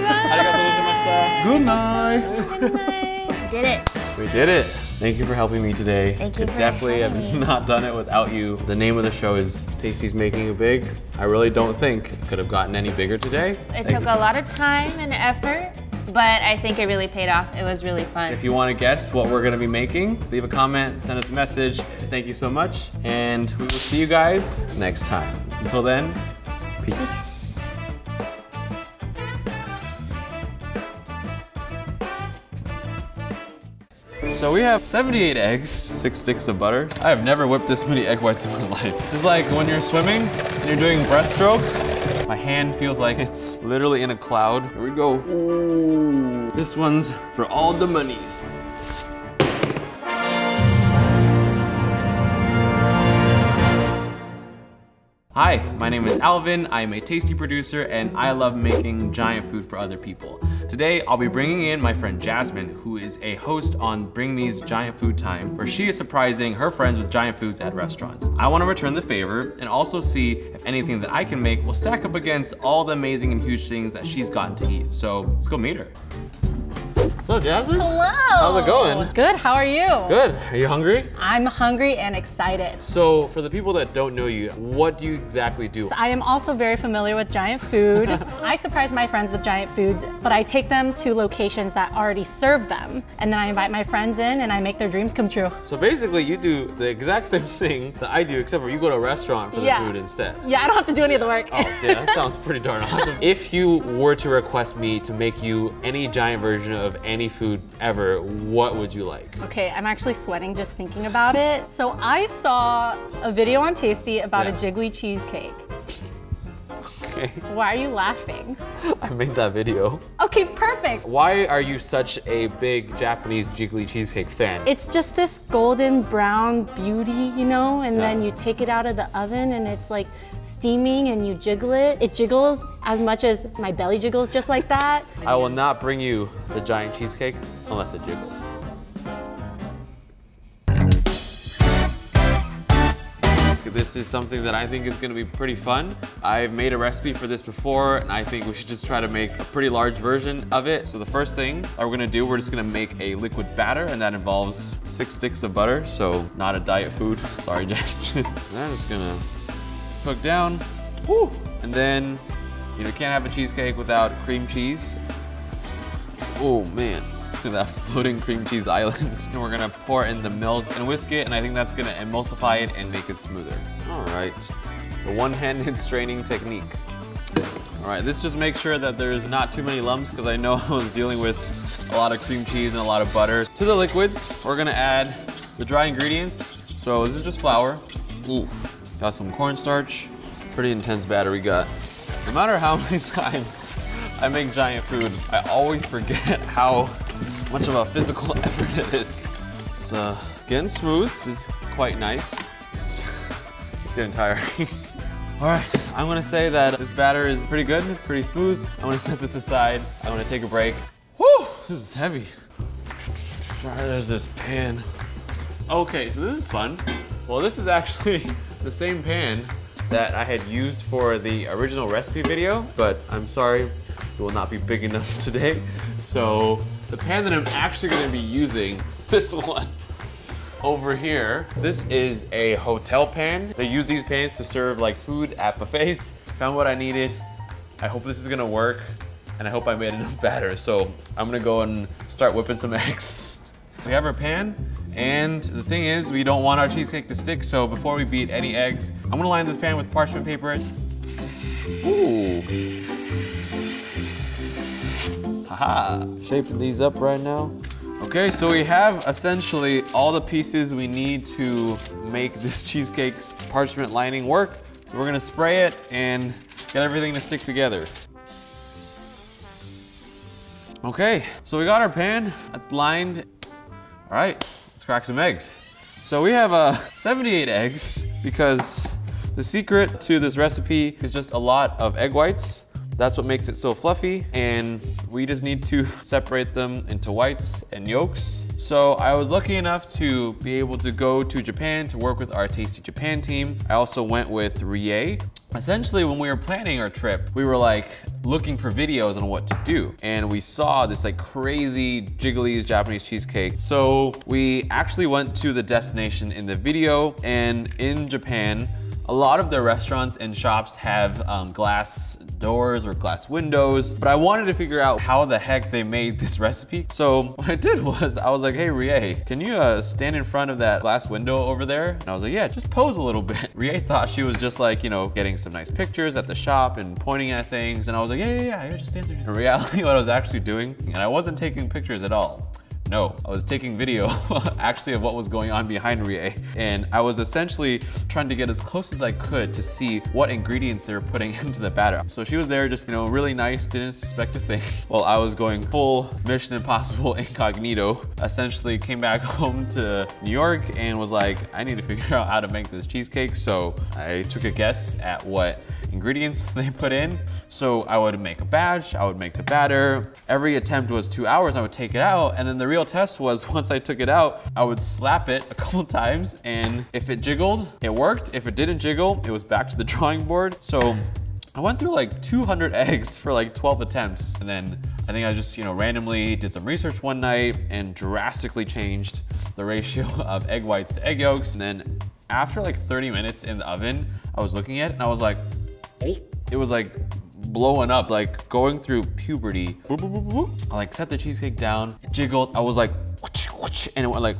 Bye. Good night. Good night. We did it. We did it. Thank you for helping me today. Thank you. I for definitely have me. not done it without you. The name of the show is Tasty's Making You Big. I really don't think it could have gotten any bigger today. It thank took you. a lot of time and effort, but I think it really paid off. It was really fun. If you want to guess what we're going to be making, leave a comment, send us a message. Thank you so much, and we will see you guys next time. Until then, peace. So we have seventy-eight eggs, six sticks of butter. I have never whipped this many egg whites in my life. This is like when you're swimming and you're doing breaststroke. My hand feels like it's literally in a cloud. Here we go. Ooh. This one's for all the monies. Hi, my name is Alvin. I'm a Tasty producer and I love making giant food for other people. Today, I'll be bringing in my friend Jasmine, who is a host on Bring Me's Giant Food Time, where she is surprising her friends with giant foods at restaurants. I wanna return the favor and also see if anything that I can make will stack up against all the amazing and huge things that she's gotten to eat. So let's go meet her. Hello, Jasmine. Hello. How's it going? Good, how are you? Good, are you hungry? I'm hungry and excited. So for the people that don't know you, what do you exactly do? So I am also very familiar with giant food. I surprise my friends with giant foods, but I take them to locations that already serve them. And then I invite my friends in and I make their dreams come true. So basically you do the exact same thing that I do, except for you go to a restaurant for the yeah. food instead. Yeah, I don't have to do any of the work. Oh, damn, that sounds pretty darn awesome. If you were to request me to make you any giant version of any any food ever, what would you like? Okay, I'm actually sweating just thinking about it. So I saw a video on Tasty about yeah. a jiggly cheesecake. Okay. Why are you laughing? I made that video. Okay, perfect. Why are you such a big Japanese jiggly cheesecake fan? It's just this golden brown beauty, you know, and yeah. then you take it out of the oven and it's like steaming and you jiggle it. It jiggles as much as my belly jiggles just like that. I will not bring you the giant cheesecake unless it jiggles. This is something that I think is gonna be pretty fun. I've made a recipe for this before, and I think we should just try to make a pretty large version of it. So the first thing that we're gonna do, we're just gonna make a liquid batter, and that involves six sticks of butter, so not a diet food. Sorry, Jasmine. I'm just gonna cook down. Woo! And then, you know, you can't have a cheesecake without cream cheese. Oh, man. To that floating cream cheese island. And we're gonna pour in the milk and whisk it, and I think that's gonna emulsify it and make it smoother. All right, the one-handed straining technique. All right, this just makes sure that there's not too many lumps, because I know I was dealing with a lot of cream cheese and a lot of butter. To the liquids, we're gonna add the dry ingredients. So this is just flour. Ooh, got some cornstarch. Pretty intense batter we got. No matter how many times I make giant food, I always forget how much of a physical effort it is. It's uh, getting smooth, it's quite nice. It's getting tiring. All right, I'm gonna say that this batter is pretty good, pretty smooth. I'm gonna set this aside. I'm gonna take a break. Woo, this is heavy. There's this pan. Okay, so this is fun. Well, this is actually the same pan that I had used for the original recipe video, but I'm sorry, it will not be big enough today. So the pan that I'm actually gonna be using, this one over here. This is a hotel pan. They use these pans to serve like food at buffets. Found what I needed. I hope this is gonna work, and I hope I made enough batter. So I'm gonna go and start whipping some eggs. We have our pan, and the thing is, we don't want our cheesecake to stick, so before we beat any eggs, I'm gonna line this pan with parchment paper. Ooh. Haha. Shaping these up right now. Okay, so we have essentially all the pieces we need to make this cheesecake's parchment lining work. So we're gonna spray it and get everything to stick together. Okay, so we got our pan, that's lined. All right, let's crack some eggs. So we have uh, seventy-eight eggs, because the secret to this recipe is just a lot of egg whites. That's what makes it so fluffy, and we just need to separate them into whites and yolks. So I was lucky enough to be able to go to Japan to work with our Tasty Japan team. I also went with Rie. Essentially, when we were planning our trip, we were like looking for videos on what to do, and we saw this like crazy jiggly Japanese cheesecake. So we actually went to the destination in the video, and in Japan, a lot of their restaurants and shops have um, glass doors or glass windows, but I wanted to figure out how the heck they made this recipe. So what I did was, I was like, hey, Rie, can you uh, stand in front of that glass window over there? And I was like, yeah, just pose a little bit. Rie thought she was just like, you know, getting some nice pictures at the shop and pointing at things. And I was like, yeah, yeah, yeah, I just stand there. In reality, what I was actually doing, and I wasn't taking pictures at all. No, I was taking video actually of what was going on behind Rie, and I was essentially trying to get as close as I could to see what ingredients they were putting into the batter. So she was there just, you know, really nice, didn't suspect a thing. Well, I was going full Mission Impossible incognito. Essentially came back home to New York and was like, I need to figure out how to make this cheesecake. So I took a guess at what ingredients they put in. So I would make a batch, I would make the batter. Every attempt was two hours, I would take it out, and then the real test was once I took it out, I would slap it a couple times, and if it jiggled, it worked. If it didn't jiggle, it was back to the drawing board. So I went through like two hundred eggs for like twelve attempts, and then I think I just, you know, randomly did some research one night and drastically changed the ratio of egg whites to egg yolks. And then after like thirty minutes in the oven, I was looking at it and I was like, it was like blowing up, like going through puberty. I like set the cheesecake down, it jiggled. I was like, and it went like,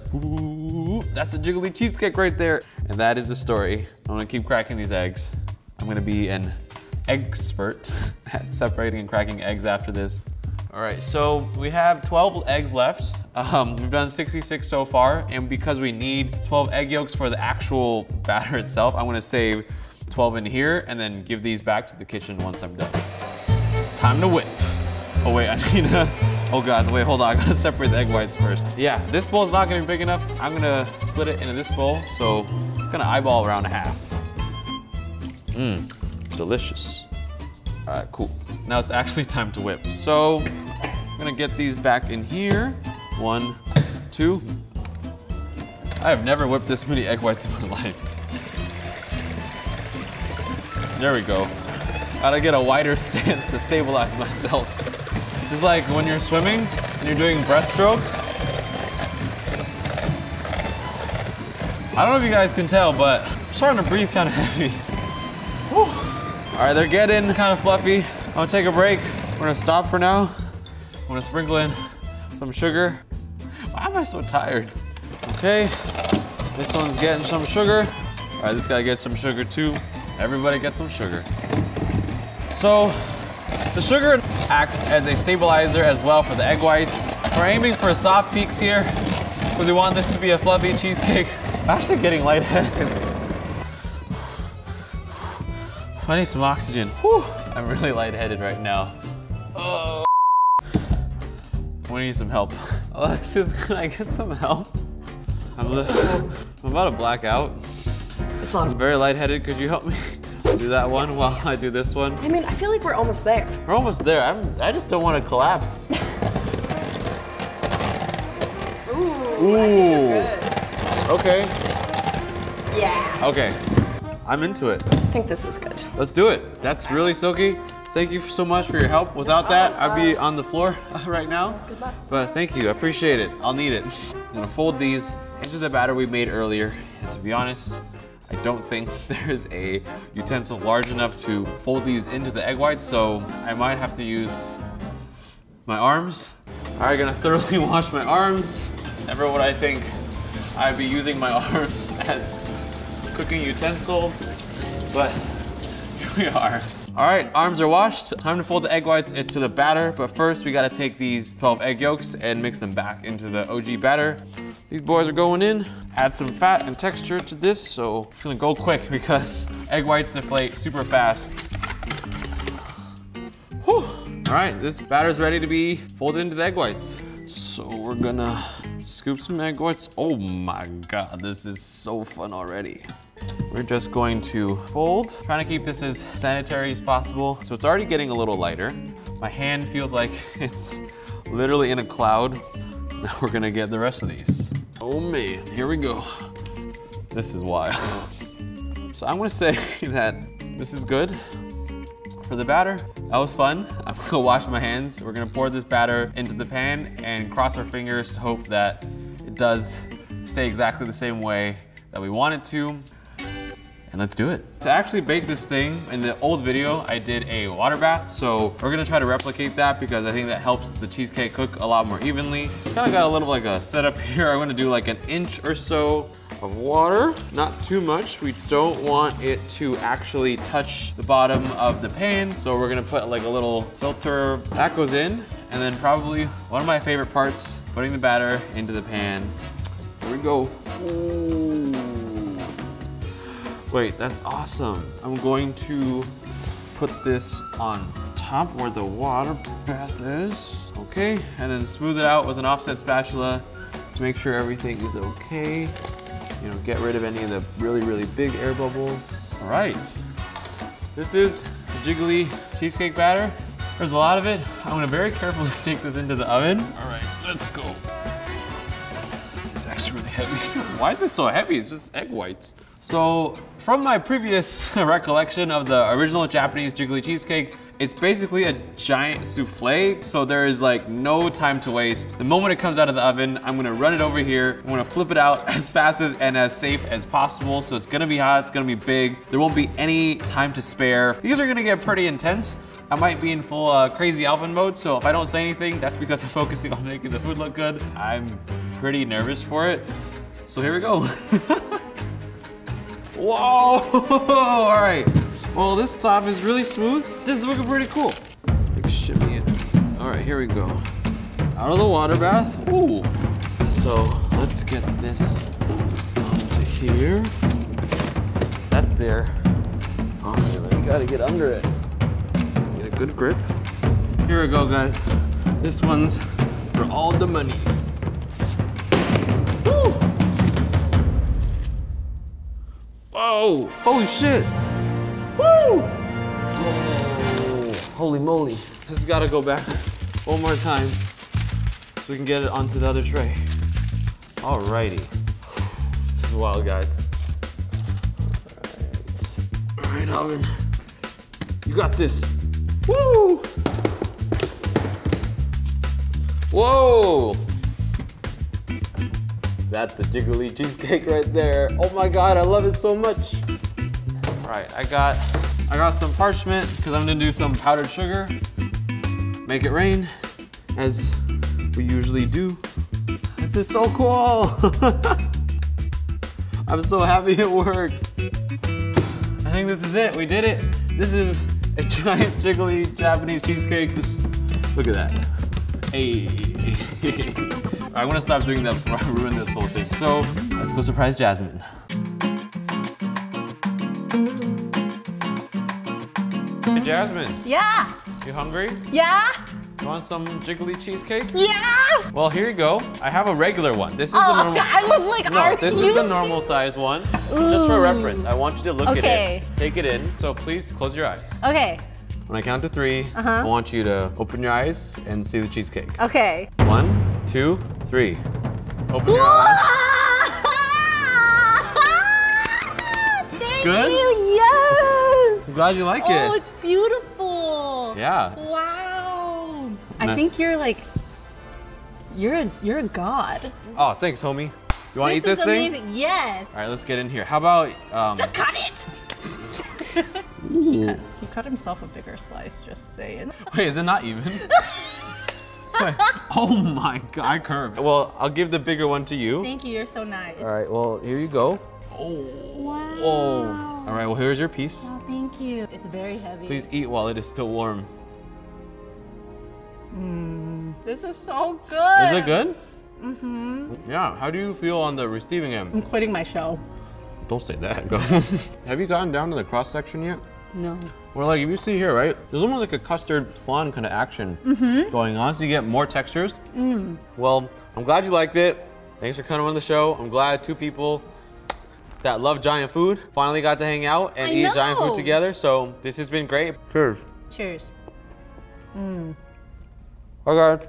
that's a jiggly cheesecake right there. And that is the story. I'm gonna keep cracking these eggs. I'm gonna be an egg expert at separating and cracking eggs after this. All right, so we have twelve eggs left. Um, we've done sixty-six so far, and because we need twelve egg yolks for the actual batter itself, I'm gonna save twelve in here and then give these back to the kitchen once I'm done. It's time to whip. Oh wait, I need a, oh God, wait, hold on, I gotta separate the egg whites first. Yeah, this bowl's not gonna be big enough. I'm gonna split it into this bowl, so I'm gonna eyeball around a half. Mmm, delicious. All right, cool. Now it's actually time to whip. So I'm gonna get these back in here. One, two. I have never whipped this many egg whites in my life. There we go. Gotta get a wider stance to stabilize myself. This is like when you're swimming and you're doing breaststroke. I don't know if you guys can tell, but I'm starting to breathe kind of heavy. Whew. All right, they're getting kind of fluffy. I'm gonna take a break. We're gonna stop for now. I'm gonna sprinkle in some sugar. Why am I so tired? Okay, this one's getting some sugar. All right, this guy gets some sugar too. Everybody gets some sugar. So the sugar acts as a stabilizer as well for the egg whites. We're aiming for soft peaks here because we want this to be a fluffy cheesecake. I'm actually getting lightheaded. I need some oxygen. Whew. I'm really lightheaded right now. Oh, we need some help. Alexis, can I get some help? I'm, I'm about to black out. It's on. I'm very lightheaded. Could you help me do that one while I do this one? I mean, I feel like we're almost there. We're almost there. I'm, I just don't want to collapse. Ooh. Ooh. I think we're good. Okay. Yeah. Okay. I'm into it. I think this is good. Let's do it. That's really silky. Thank you so much for your help. Without that, I'd be on the floor right now. Good luck. But thank you, I appreciate it. I'll need it. I'm gonna fold these into the batter we made earlier. And to be honest, I don't think there is a utensil large enough to fold these into the egg whites, so I might have to use my arms. All right, gonna thoroughly wash my arms. Never would I think I'd be using my arms as cooking utensils, but here we are. All right, arms are washed. Time to fold the egg whites into the batter, but first we gotta take these twelve egg yolks and mix them back into the O G batter. These boys are going in. Add some fat and texture to this, so it's gonna go quick because egg whites deflate super fast. Whew. All right, this batter's ready to be folded into the egg whites. So we're gonna scoop some egg whites. Oh my God, this is so fun already. We're just going to fold, trying to keep this as sanitary as possible. So it's already getting a little lighter. My hand feels like it's literally in a cloud. Now we're gonna get the rest of these. Oh man, here we go. This is wild. So I'm gonna say that this is good for the batter. That was fun. I'm gonna wash my hands. We're gonna pour this batter into the pan and cross our fingers to hope that it does stay exactly the same way that we want it to. And let's do it. To actually bake this thing, in the old video, I did a water bath, so we're gonna try to replicate that because I think that helps the cheesecake cook a lot more evenly. Kinda got a little like a setup here. I'm gonna do like an inch or so of water, not too much. We don't want it to actually touch the bottom of the pan, so we're gonna put like a little filter that goes in, and then probably one of my favorite parts, putting the batter into the pan. Here we go. Ooh. Wait, that's awesome. I'm going to put this on top where the water bath is. Okay, and then smooth it out with an offset spatula to make sure everything is okay. You know, get rid of any of the really, really big air bubbles. All right, this is jiggly cheesecake batter. There's a lot of it. I'm gonna very carefully take this into the oven. All right, let's go. It's actually really heavy. Why is this so heavy? It's just egg whites. So from my previous recollection of the original Japanese jiggly cheesecake, it's basically a giant souffle, so there is like no time to waste. The moment it comes out of the oven, I'm gonna run it over here. I'm gonna flip it out as fast as and as safe as possible. So it's gonna be hot, it's gonna be big. There won't be any time to spare. These are gonna get pretty intense. I might be in full uh, crazy Alvin mode, so if I don't say anything, that's because I'm focusing on making the food look good. I'm pretty nervous for it. So here we go. Whoa, all right. Well, this top is really smooth. This is looking pretty cool. Like shimmy it. All right, here we go. Out of the water bath. Ooh. So let's get this onto here. That's there. Oh, you gotta get under it. Get a good grip. Here we go, guys. This one's for all the monies. Woo! Whoa! Oh shit! Woo! Whoa. Holy moly! This has got to go back one more time so we can get it onto the other tray. Alrighty. This is wild, guys. Alright, All right, Alvin. You got this. Woo! Whoa! That's a jiggly cheesecake right there. Oh my god, I love it so much. All right, I got, I got some parchment because I'm gonna do some powdered sugar. Make it rain, as we usually do. This is so cool. I'm so happy it worked. I think this is it, we did it. This is a giant jiggly Japanese cheesecake. Just look at that. Hey. I'm gonna stop doing that before I ruin this whole thing. So let's go surprise Jasmine. Hey Jasmine. Yeah. You hungry? Yeah. You want some jiggly cheesecake? Yeah. Well, here you go. I have a regular one. This is oh, the normal. I was like, no, are this you is the normal size one. Ooh. Just for reference, I want you to look okay. at it. Take it in. So please close your eyes. Okay. When I count to three, uh-huh. I want you to open your eyes and see the cheesecake. Okay. One, two, three. Open your eyes. Thank Good? you, yes! I'm glad you like oh, it. Oh, it's beautiful. Yeah. Wow. I think you're like, you're a, you're a god. Oh, thanks, homie. You want to eat this amazing. thing? Yes. All right, let's get in here. How about? Um, Just cut it. He cut, he cut himself a bigger slice, just saying. Wait, is it not even? Wait, oh my god, I curved. Well, I'll give the bigger one to you. Thank you, you're so nice. All right, well, here you go. Oh. Wow. Oh. All right, well, here's your piece. Oh, thank you. It's very heavy. Please eat while it is still warm. Mm. This is so good. Is it good? Mm-hmm. Yeah, how do you feel on the receiving end? I'm quitting my show. Don't say that. Have you gotten down to the cross section yet? No. Well, like if you see here, right? There's almost like a custard flan kind of action mm-hmm. going on, so you get more textures. Mm. Well, I'm glad you liked it. Thanks for coming on the show. I'm glad two people that love giant food finally got to hang out and I eat know. giant food together. So this has been great. Cheers. Cheers. Mm. Hi guys.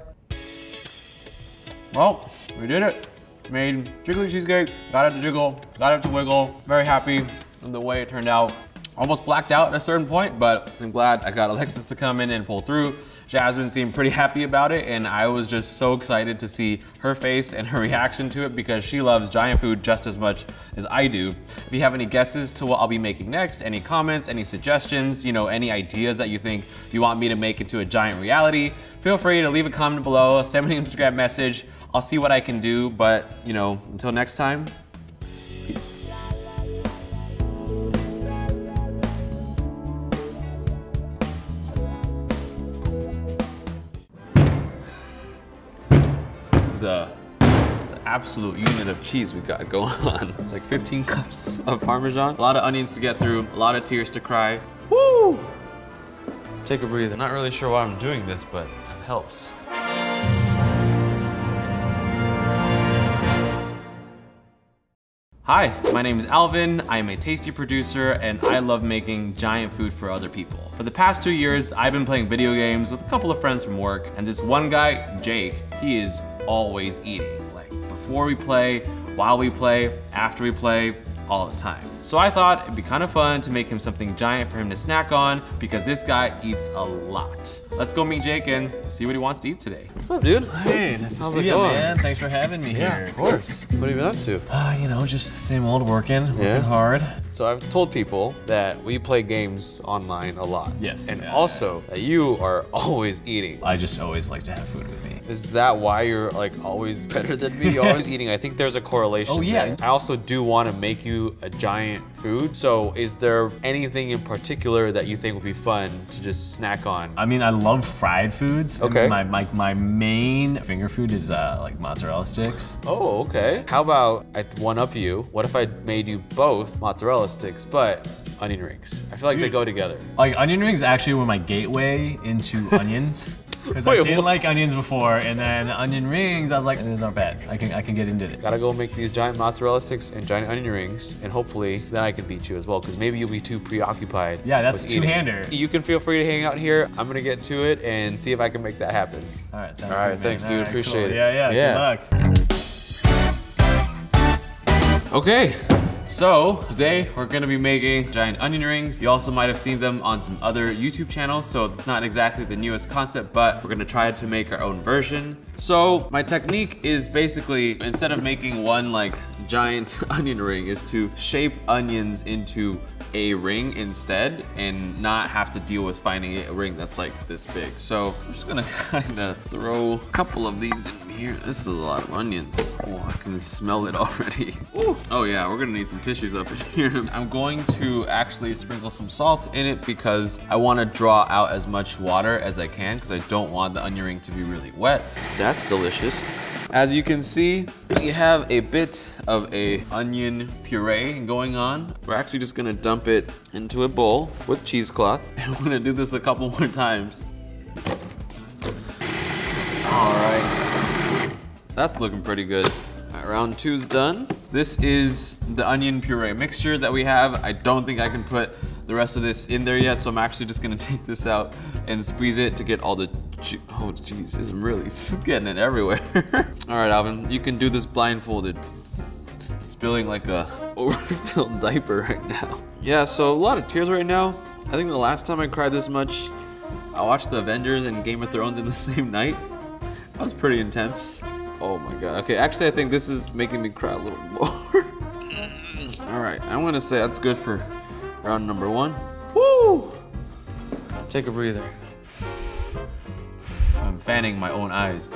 Well, we did it. Made jiggly cheesecake, got it to jiggle, got it to wiggle. Very happy with the way it turned out. Almost blacked out at a certain point, but I'm glad I got Alexis to come in and pull through. Jasmine seemed pretty happy about it, and I was just so excited to see her face and her reaction to it because she loves giant food just as much as I do. If you have any guesses to what I'll be making next, any comments, any suggestions, you know, any ideas that you think you want me to make into a giant reality, feel free to leave a comment below, send me an Instagram message, I'll see what I can do, but, you know, until next time, peace. This is a, it's an absolute unit of cheese we got going on. It's like fifteen cups of Parmesan. A lot of onions to get through, a lot of tears to cry. Woo! Take a breather. Not really sure why I'm doing this, but it helps. Hi, my name is Alvin, I am a Tasty producer, and I love making giant food for other people. For the past two years, I've been playing video games with a couple of friends from work, and this one guy, Jake, he is always eating. Like, before we play, while we play, after we play, all the time. So I thought it'd be kind of fun to make him something giant for him to snack on, because this guy eats a lot. Let's go meet Jake and see what he wants to eat today. What's up, dude? Hey, nice to see you, man. Thanks for having me yeah, here. Yeah, of course. What have you been up to? Uh, you know, just the same old working, working yeah. hard. So I've told people that we play games online a lot. Yes. And yeah, also yeah. that you are always eating. I just always like to have food with me. Is that why you're like always better than me? You're always eating. I think there's a correlation. Oh yeah. There. I also do want to make you a giant food. So is there anything in particular that you think would be fun to just snack on? I mean, I love fried foods. Okay. And my my my main finger food is uh, like mozzarella sticks. Oh, okay. How about I one up you? What if I made you both mozzarella sticks, but onion rings? I feel like Dude, they go together. Like onion rings actually were my gateway into onions. Because I didn't what? like onions before, and then onion rings, I was like, these aren't bad. I can I can get into it. Gotta go make these giant mozzarella sticks and giant onion rings, and hopefully then I can beat you as well, because maybe you'll be too preoccupied. Yeah, that's two-hander. You can feel free to hang out here. I'm gonna get to it and see if I can make that happen. All right, sounds good, All right, good, thanks, man. dude, All right, appreciate cool. it. Yeah, yeah, yeah, good luck. Okay. So today we're gonna be making giant onion rings. You also might have seen them on some other YouTube channels, so it's not exactly the newest concept, but we're gonna try to make our own version. So my technique is basically, instead of making one like giant onion ring, is to shape onions into a ring instead and not have to deal with finding a ring that's like this big. So I'm just gonna kinda throw a couple of these in here. This is a lot of onions. Oh, I can smell it already. Ooh. Oh yeah, we're gonna need some tissues up in here. I'm going to actually sprinkle some salt in it because I want to draw out as much water as I can because I don't want the onion ring to be really wet. That's delicious. As you can see, we have a bit of a onion puree going on. We're actually just gonna dump it into a bowl with cheesecloth. And I'm gonna do this a couple more times. All right, that's looking pretty good. All right, round two's done. This is the onion puree mixture that we have. I don't think I can put the rest of this in there yet, so I'm actually just gonna take this out and squeeze it to get all the ju- Oh, jeez, I'm really getting it everywhere. All right, Alvin, you can do this blindfolded. Spilling like a overfilled diaper right now. Yeah, so a lot of tears right now. I think the last time I cried this much, I watched The Avengers and Game of Thrones in the same night. That was pretty intense. Oh my God, okay, actually I think this is making me cry a little more. All right, I'm gonna say that's good for round number one. Woo! Take a breather. I'm fanning my own eyes.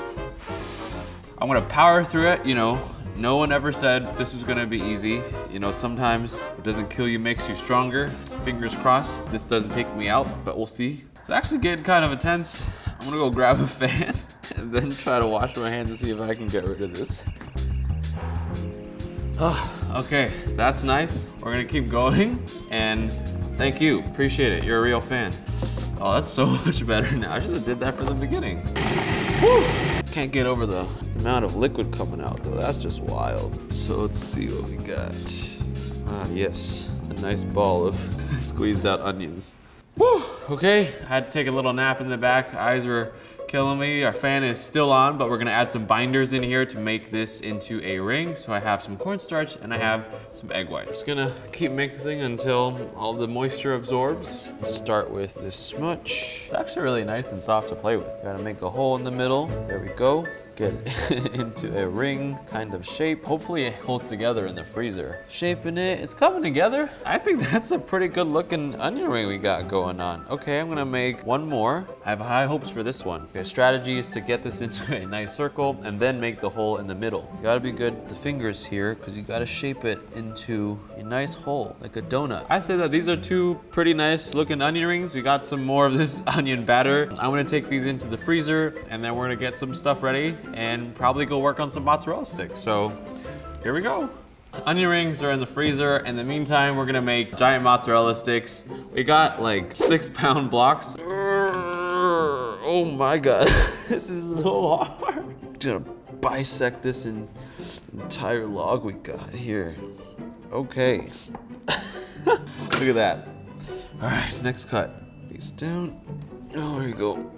I'm gonna power through it, you know. No one ever said this was gonna be easy. You know, sometimes what doesn't kill you makes you stronger. Fingers crossed, this doesn't take me out, but we'll see. It's actually getting kind of intense. I'm gonna go grab a fan. And then try to wash my hands and see if I can get rid of this. Oh, okay, that's nice. We're gonna keep going, and thank you, appreciate it. You're a real fan. Oh, that's so much better now. I should have did that from the beginning. Woo! Can't get over the amount of liquid coming out though. That's just wild. So let's see what we got. Ah, yes, a nice ball of squeezed out onions. Woo! Okay, I had to take a little nap in the back. Eyes were killing me. Our fan is still on, but we're gonna add some binders in here to make this into a ring. So I have some cornstarch and I have some egg white. Just gonna keep mixing until all the moisture absorbs. Start with this smudge. It's actually really nice and soft to play with. Gotta make a hole in the middle. There we go. Get it into a ring kind of shape. Hopefully it holds together in the freezer. Shaping it, it's coming together. I think that's a pretty good looking onion ring we got going on. Okay, I'm gonna make one more. I have high hopes for this one. The strategy is to get this into a nice circle and then make the hole in the middle. You gotta be good with the fingers here because you gotta shape it into a nice hole, like a donut. I say that these are two pretty nice looking onion rings. We got some more of this onion batter. I'm gonna take these into the freezer and then we're gonna get some stuff ready and probably go work on some mozzarella sticks. So here we go. Onion rings are in the freezer. In the meantime, we're gonna make giant mozzarella sticks. We got like six pound blocks. Oh my God, this is so hard. I'm gonna bisect this in, entire log we got here. Okay. Look at that. All right, next cut. These down. Oh, there you go.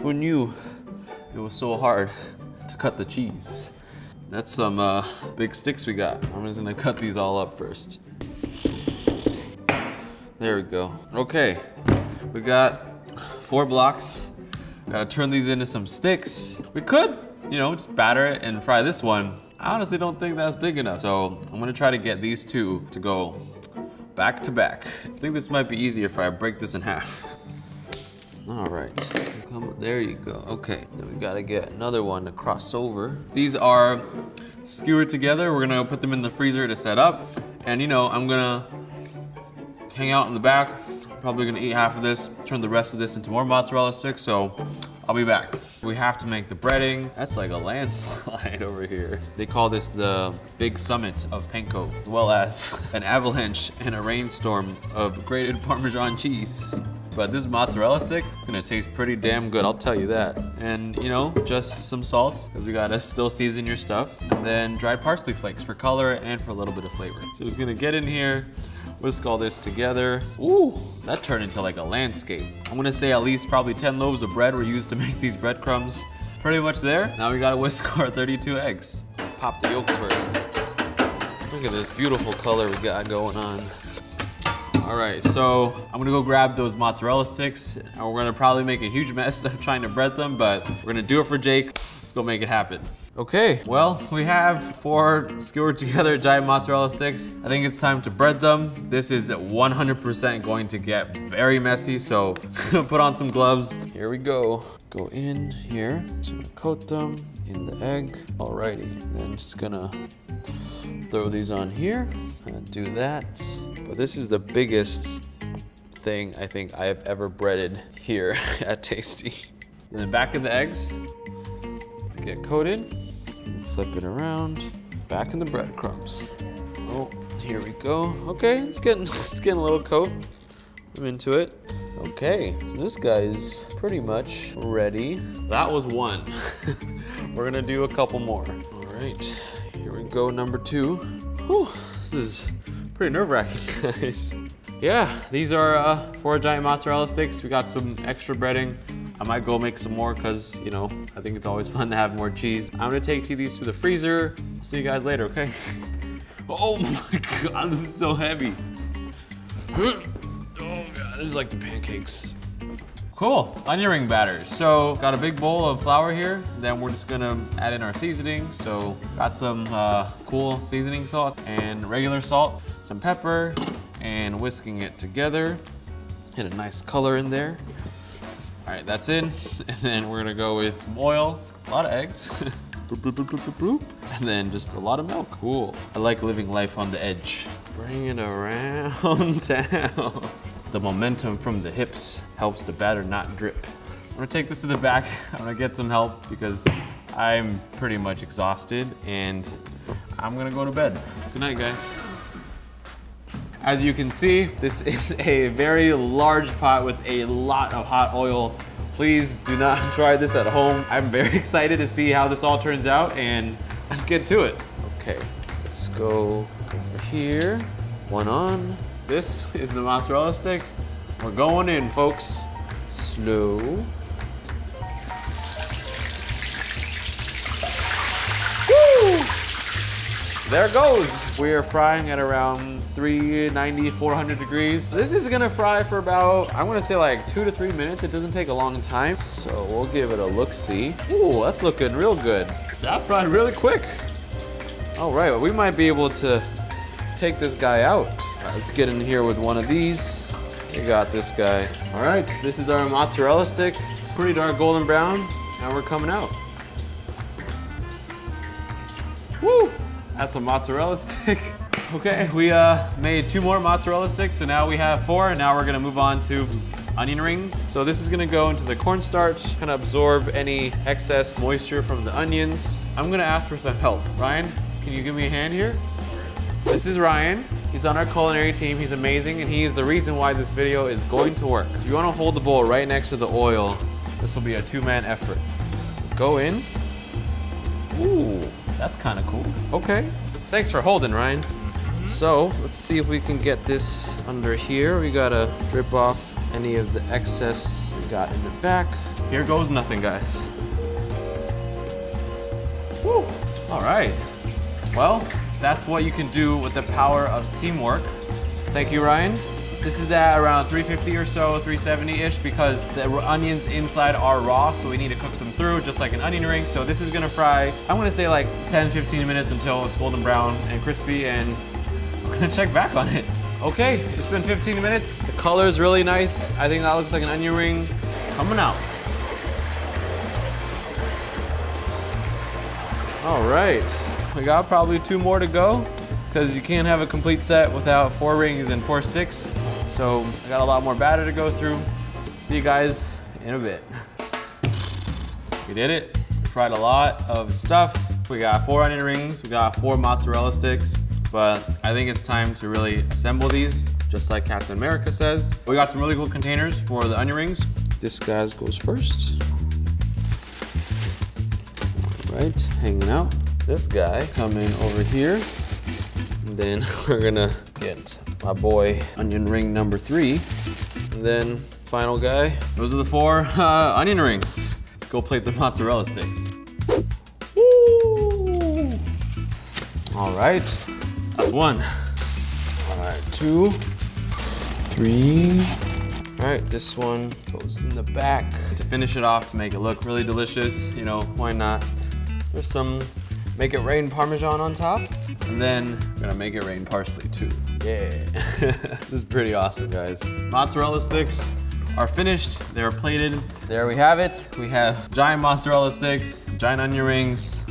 Who knew it was so hard to cut the cheese? That's some uh, big sticks we got. I'm just gonna cut these all up first. There we go. Okay, we got four blocks. We gotta turn these into some sticks. We could, you know, just batter it and fry this one. I honestly don't think that's big enough. So I'm gonna try to get these two to go back to back. I think this might be easier if I break this in half. All right, Combo. There you go. Okay. Then we gotta get another one to cross over. These are skewered together. We're gonna put them in the freezer to set up. And you know, I'm gonna hang out in the back. Probably gonna eat half of this, turn the rest of this into more mozzarella sticks, so I'll be back. We have to make the breading. That's like a landslide over here. They call this the big summit of panko, as well as an avalanche and a rainstorm of grated Parmesan cheese. But this mozzarella stick, it's gonna taste pretty damn good, I'll tell you that. And you know, just some salts, because we gotta still season your stuff. And then dried parsley flakes for color and for a little bit of flavor. So just gonna get in here, whisk all this together. Ooh, that turned into like a landscape. I'm gonna say at least probably ten loaves of bread were used to make these breadcrumbs. Pretty much there. Now we gotta whisk our thirty-two eggs. Pop the yolks first. Look at this beautiful color we got going on. All right, so I'm gonna go grab those mozzarella sticks, and we're gonna probably make a huge mess of trying to bread them, but we're gonna do it for Jake. Let's go make it happen. Okay, well, we have four skewered together giant mozzarella sticks. I think it's time to bread them. This is one hundred percent going to get very messy, so put on some gloves. Here we go. Go in here, so coat them in the egg. Alrighty, then just gonna throw these on here and do that. But this is the biggest thing I think I have ever breaded here at Tasty. And then back in the eggs to get coated. Flip it around. Back in the breadcrumbs. Oh, here we go. Okay, it's getting it's getting a little coat. I'm into it. Okay, so this guy is pretty much ready. That was one. We're gonna do a couple more. All right, here we go, number two. Whew, this is pretty nerve-wracking, guys. Yeah, these are uh, four giant mozzarella sticks. We got some extra breading. I might go make some more because, you know, I think it's always fun to have more cheese. I'm gonna take these to the freezer. I'll see you guys later, okay? Oh my God, this is so heavy. Oh God, this is like the pancakes. Cool, onion ring batter. So, got a big bowl of flour here. Then we're just gonna add in our seasoning. So, got some uh, cool seasoning salt and regular salt, some pepper, and whisking it together. Get a nice color in there. All right, that's in. And then we're gonna go with some oil, a lot of eggs. And then just a lot of milk. Cool. I like living life on the edge. Bring it around town. The momentum from the hips helps the batter not drip. I'm gonna take this to the back. I'm gonna get some help because I'm pretty much exhausted and I'm gonna go to bed. Good night, guys. As you can see, this is a very large pot with a lot of hot oil. Please do not try this at home. I'm very excited to see how this all turns out and let's get to it. Okay, let's go over here. One on. This is the mozzarella stick. We're going in, folks. Slow. Woo! There it goes. We are frying at around three ninety, four hundred degrees. This is gonna fry for about, I'm gonna say like two to three minutes. It doesn't take a long time. So we'll give it a look-see. Ooh, that's looking real good. That fried really quick. All right, well, we might be able to take this guy out. Let's get in here with one of these. We got this guy. All right, this is our mozzarella stick. It's pretty dark golden brown. Now we're coming out. Woo! That's a mozzarella stick. Okay, we uh, made two more mozzarella sticks, so now we have four, and now we're gonna move on to onion rings. So this is gonna go into the cornstarch, kind of absorb any excess moisture from the onions. I'm gonna ask for some help. Ryan, can you give me a hand here? This is Ryan. He's on our culinary team. He's amazing, and he is the reason why this video is going to work. If you want to hold the bowl right next to the oil, this will be a two-man effort. So go in. Ooh, that's kind of cool. Okay. Thanks for holding, Ryan. So let's see if we can get this under here. We gotta drip off any of the excess we got in the back. Here goes nothing, guys. Woo! All right. Well. That's what you can do with the power of teamwork. Thank you, Ryan. This is at around three fifty or so, three seventy-ish, because the onions inside are raw, so we need to cook them through just like an onion ring. So this is gonna fry, I'm gonna say like ten, fifteen minutes until it's golden brown and crispy, and we're gonna check back on it. Okay, it's been fifteen minutes. The color's really nice. I think that looks like an onion ring. Coming out. All right, we got probably two more to go because you can't have a complete set without four rings and four sticks. So I got a lot more batter to go through. See you guys in a bit. We did it. We tried a lot of stuff. We got four onion rings. We got four mozzarella sticks. But I think it's time to really assemble these, just like Captain America says. We got some really cool containers for the onion rings. This guy goes first. All right, hanging out. This guy coming over here. And then we're gonna get my boy onion ring number three. And then final guy. Those are the four uh, onion rings. Let's go plate the mozzarella sticks. Woo! All right. That's one. All right, two, three. All right, this one goes in the back. To finish it off, to make it look really delicious, you know, why not? There's some make it rain Parmesan on top. And then we're gonna make it rain parsley too. Yeah. This is pretty awesome, guys. Mozzarella sticks are finished. They're plated. There we have it. We have giant mozzarella sticks, giant onion rings,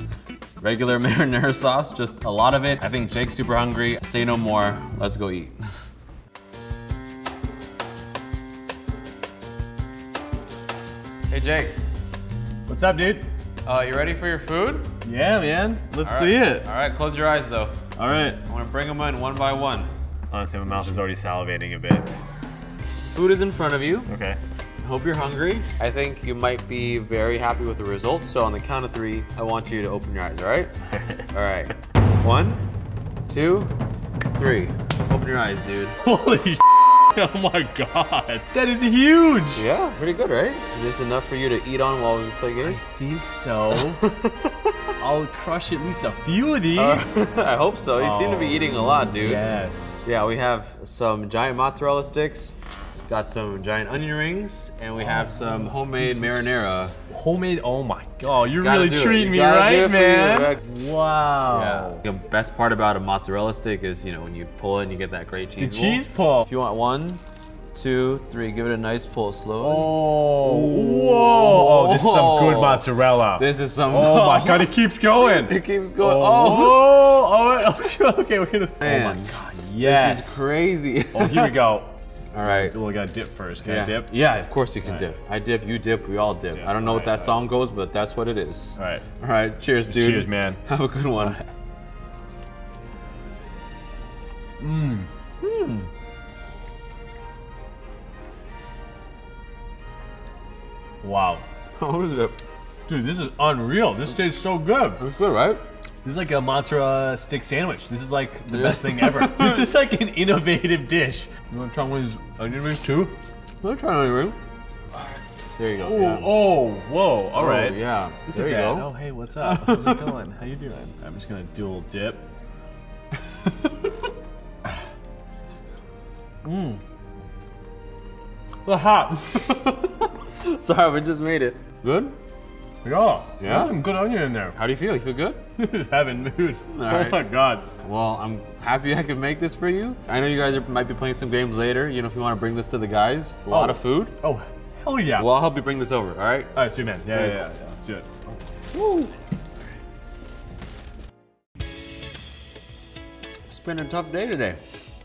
regular marinara sauce, just a lot of it. I think Jake's super hungry. Say no more, let's go eat. Hey Jake. What's up, dude? Uh, you ready for your food? Yeah, man, let's see it. All right, close your eyes though. All right. I wanna bring them in one by one. Honestly, my mouth is already salivating a bit. Food is in front of you. Okay. Hope you're hungry. I think you might be very happy with the results. So on the count of three, I want you to open your eyes, all right? All right. One, two, three. Open your eyes, dude. Holy sh**, oh my God. That is huge. Yeah, pretty good, right? Is this enough for you to eat on while we play games? I think so. I'll crush at least a few of these. Uh, I hope so. You oh, seem to be eating a lot, dude. Yes. Yeah, we have some giant mozzarella sticks. Got some giant onion rings, and we have some homemade marinara. Homemade? Oh my God, you're really treating me right, man. Wow. Yeah. The best part about a mozzarella stick is, you know, when you pull it and you get that great cheese pull. The cheese pull. If you want one, two, three, give it a nice pull, slow. Oh, whoa. Oh, this is some good mozzarella. This is some. Oh my God, it keeps going. It keeps going. Oh, oh, okay, we're gonna. Oh my God, yes. This is crazy. Oh, here we go. All right. Well, we gotta dip first. Can yeah. I dip? Yeah, of course you can all dip. Right. I dip, you dip, we all dip. dip. I don't know all what right, that song right. goes, but that's what it is. All right. All right, cheers, dude. Cheers, man. Have a good one. Mmm. Mmm. Wow. How is it? Dude, this is unreal. This tastes so good. It's good, right? This is like a mozzarella stick sandwich. This is like the yeah. best thing ever. This is like an innovative dish. You want to try one of these onion rings too? Let's try an onion ring. There you go. Oh, yeah. oh whoa, all oh, right. yeah, Look there you that. go. Oh, hey, what's up? How's it going? How you doing? I'm just gonna do a little dip. Mmm. The hot. Sorry, we just made it. Good? Yeah, yeah. There's some good onion in there. How do you feel? You feel good? Heaven, dude. All right. Oh my God. Well, I'm happy I could make this for you. I know you guys are, might be playing some games later. You know, if you want to bring this to the guys, it's a oh. lot of food. Oh, hell yeah. Well, I'll help you bring this over. All right. All right, sweet man. Yeah, yeah, yeah, yeah. Let's do it. Woo. It's been a tough day today.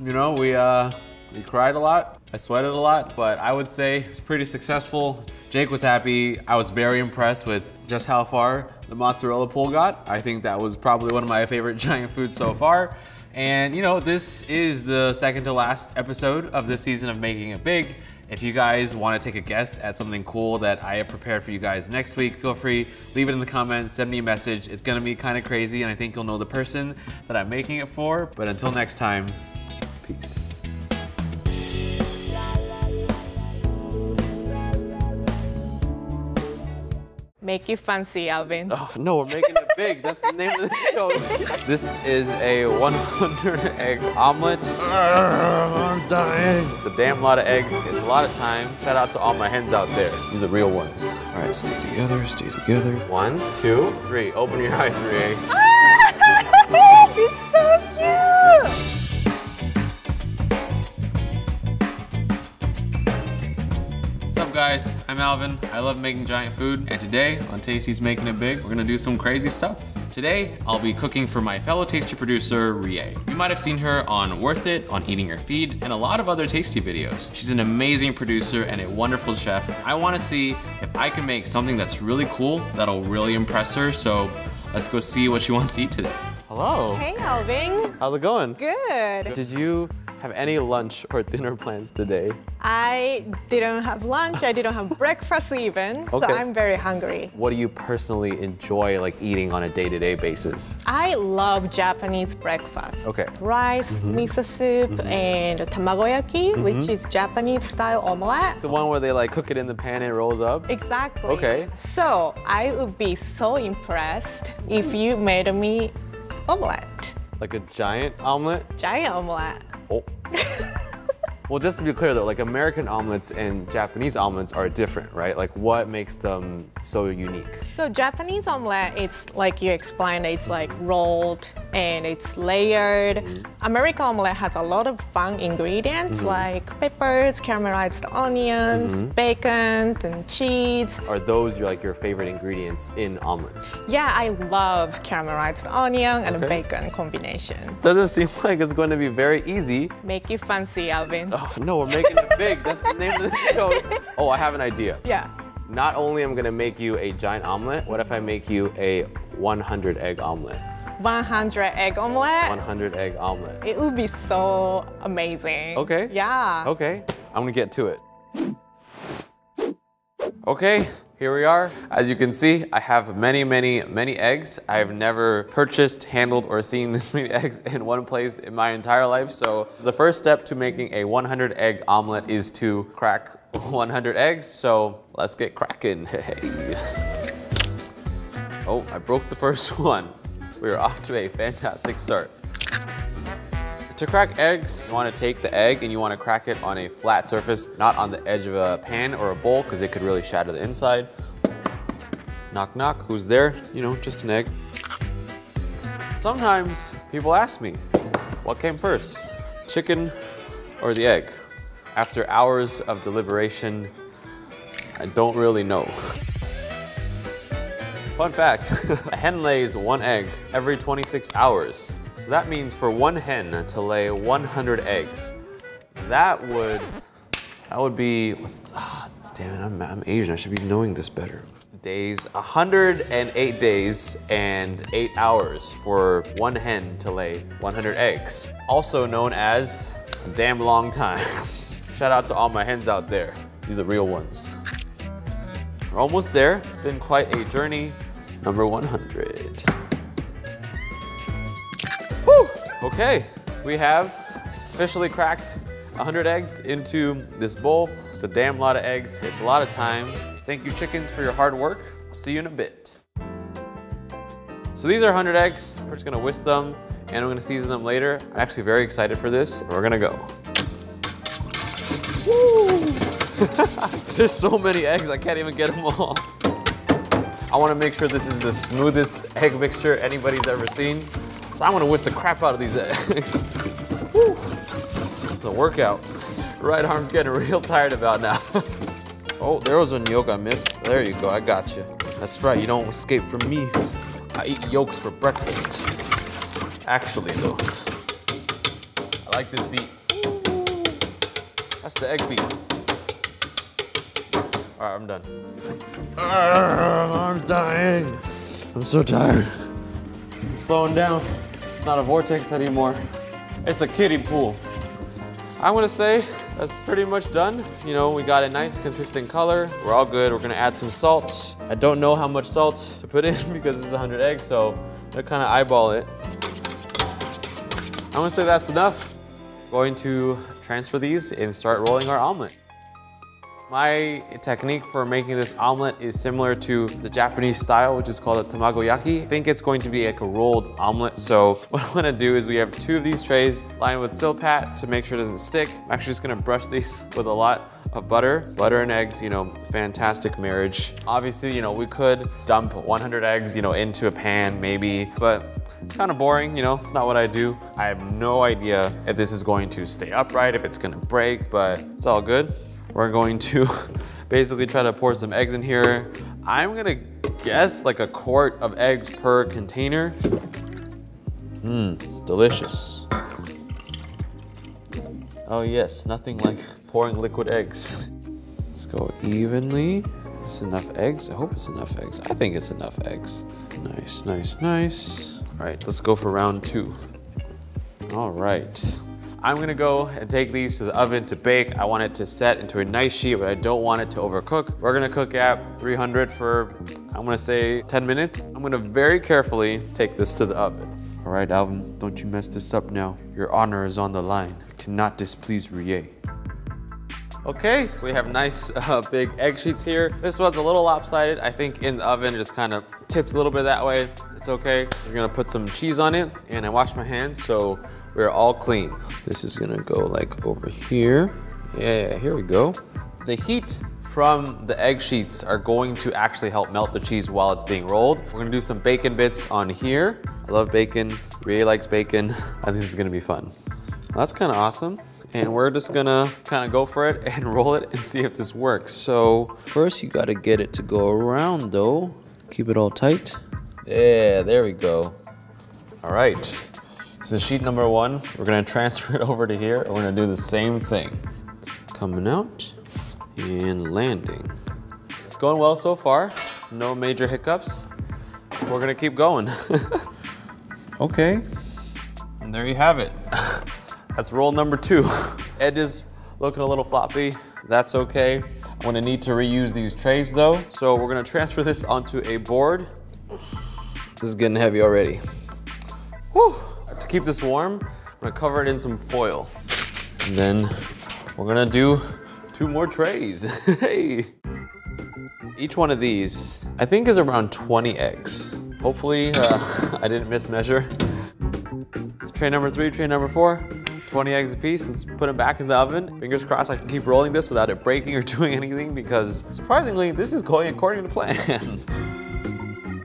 You know, we uh, we cried a lot. I sweated a lot, but I would say it was pretty successful. Jake was happy. I was very impressed with just how far the mozzarella pull got. I think that was probably one of my favorite giant foods so far. And you know, this is the second to last episode of this season of Making It Big. If you guys want to take a guess at something cool that I have prepared for you guys next week, feel free, leave it in the comments, send me a message. It's gonna be kind of crazy and I think you'll know the person that I'm making it for. But until next time, peace. Make you fancy, Alvin. Oh, no, we're making it big. That's the name of the show. This is a one hundred egg omelet. I'm dying. It's a damn lot of eggs. It's a lot of time. Shout out to all my hens out there. You're the real ones. All right, stay together, stay together. One, two, three. Open your eyes, Rie. It's so cute. What's up, guys? I'm Alvin. I love making giant food, and today on Tasty's Making It Big, we're gonna do some crazy stuff. Today, I'll be cooking for my fellow Tasty producer, Rie. You might have seen her on Worth It, on Eating Your Feed, and a lot of other Tasty videos. She's an amazing producer and a wonderful chef. I wanna see if I can make something that's really cool, that'll really impress her, so let's go see what she wants to eat today. Hello. Hey, Alvin. How's it going? Good. Did you have any lunch or dinner plans today? I didn't have lunch, I didn't have breakfast even, okay. So I'm very hungry. What do you personally enjoy like eating on a day-to-day basis? I love Japanese breakfast. Okay. Rice, mm-hmm. miso soup, mm-hmm. and tamagoyaki, mm-hmm. which is Japanese-style omelette. The one where they like cook it in the pan and it rolls up? Exactly. Okay. So I would be so impressed if you made me omelette. Like a giant omelette? Giant omelette. Oh. Well, just to be clear though, like American omelets and Japanese omelets are different, right? Like what makes them so unique? So Japanese omelette, it's like you explained, it's like rolled and it's layered. Mm-hmm. American omelette has a lot of fun ingredients mm-hmm. like peppers, caramelized onions, mm-hmm. bacon, and cheese. Are those your, like your favorite ingredients in omelets? Yeah, I love caramelized onion and okay. bacon combination. Doesn't seem like it's going to be very easy. Make you fancy, Alvin. Oh, no, we're making it big. That's the name of the show. Oh, I have an idea. Yeah. Not only am I going to make you a giant omelet, what if I make you a one hundred egg omelet? one hundred egg omelet? one hundred egg omelet. It would be so amazing. Okay. Yeah. Okay. I'm gonna get to it. Okay, here we are. As you can see, I have many, many, many eggs. I have never purchased, handled, or seen this many eggs in one place in my entire life. So the first step to making a one hundred egg omelet is to crack one hundred eggs. So let's get cracking. Hey. Oh, I broke the first one. We are off to a fantastic start. To crack eggs, you want to take the egg and you want to crack it on a flat surface, not on the edge of a pan or a bowl, because it could really shatter the inside. Knock, knock, who's there? You know, just an egg. Sometimes people ask me, what came first, chicken or the egg? After hours of deliberation, I don't really know. Fun fact, a hen lays one egg every twenty-six hours. So that means for one hen to lay one hundred eggs, that would, that would be, what's, ah, damn it, I'm, I'm Asian, I should be knowing this better. Days, one hundred eight days and eight hours for one hen to lay one hundred eggs. Also known as a damn long time. Shout out to all my hens out there. You're the real ones. We're almost there, it's been quite a journey. Number one hundred. Whew, okay. We have officially cracked one hundred eggs into this bowl. It's a damn lot of eggs, it's a lot of time. Thank you chickens for your hard work. I'll see you in a bit. So these are one hundred eggs, we're just gonna whisk them and I'm gonna season them later. I'm actually very excited for this. We're gonna go. Woo! There's so many eggs, I can't even get them all. I wanna make sure this is the smoothest egg mixture anybody's ever seen. So I wanna whisk the crap out of these eggs. Woo. It's a workout. Right arm's getting real tired about now. Oh, there was a yolk I missed. There you go, I got you. That's right, you don't escape from me. I eat yolks for breakfast. Actually though, I like this beat. That's the egg beat. All right, I'm done. Arrgh, my arm's dying. I'm so tired. I'm slowing down. It's not a vortex anymore. It's a kiddie pool. I'm gonna say that's pretty much done. You know, we got a nice consistent color. We're all good. We're gonna add some salt. I don't know how much salt to put in because it's one hundred eggs, so I'm gonna kinda eyeball it. I'm gonna say that's enough. I'm going to transfer these and start rolling our omelet. My technique for making this omelet is similar to the Japanese style, which is called a tamagoyaki. I think it's going to be like a rolled omelet. So what I'm gonna do is we have two of these trays lined with silpat to make sure it doesn't stick. I'm actually just gonna brush these with a lot of butter. Butter and eggs, you know, fantastic marriage. Obviously, you know, we could dump one hundred eggs, you know, into a pan maybe, but it's kind of boring, you know, it's not what I do. I have no idea if this is going to stay upright, if it's gonna break, but it's all good. We're going to basically try to pour some eggs in here. I'm gonna guess like a quart of eggs per container. Mmm, delicious. Oh yes, nothing like pouring liquid eggs. Let's go evenly. Is enough eggs? I hope it's enough eggs. I think it's enough eggs. Nice, nice, nice. All right, let's go for round two. All right. I'm gonna go and take these to the oven to bake. I want it to set into a nice sheet, but I don't want it to overcook. We're gonna cook at three hundred for, I'm gonna say ten minutes. I'm gonna very carefully take this to the oven. All right, Alvin, don't you mess this up now. Your honor is on the line. You cannot displease Rie. Okay, we have nice uh, big egg sheets here. This was a little lopsided. I think in the oven, it just kind of tips a little bit that way. It's okay. We're gonna put some cheese on it, and I washed my hands, so we're all clean. This is gonna go like over here. Yeah, here we go. The heat from the egg sheets are going to actually help melt the cheese while it's being rolled. We're gonna do some bacon bits on here. I love bacon, Rie likes bacon. I think this is gonna be fun. Well, that's kinda awesome. And we're just gonna kinda go for it and roll it and see if this works. So first you gotta get it to go around though. Keep it all tight. Yeah, there we go. All right, this is sheet number one. We're gonna transfer it over to here and we're gonna do the same thing. Coming out and landing. It's going well so far. No major hiccups. We're gonna keep going. Okay, and there you have it. That's roll number two. Edges looking a little floppy. That's okay. I'm gonna need to reuse these trays though. So we're gonna transfer this onto a board. This is getting heavy already. Whew. To keep this warm, I'm gonna cover it in some foil. And then we're gonna do two more trays. Hey. Each one of these, I think is around twenty eggs. Hopefully uh, I didn't mismeasure. Tray number three, tray number four. twenty eggs a piece, let's put them back in the oven. Fingers crossed I can keep rolling this without it breaking or doing anything because surprisingly, this is going according to plan.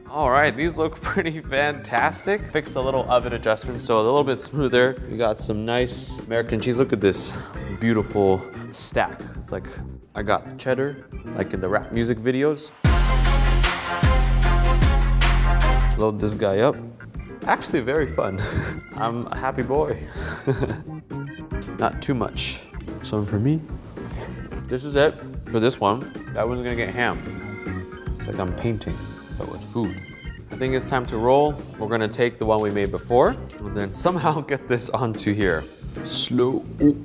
All right, these look pretty fantastic. Fixed a little oven adjustment so a little bit smoother. We got some nice American cheese. Look at this beautiful stack. It's like I got the cheddar, like in the rap music videos. Load this guy up. Actually very fun. I'm a happy boy. Not too much. Some for me. This is it for this one. That one's gonna get ham. It's like I'm painting, but with food. I think it's time to roll. We're gonna take the one we made before and then somehow get this onto here. Slow. Ooh.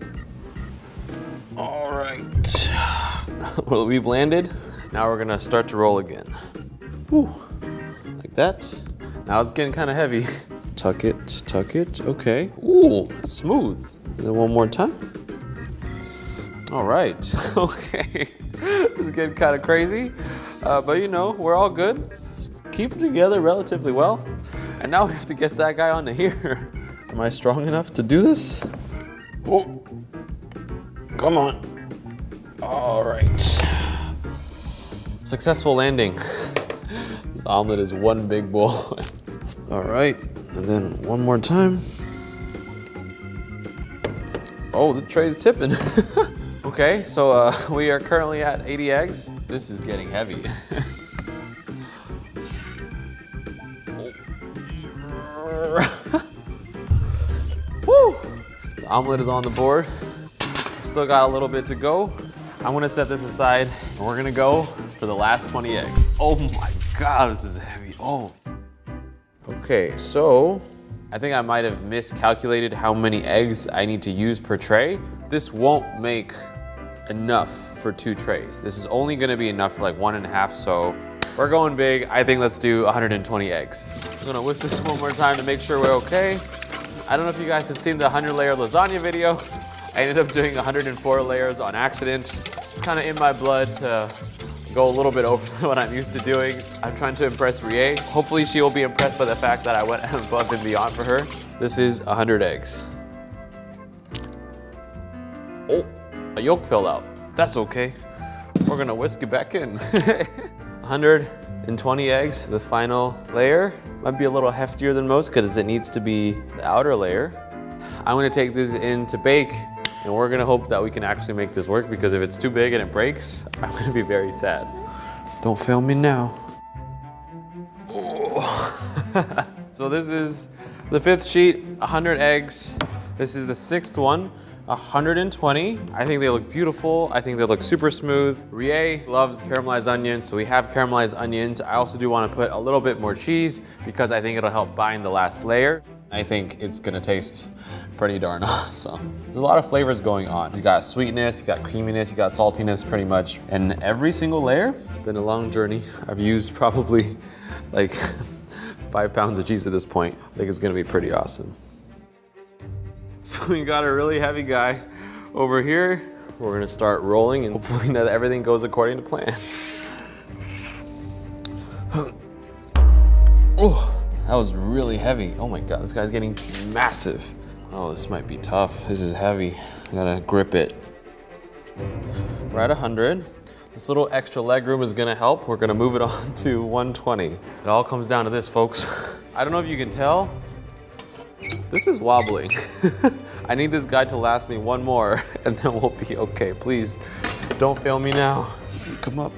All right. Well, we've landed. Now we're gonna start to roll again. Whew. Like that. Now it's getting kind of heavy. Tuck it, tuck it, okay. Ooh, that's smooth. And then one more time. All right, okay. This is getting kind of crazy, uh, but you know, we're all good. Let's keep it together relatively well. And now we have to get that guy onto here. Am I strong enough to do this? Oh, come on. All right. Successful landing. This omelet is one big bowl. All right, and then one more time. Oh, the tray's tipping. Okay, so uh, we are currently at eighty eggs. This is getting heavy. Woo! The omelet is on the board. Still got a little bit to go. I'm gonna set this aside, and we're gonna go for the last twenty eggs. Oh my God, this is heavy. Oh. Okay, so I think I might have miscalculated how many eggs I need to use per tray. This won't make enough for two trays. This is only gonna be enough for like one and a half, so we're going big. I think let's do one hundred twenty eggs. I'm gonna whisk this one more time to make sure we're okay. I don't know if you guys have seen the one hundred layer lasagna video. I ended up doing one hundred four layers on accident. It's kinda in my blood to go a little bit over what I'm used to doing. I'm trying to impress Rie. Hopefully she will be impressed by the fact that I went above and beyond for her. This is one hundred eggs. Oh, a yolk fell out. That's okay. We're gonna whisk it back in. one hundred twenty eggs, the final layer. Might be a little heftier than most because it needs to be the outer layer. I'm gonna take this in to bake. And we're gonna hope that we can actually make this work, because if it's too big and it breaks, I'm gonna be very sad. Don't fail me now. Oh. So this is the fifth sheet, one hundred eggs. This is the sixth one, one hundred twenty. I think they look beautiful. I think they look super smooth. Rie loves caramelized onions, so we have caramelized onions. I also do want to put a little bit more cheese because I think it'll help bind the last layer. I think it's gonna taste pretty darn awesome. There's a lot of flavors going on. You got sweetness, you got creaminess, you got saltiness pretty much. And every single layer, been a long journey. I've used probably like five pounds of cheese at this point. I think it's gonna be pretty awesome. So we got a really heavy guy over here. We're gonna start rolling and hopefully that everything goes according to plan. Oh. That was really heavy. Oh my God, this guy's getting massive. Oh, this might be tough. This is heavy. I gotta grip it. We're at one hundred. This little extra leg room is gonna help. We're gonna move it on to one twenty. It all comes down to this, folks. I don't know if you can tell, this is wobbling. I need this guy to last me one more and then we'll be okay. Please, don't fail me now. Come up.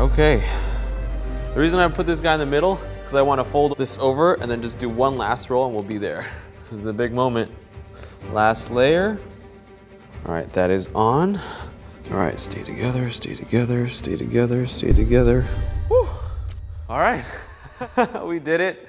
Okay, the reason I put this guy in the middle is because I want to fold this over and then just do one last roll and we'll be there. This is the big moment. Last layer. All right, that is on. All right, stay together, stay together, stay together, stay together. Woo! All right, we did it.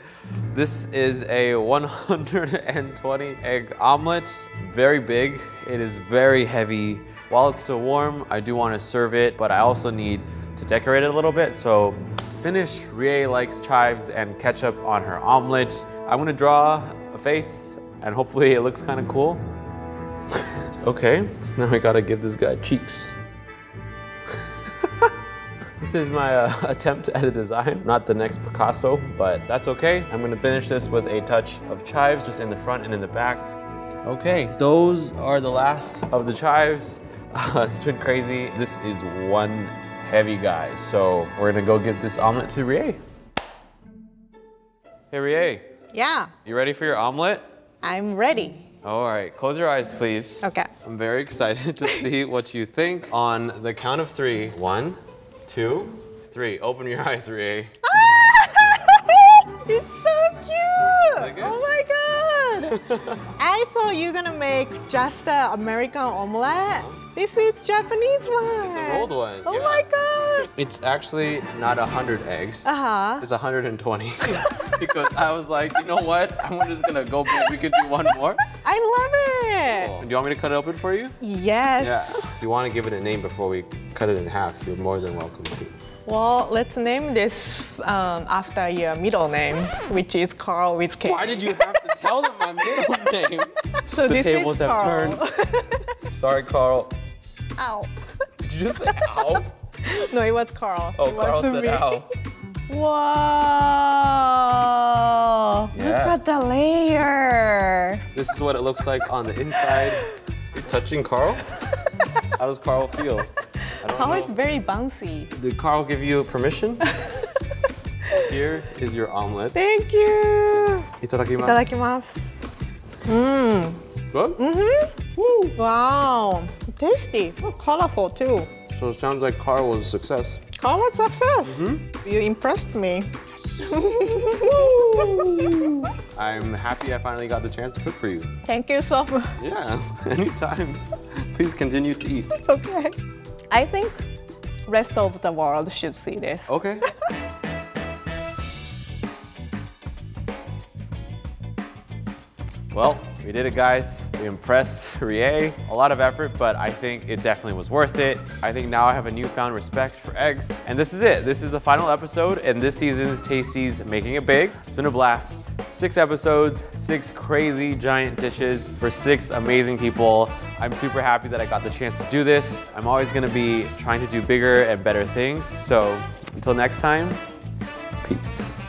This is a one hundred twenty egg omelet. It's very big, it is very heavy. While it's still warm, I do want to serve it, but I also need to decorate it a little bit. So to finish, Rie likes chives and ketchup on her omelet. I'm gonna draw a face and hopefully it looks kind of cool. Okay, so now I gotta give this guy cheeks. This is my uh, attempt at a design, not the next Picasso, but that's okay. I'm gonna finish this with a touch of chives just in the front and in the back. Okay, those are the last of the chives. Uh, it's been crazy. This is one heavy guy, so we're gonna go give this omelet to Rie. Hey Rie. Yeah. You ready for your omelet? I'm ready. All right, close your eyes, please. Okay. I'm very excited to see what you think. On the count of three. One, two, three. Open your eyes, Rie. It's so cute! Oh my God! I thought you were gonna make just the American omelet. This is Japanese one. It's an old one. Oh yeah. My God. It's actually not one hundred eggs. Uh-huh. It's one hundred twenty. Because I was like, you know what? I'm just gonna go, we could do one more. I love it. Cool. Do you want me to cut it open for you? Yes. Yeah. If you want to give it a name before we cut it in half, you're more than welcome to. Well, let's name this um, after your middle name, which is Carl with K. Why did you have to tell them my middle name? So the this tables is have Carl. Turned. Sorry, Carl. Ow. Did you just say ow? No, it was Carl. Oh, it Carl said me. Ow. Wow! Yeah. Look at the layer. This is what it looks like on the inside. You're touching Carl? How does Carl feel? Carl is very bouncy. Did Carl give you permission? Here is your omelet. Thank you. Itadakimasu. Itadakimasu. Mmm. Good? Mm-hmm. Woo. Wow. Tasty. Oh, colorful too. So it sounds like Carl was a success. Carl was a success. Mm-hmm. You impressed me. I'm happy I finally got the chance to cook for you. Thank you so much. Yeah, anytime. Please continue to eat. Okay. I think rest of the world should see this. Okay. Well, we did it, guys. We impressed Rie. A lot of effort, but I think it definitely was worth it. I think now I have a newfound respect for eggs. And this is it. This is the final episode in this season's Tasty's Making It Big. It's been a blast. Six episodes, six crazy giant dishes for six amazing people. I'm super happy that I got the chance to do this. I'm always gonna be trying to do bigger and better things. So until next time, peace.